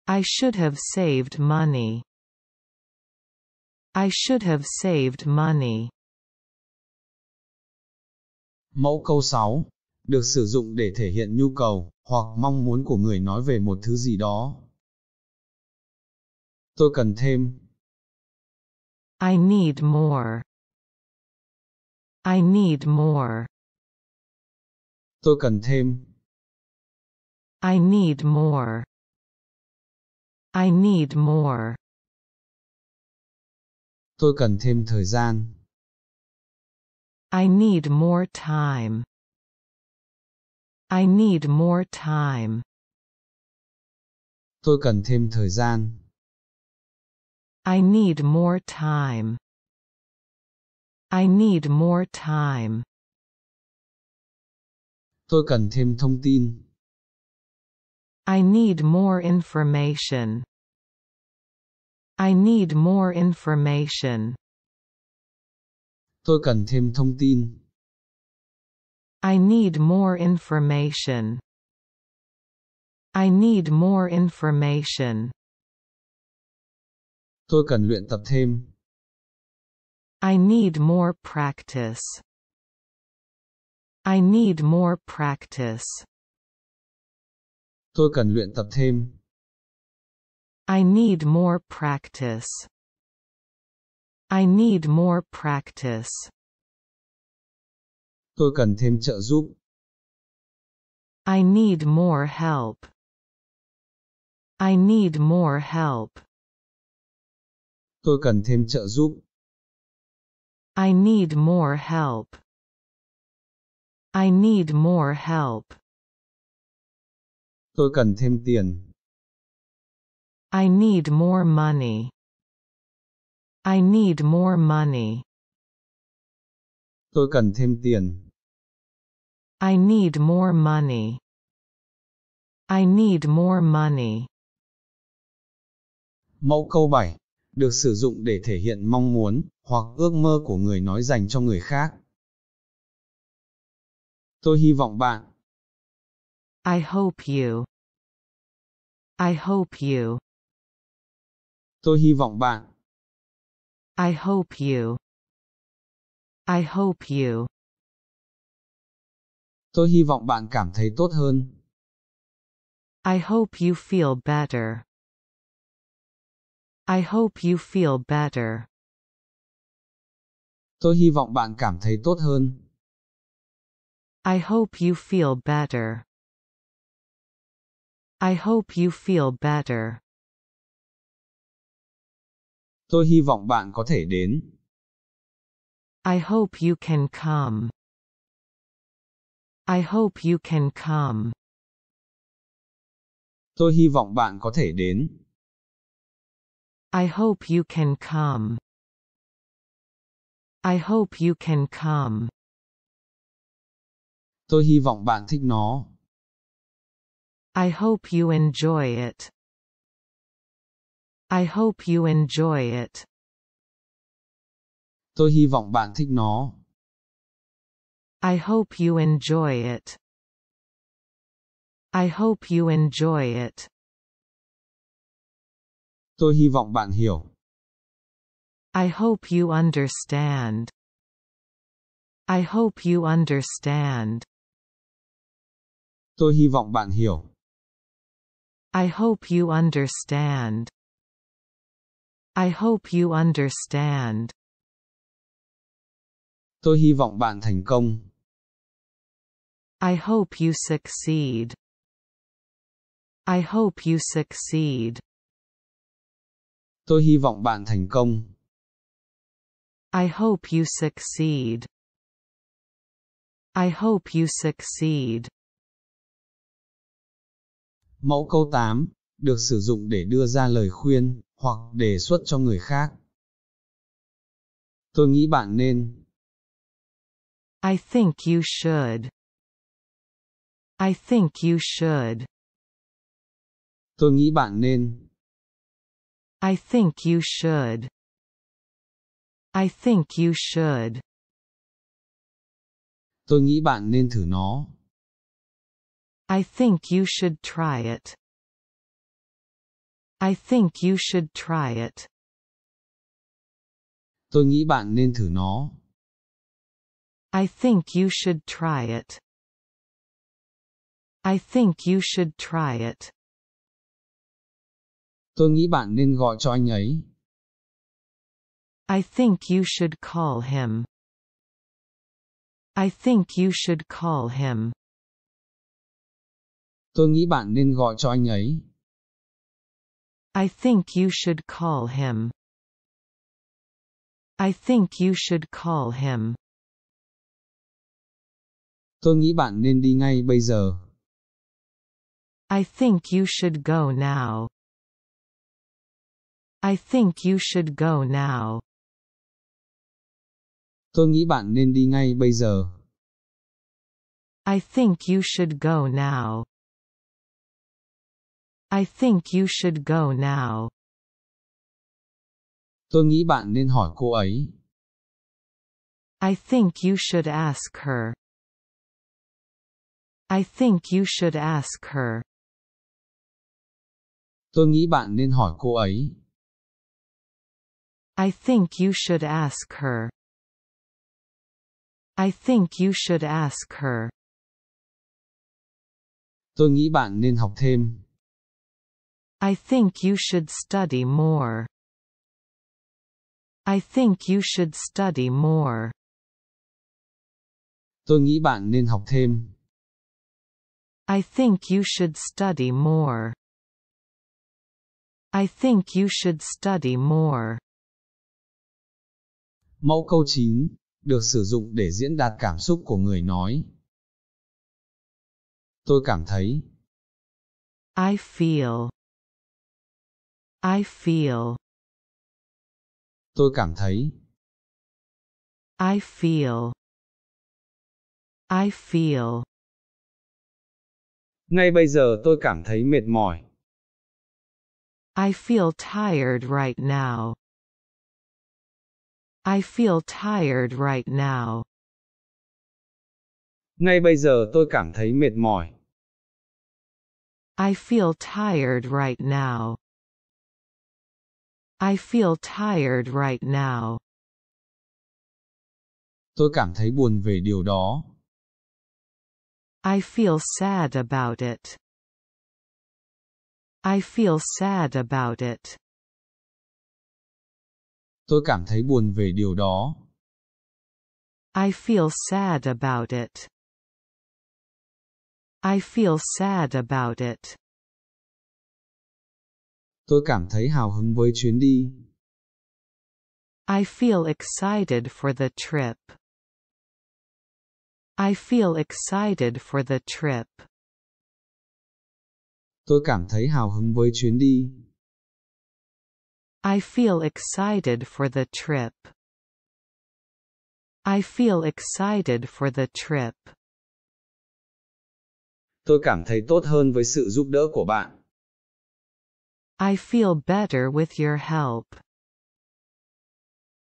I should have saved money. I should have saved money. Mẫu câu sáu được sử dụng để thể hiện nhu cầu hoặc mong muốn của người nói về một thứ gì đó. Tôi cần thêm. I need more. I need more. Tôi cần thêm. I need more. I need more. Tôi cần thêm thời gian. I need more time. I need more time. Tôi cần thêm thời gian. I need more time. I need more time. Tôi cần thêm thông tin. I need more information. I need more information. Tôi cần thêm thông tin. I need more information. I need more information. Tôi cần luyện tập thêm. I need more practice. I need more practice. Tôi cần luyện tập thêm. I need more practice. I need more practice. Tôi cần thêm trợ giúp. I need more help. I need more help. Tôi cần thêm trợ giúp. I need more help. I need more help. Tôi cần thêm tiền. I need more money. I need more money. Tôi cần thêm tiền. I need more money. I need more money. Mẫu câu bảy được sử dụng để thể hiện mong muốn hoặc ước mơ của người nói dành cho người khác. Tôi hy vọng bạn. I hope you. I hope you. Tôi hy vọng bạn. I hope you. I hope you. Tôi hy vọng bạn cảm thấy tốt hơn. I hope you feel better. I hope you feel better. Tôi hy vọng bạn cảm thấy tốt hơn. I hope you feel better. I hope you feel better. Tôi hy vọng bạn có thể đến. I hope you can come. I hope you can come. Tôi hy vọng bạn có thể đến. I hope you can come. I hope you can come. Tôi hy vọng bạn thích nó. I hope you enjoy it. I hope you enjoy it. Tôi hy vọng bạn thích nó. I hope you enjoy it. I hope you enjoy it. Tôi hy vọng bạn hiểu. I hope you understand. I hope you understand. Tôi hy vọng bạn hiểu. I hope you understand. I hope you understand. Tôi hy vọng bạn thành công. I hope you succeed. I hope you succeed. Tôi hy vọng bạn thành công. I hope you succeed. I hope you succeed. Mẫu câu tám được sử dụng để đưa ra lời khuyên hoặc đề xuất cho người khác. Tôi nghĩ bạn nên. I think you should. I think you should. Tôi nghĩ bạn nên. I think you should. I think you should. Tôi nghĩ bạn nên thử nó. I think you should try it. I think you should try it. Tôi nghĩ bạn nên thử nó. I think you should try it. I think you should try it. Tôi nghĩ bạn nên gọi cho anh ấy. I think you should call him. I think you should call him. Tôi nghĩ bạn nên gọi cho anh ấy. I think you should call him. I think you should call him. Tôi nghĩ bạn nên đi ngay bây giờ. I think you should go now. I think you should go now. Tôi nghĩ bạn nên đi ngay bây giờ. I think you should go now. I think you should go now. Tôi nghĩ bạn nên hỏi cô ấy. I think you should ask her. I think you should ask her. Tôi nghĩ bạn nên hỏi cô ấy. I think you should ask her. I think you should ask her. Tôi nghĩ bạn nên học thêm. I think you should study more. I think you should study more. Tôi nghĩ bạn nên học thêm. I think you should study more. I think you should study more. Mẫu câu chín được sử dụng để diễn đạt cảm xúc của người nói. Tôi cảm thấy. I feel. I feel. Tôi cảm thấy. I feel. I feel. Ngay bây giờ tôi cảm thấy mệt mỏi. I feel tired right now. I feel tired right now. Ngay bây giờ tôi cảm thấy mệt mỏi. I feel tired right now. I feel tired right now. Tôi cảm thấy buồn về điều đó. I feel sad about it. I feel sad about it. Tôi cảm thấy buồn về điều đó. I feel sad about it. I feel sad about it. Tôi cảm thấy hào hứng với chuyến đi. I feel excited for the trip. I feel excited for the trip. Tôi cảm thấy hào hứng với chuyến đi. I feel excited for the trip. I feel excited for the trip. Tôi cảm thấy tốt hơn với sự giúp đỡ của bạn. I feel better with your help.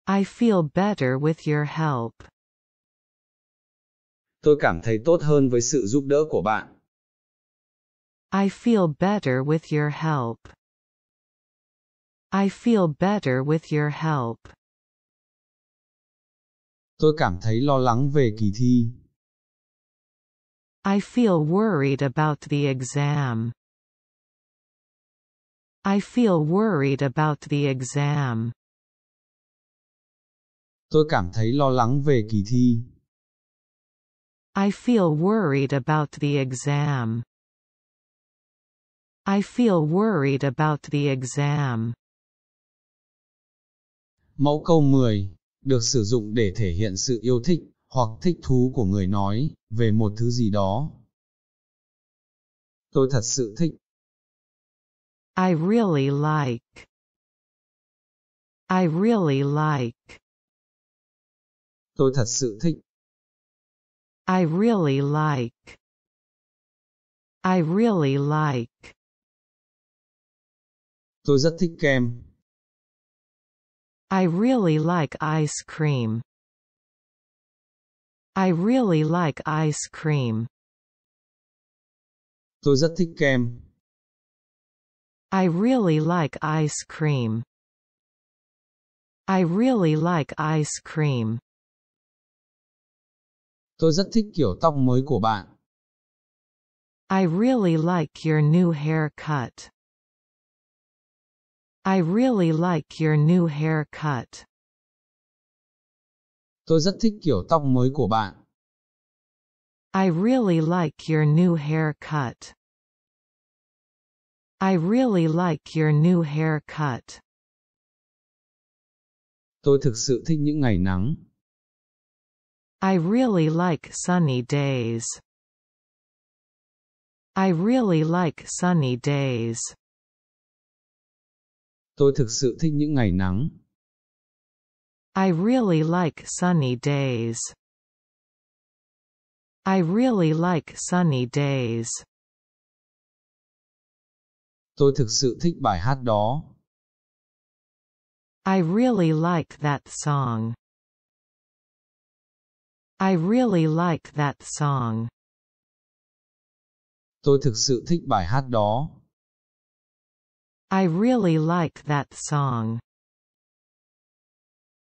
I feel better with your help. Tôi cảm thấy tốt hơn với sự giúp đỡ của bạn. I feel better with your help. I feel better with your help. Tôi cảm thấy lo lắng về kỳ thi. I feel worried about the exam. I feel worried about the exam. Tôi cảm thấy lo lắng về kỳ thi. I feel worried about the exam. I feel worried about the exam. Mẫu câu mười được sử dụng để thể hiện sự yêu thích hoặc thích thú của người nói về một thứ gì đó. Tôi thật sự thích. I really like. I really like. Tôi thật sự thích. I really like. I really like. Tôi rất thích kem. I really like ice cream. I really like ice cream. Tôi rất thích kem. I really like ice cream. I really like ice cream. Tôi rất thích kiểu tóc mới của bạn. I really like your new haircut. I really like your new haircut. Tôi rất thích kiểu tóc mới của bạn. I really like your new haircut. I really like your new haircut. Tôi thực sự thích những ngày nắng. I really like sunny days. I really like sunny days. Tôi thực sự thích những ngày nắng. I really like sunny days. I really like sunny days. Tôi thực sự thích bài hát đó. I really like that song. I really like that song. Tôi thực sự thích bài hát đó. I really like that song.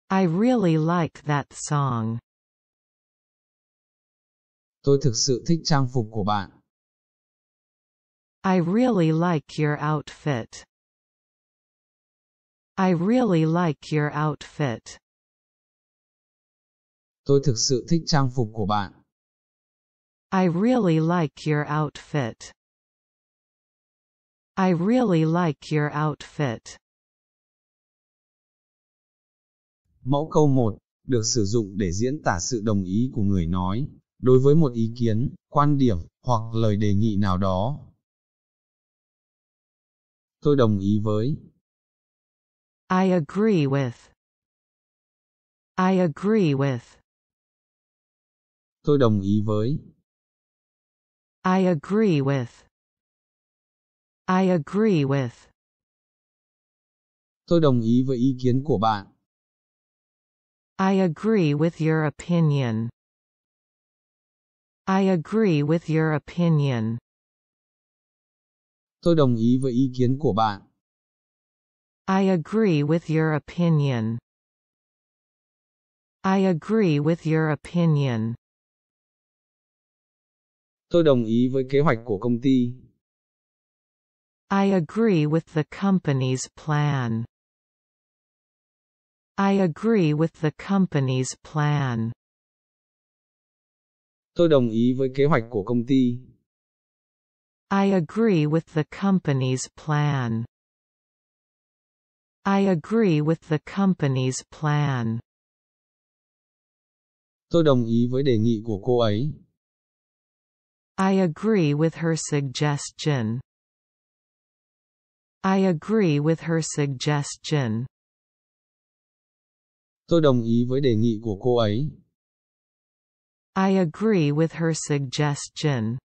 I really like that song. Tôi thực sự thích trang phục của bạn. I really like your outfit. I really like your outfit. Tôi thực sự thích trang phục của bạn. I really like your outfit. I really like your outfit. Mẫu câu một được sử dụng để diễn tả sự đồng ý của người nói đối với một ý kiến, quan điểm hoặc lời đề nghị nào đó. Tôi đồng ý với. I agree with. I agree with. Tôi đồng ý với. I agree with. I agree with. Tôi đồng ý với ý kiến của bạn. I agree with your opinion. I agree with your opinion. Tôi đồng ý với ý kiến của bạn. I agree with your opinion. I agree with your opinion. Tôi đồng ý với kế hoạch của công ty. I agree with the company's plan. I agree with the company's plan. Tôi đồng ý với kế hoạch của công ty. I agree with the company's plan. I agree with the company's plan. Tôi đồng ý với đề nghị của cô ấy. I agree with her suggestion. I agree with her suggestion. Tôi đồng ý với đề nghị của cô ấy. I agree with her suggestion.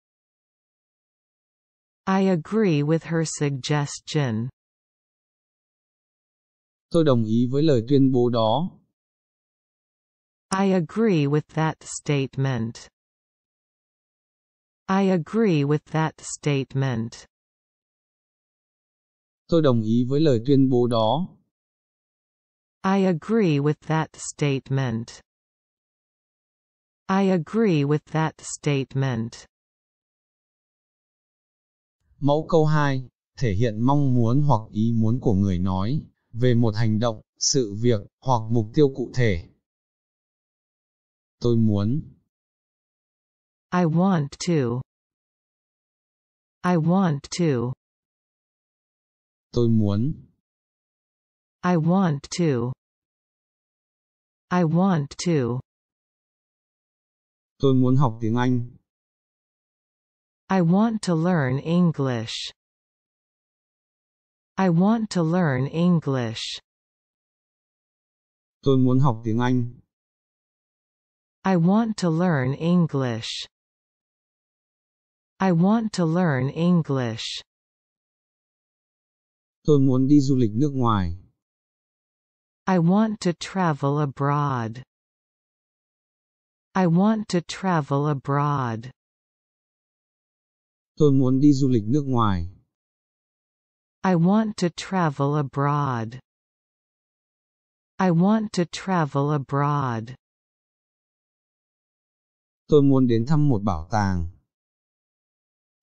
I agree with her suggestion. Tôi đồng ý với lời tuyên bố đó. I agree with that statement. I agree with that statement. Tôi đồng ý với lời tuyên bố đó. I agree with that statement. I agree with that statement. Mẫu câu hai, thể hiện mong muốn hoặc ý muốn của người nói về một hành động, sự việc hoặc mục tiêu cụ thể. Tôi muốn. I want to. I want to. Tôi muốn. I want to. I want to. Tôi muốn học tiếng Anh. I want to learn English. I want to learn English. Tôi muốn học tiếng Anh. I want to learn English. I want to learn English. Tôi muốn đi du lịch nước ngoài. I want to travel abroad. I want to travel abroad. Tôi muốn đi du lịch nước ngoài. I want to travel abroad. I want to travel abroad. Tôi muốn đến thăm một bảo tàng.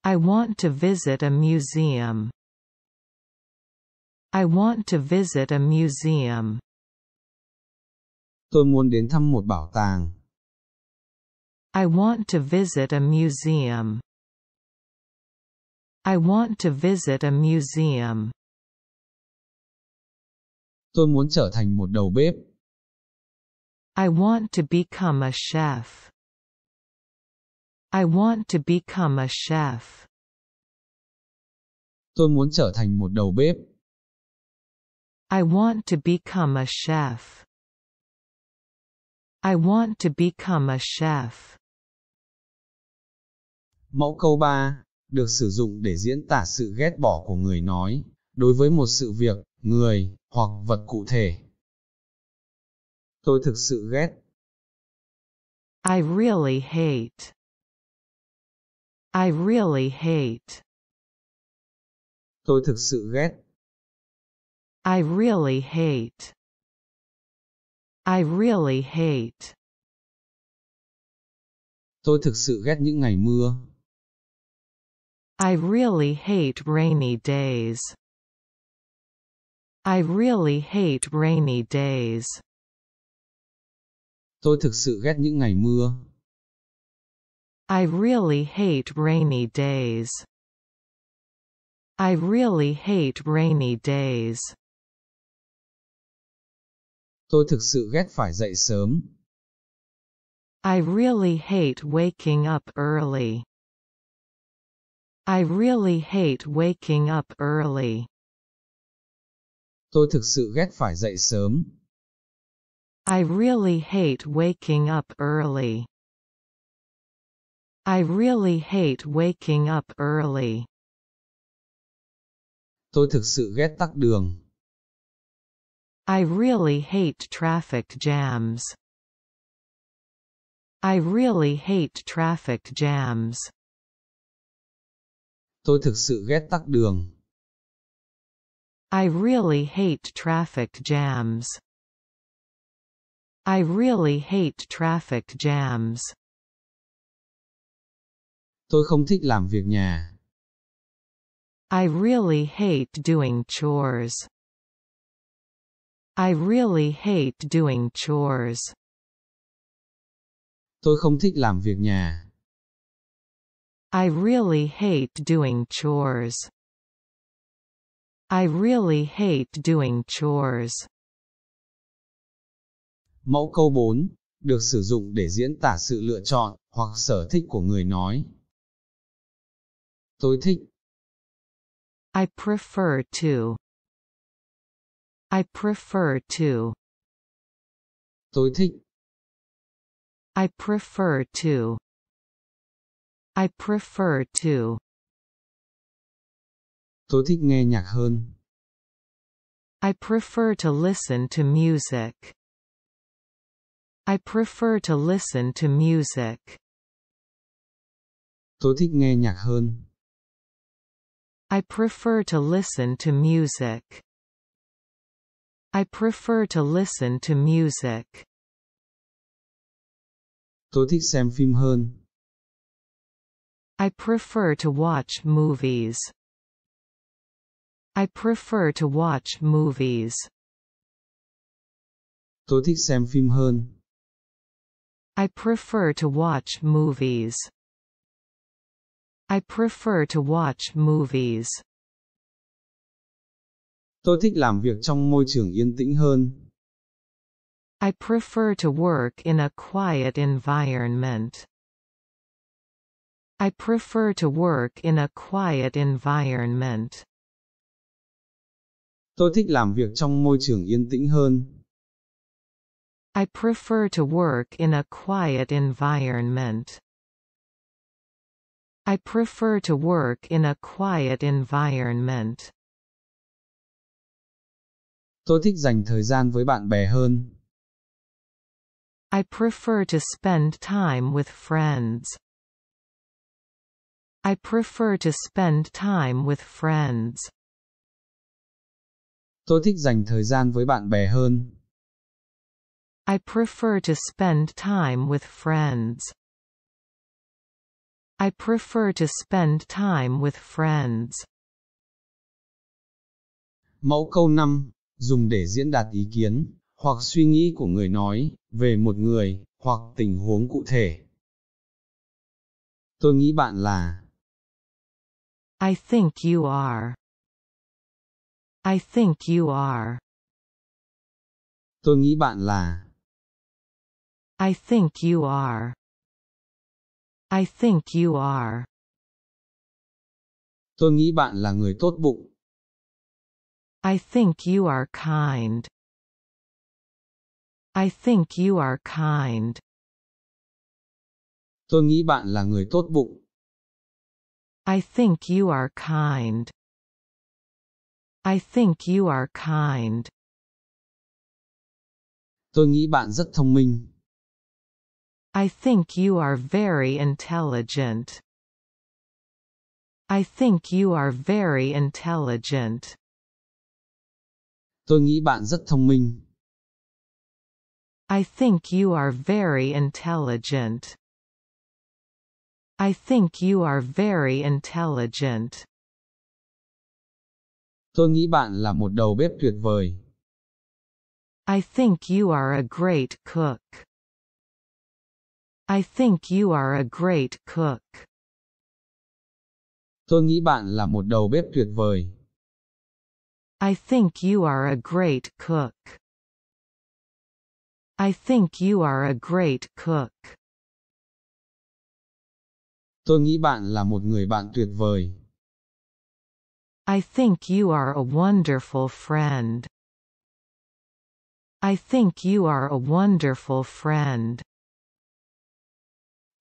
I want to visit a museum. I want to visit a museum. Tôi muốn đến thăm một bảo tàng. I want to visit a museum. I want to visit a museum. Tôi muốn trở thành một đầu bếp. I want to become a chef. I want to become a chef. Tôi muốn trở thành một đầu bếp. I want to become a chef. I want to become a chef. Mẫu câu ba được sử dụng để diễn tả sự ghét bỏ của người nói đối với một sự việc, người hoặc vật cụ thể. Tôi thực sự ghét. I really hate. I really hate. Tôi thực sự ghét. I really hate. I really hate. Tôi thực sự ghét những ngày mưa. I really hate rainy days. I really hate rainy days. Tôi thực sự ghét những ngày mưa. I really hate rainy days. I really hate rainy days. Tôi thực sự ghét phải dậy sớm. I really hate waking up early. I really hate waking up early. Tôi thực sự ghét phải dậy sớm. I really hate waking up early. I really hate waking up early. Tôi thực sự ghét tắc đường. I really hate traffic jams. I really hate traffic jams. Tôi thực sự ghét tắc đường. I really hate traffic jams. I really hate traffic jams. Tôi không thích làm việc nhà. I really hate doing chores. I really hate doing chores. Tôi không thích làm việc nhà. I really hate doing chores. I really hate doing chores. Mẫu câu bốn được sử dụng để diễn tả sự lựa chọn hoặc sở thích của người nói. Tôi thích. I prefer to. I prefer to. Tôi thích. I prefer to. I prefer to. Tôi thích nghe nhạc hơn. I prefer to listen to music. I prefer to listen to music. Tôi thích nghe nhạc hơn. I prefer to listen to music. I prefer to listen to music. Tôi thích xem phim hơn. I prefer to watch movies. I prefer to watch movies. Tôi thích xem phim hơn. I prefer to watch movies. I prefer to watch movies. Tôi thích làm việc trong môi trường yên tĩnh hơn. I prefer to work in a quiet environment. I prefer to work in a quiet environment. Tôi thích làm việc trong môi trường yên tĩnh hơn. I prefer to work in a quiet environment. I prefer to work in a quiet environment. Tôi thích dành thời gian với bạn bè hơn. I prefer to spend time with friends. I prefer to spend time with friends. Tôi thích dành thời gian với bạn bè hơn. I prefer to spend time with friends. I prefer to spend time with friends. Mẫu câu năm dùng để diễn đạt ý kiến hoặc suy nghĩ của người nói về một người hoặc tình huống cụ thể. Tôi nghĩ bạn là. I think you are. I think you are. Tôi nghĩ bạn là. I think you are. I think you are. Tôi nghĩ bạn là người tốt bụng. I think you are kind. I think you are kind. Tôi nghĩ bạn là người tốt bụng. I think you are kind. I think you are kind. Tôi nghĩ bạn rất thông minh. I think you are very intelligent. I think you are very intelligent. Tôi nghĩ bạn rất thông minh. I think you are very intelligent. I think you are very intelligent. Tôi nghĩ bạn là một đầu bếp tuyệt vời. I think you are a great cook. I think you are a great cook. Tôi nghĩ bạn là một đầu bếp tuyệt vời. I think you are a great cook. I think you are a great cook. Tôi nghĩ bạn là một người bạn tuyệt vời. I think you are a wonderful friend. I think you are a wonderful friend.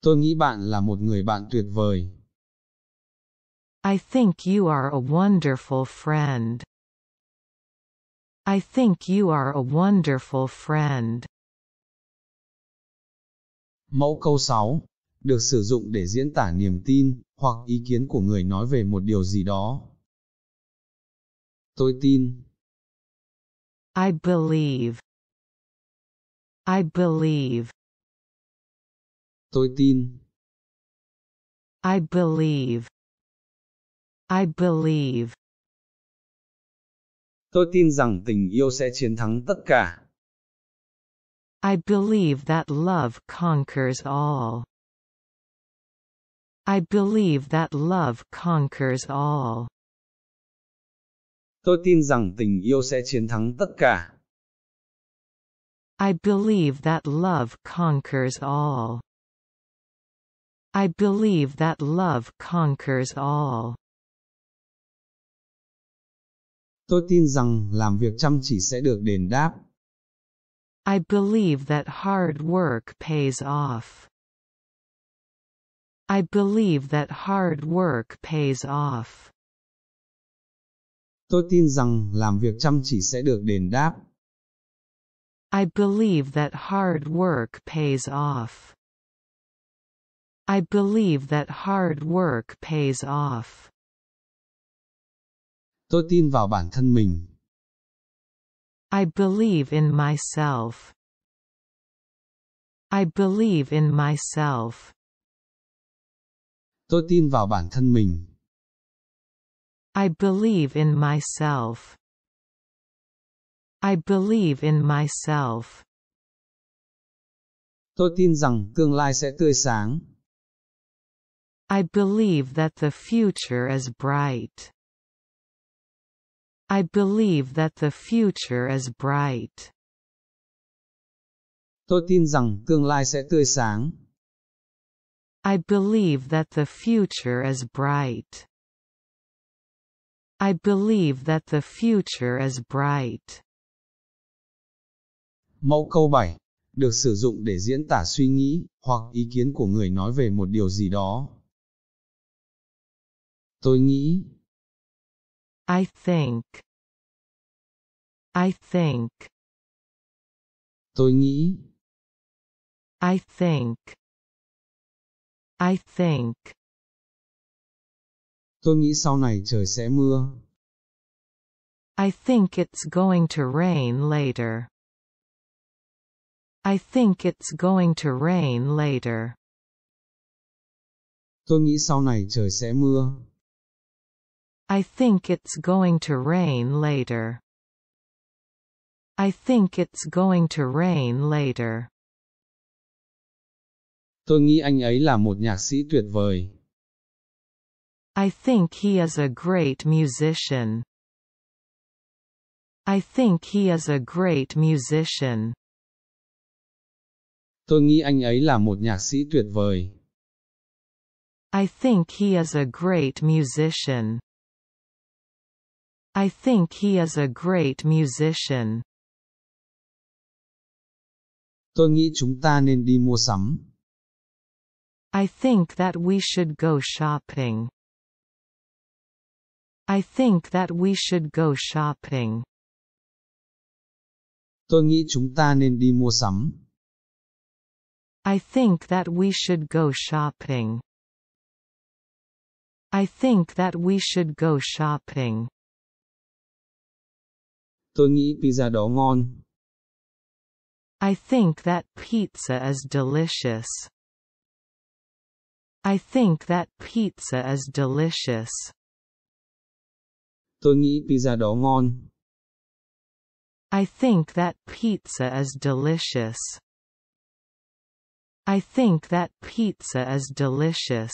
Tôi nghĩ bạn là một người bạn tuyệt vời. I think you are a wonderful friend. I think you are a wonderful friend. Mẫu câu sáu được sử dụng để diễn tả niềm tin hoặc ý kiến của người nói về một điều gì đó. Tôi tin. I believe. I believe. Tôi tin. I believe. I believe. Tôi tin rằng tình yêu sẽ chiến thắng tất cả. I believe that love conquers all. I believe that love conquers all. Tôi tin rằng tình yêu sẽ chiến thắng tất cả. I believe that love conquers all. I believe that love conquers all. Tôi tin rằng làm việc chăm chỉ sẽ được đền đáp. I believe that hard work pays off. I believe that hard work pays off. Tôi tin rằng làm việc chăm chỉ sẽ được đền đáp. I believe that hard work pays off. I believe that hard work pays off. Tôi tin vào bản thân mình. I believe in myself. I believe in myself. Tôi tin vào bản thân mình. I believe in myself. I believe in myself. Tôi tin rằng tương lai sẽ tươi sáng. I believe that the future is bright. I believe that the future is bright. Tôi tin rằng tương lai sẽ tươi sáng. I believe that the future is bright. I believe that the future is bright. Mẫu câu bảy được sử dụng để diễn tả suy nghĩ hoặc ý kiến của người nói về một điều gì đó. Tôi nghĩ. I think. I think. Tôi nghĩ. I think. I think. Tôi nghĩ sau này trời sẽ mưa. I think it's going to rain later. I think it's going to rain later. Tôi nghĩ sau này trời sẽ mưa. I think it's going to rain later. I think it's going to rain later. Tôi nghĩ anh ấy là một nhạc sĩ tuyệt vời. I think he is a great musician. I think he is a great musician. Tôi nghĩ anh ấy là một nhạc sĩ tuyệt vời. I think he is a great musician. I think he is a great musician. Tôi nghĩ chúng ta nên đi mua sắm. I think that we should go shopping. I think that we should go shopping. Tôi nghĩ chúng ta nên đi mua sắm. I think that we should go shopping. I think that we should go shopping. Tôi nghĩ pizza đó ngon. I think that pizza is delicious. I think that pizza is delicious. Tôi nghĩ pizza đó ngon. I think that pizza is delicious. I think that pizza is delicious.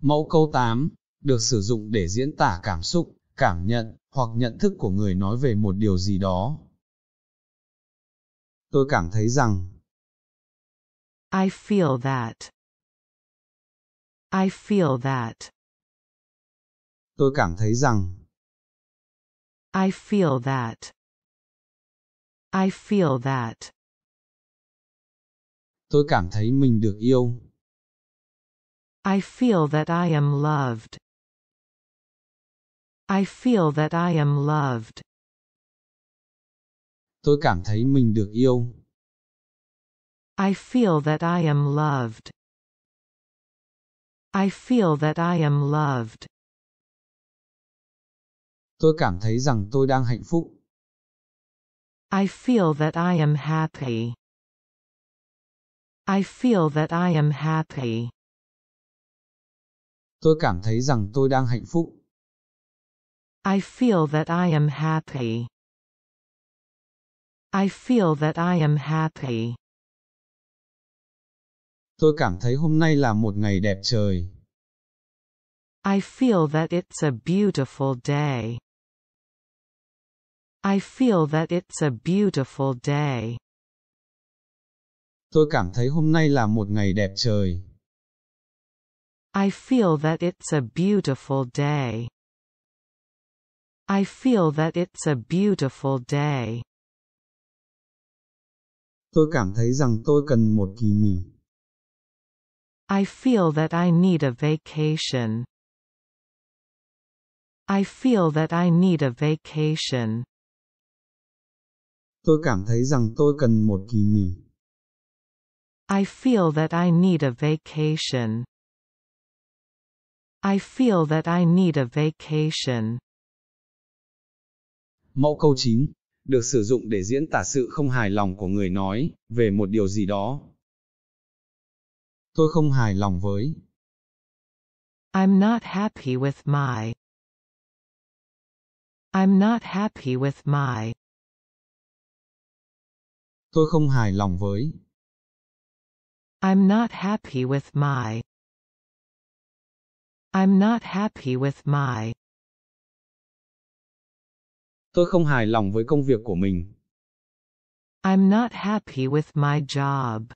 Mẫu câu tám được sử dụng để diễn tả cảm xúc, cảm nhận hoặc nhận thức của người nói về một điều gì đó. Tôi cảm thấy rằng. I feel that. I feel that. Tôi cảm thấy rằng. I feel that. I feel that. Tôi cảm thấy mình được yêu. I feel that I am loved. I feel that I am loved. Tôi cảm thấy mình được yêu. I feel that I am loved. I feel that I am loved. Tôi cảm thấy rằng tôi đang hạnh phúc. I feel that I am happy. I feel that I am happy. Tôi cảm thấy rằng tôi đang hạnh phúc. I feel that I am happy. I feel that I am happy. Tôi cảm thấy hôm nay là một ngày đẹp trời. I feel that it's a beautiful day. I feel that it's a beautiful day. Tôi cảm thấy hôm nay là một ngày đẹp trời. I feel that it's a beautiful day. I feel that it's a beautiful day. Tôi cảm thấy rằng tôi cần một kỳ nghỉ. I feel that I need a vacation. I feel that I need a vacation. Tôi cảm thấy rằng tôi cần một kỳ nghỉ. I feel that I need a vacation. I feel that I need a vacation. Mẫu câu chín được sử dụng để diễn tả sự không hài lòng của người nói về một điều gì đó. Tôi không hài lòng với. I'm not happy with my. I'm not happy with my. Tôi không hài lòng với. I'm not happy with my. I'm not happy with my. Tôi không hài lòng với công việc của mình. I'm not happy with my job.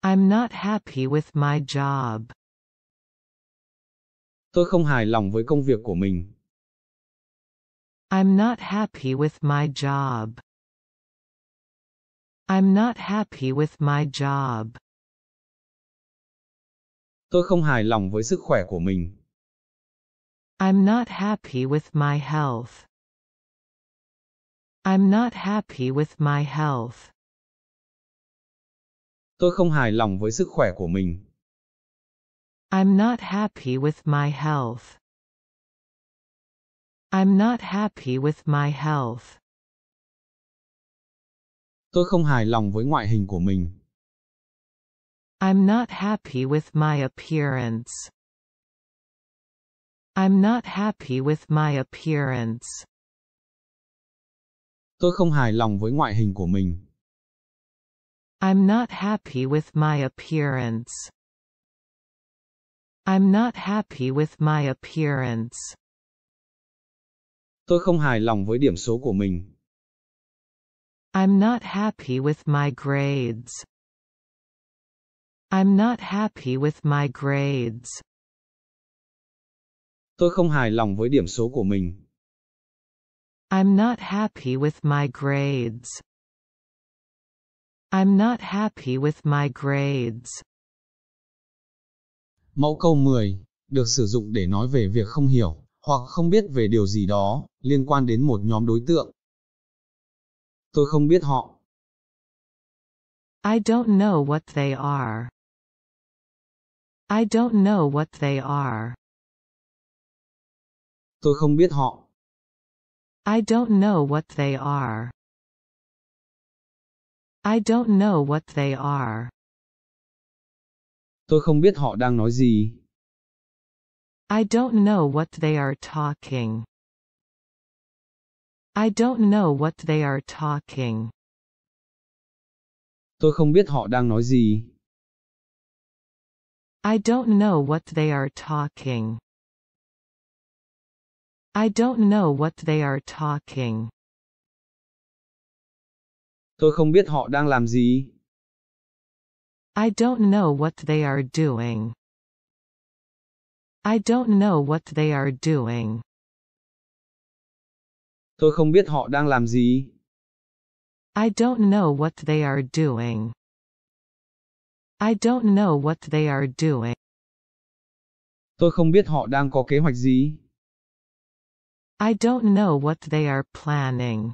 I'm not happy with my job. Tôi không hài lòng với công việc của mình. I'm not happy with my job. I'm not happy with my job. Tôi không hài lòng với sức khỏe của mình. I'm not happy with my health. I'm not happy with my health. Tôi không hài lòng với sức khỏe của mình. I'm not happy with my health. I'm not happy with my health. Tôi không hài lòng với ngoại hình của mình. I'm not happy with my appearance. I'm not happy with my appearance. Tôi không hài lòng với ngoại hình của mình. I'm not happy with my appearance. I'm not happy with my appearance. Tôi không hài lòng với điểm số của mình. I'm not happy with my grades. I'm not happy with my grades. Tôi không hài lòng với điểm số của mình. I'm not happy with my grades. I'm not happy with my grades. Mẫu câu mười được sử dụng để nói về việc không hiểu hoặc không biết về điều gì đó liên quan đến một nhóm đối tượng. Tôi không biết họ. I don't know what they are. I don't know what they are. Tôi không biết họ. I don't know what they are. I don't know what they are. Tôi không biết họ đang nói gì. I don't know what they are talking. I don't know what they are talking. Tôi không biết họ đang nói gì. I don't know what they are talking. I don't know what they are talking. Tôi không biết họ đang làm gì. I don't know what they are doing. I don't know what they are doing. Tôi không biết họ đang làm gì. I don't know what they are doing. I don't know what they are doing. Tôi không biết họ đang có kế hoạch gì. I don't know what they are planning.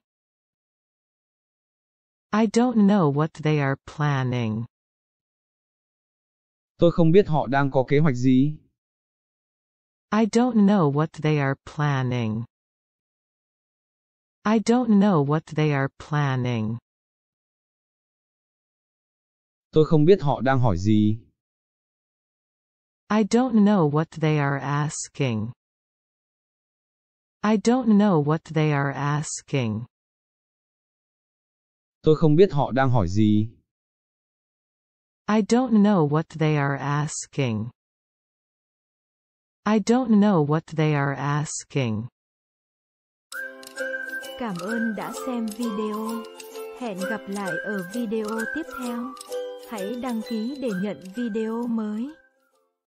I don't know what they are planning. Tôi không biết họ đang có kế hoạch gì. I don't know what they are planning. I don't know what they are planning. Tôi không biết họ đang hỏi gì. I don't know what they are asking. I don't know what they are asking. Tôi không biết họ đang hỏi gì. I don't know what they are asking. I don't know what they are asking. Cảm ơn đã xem video. Hẹn gặp lại ở video tiếp theo. Hãy đăng ký để nhận video mới.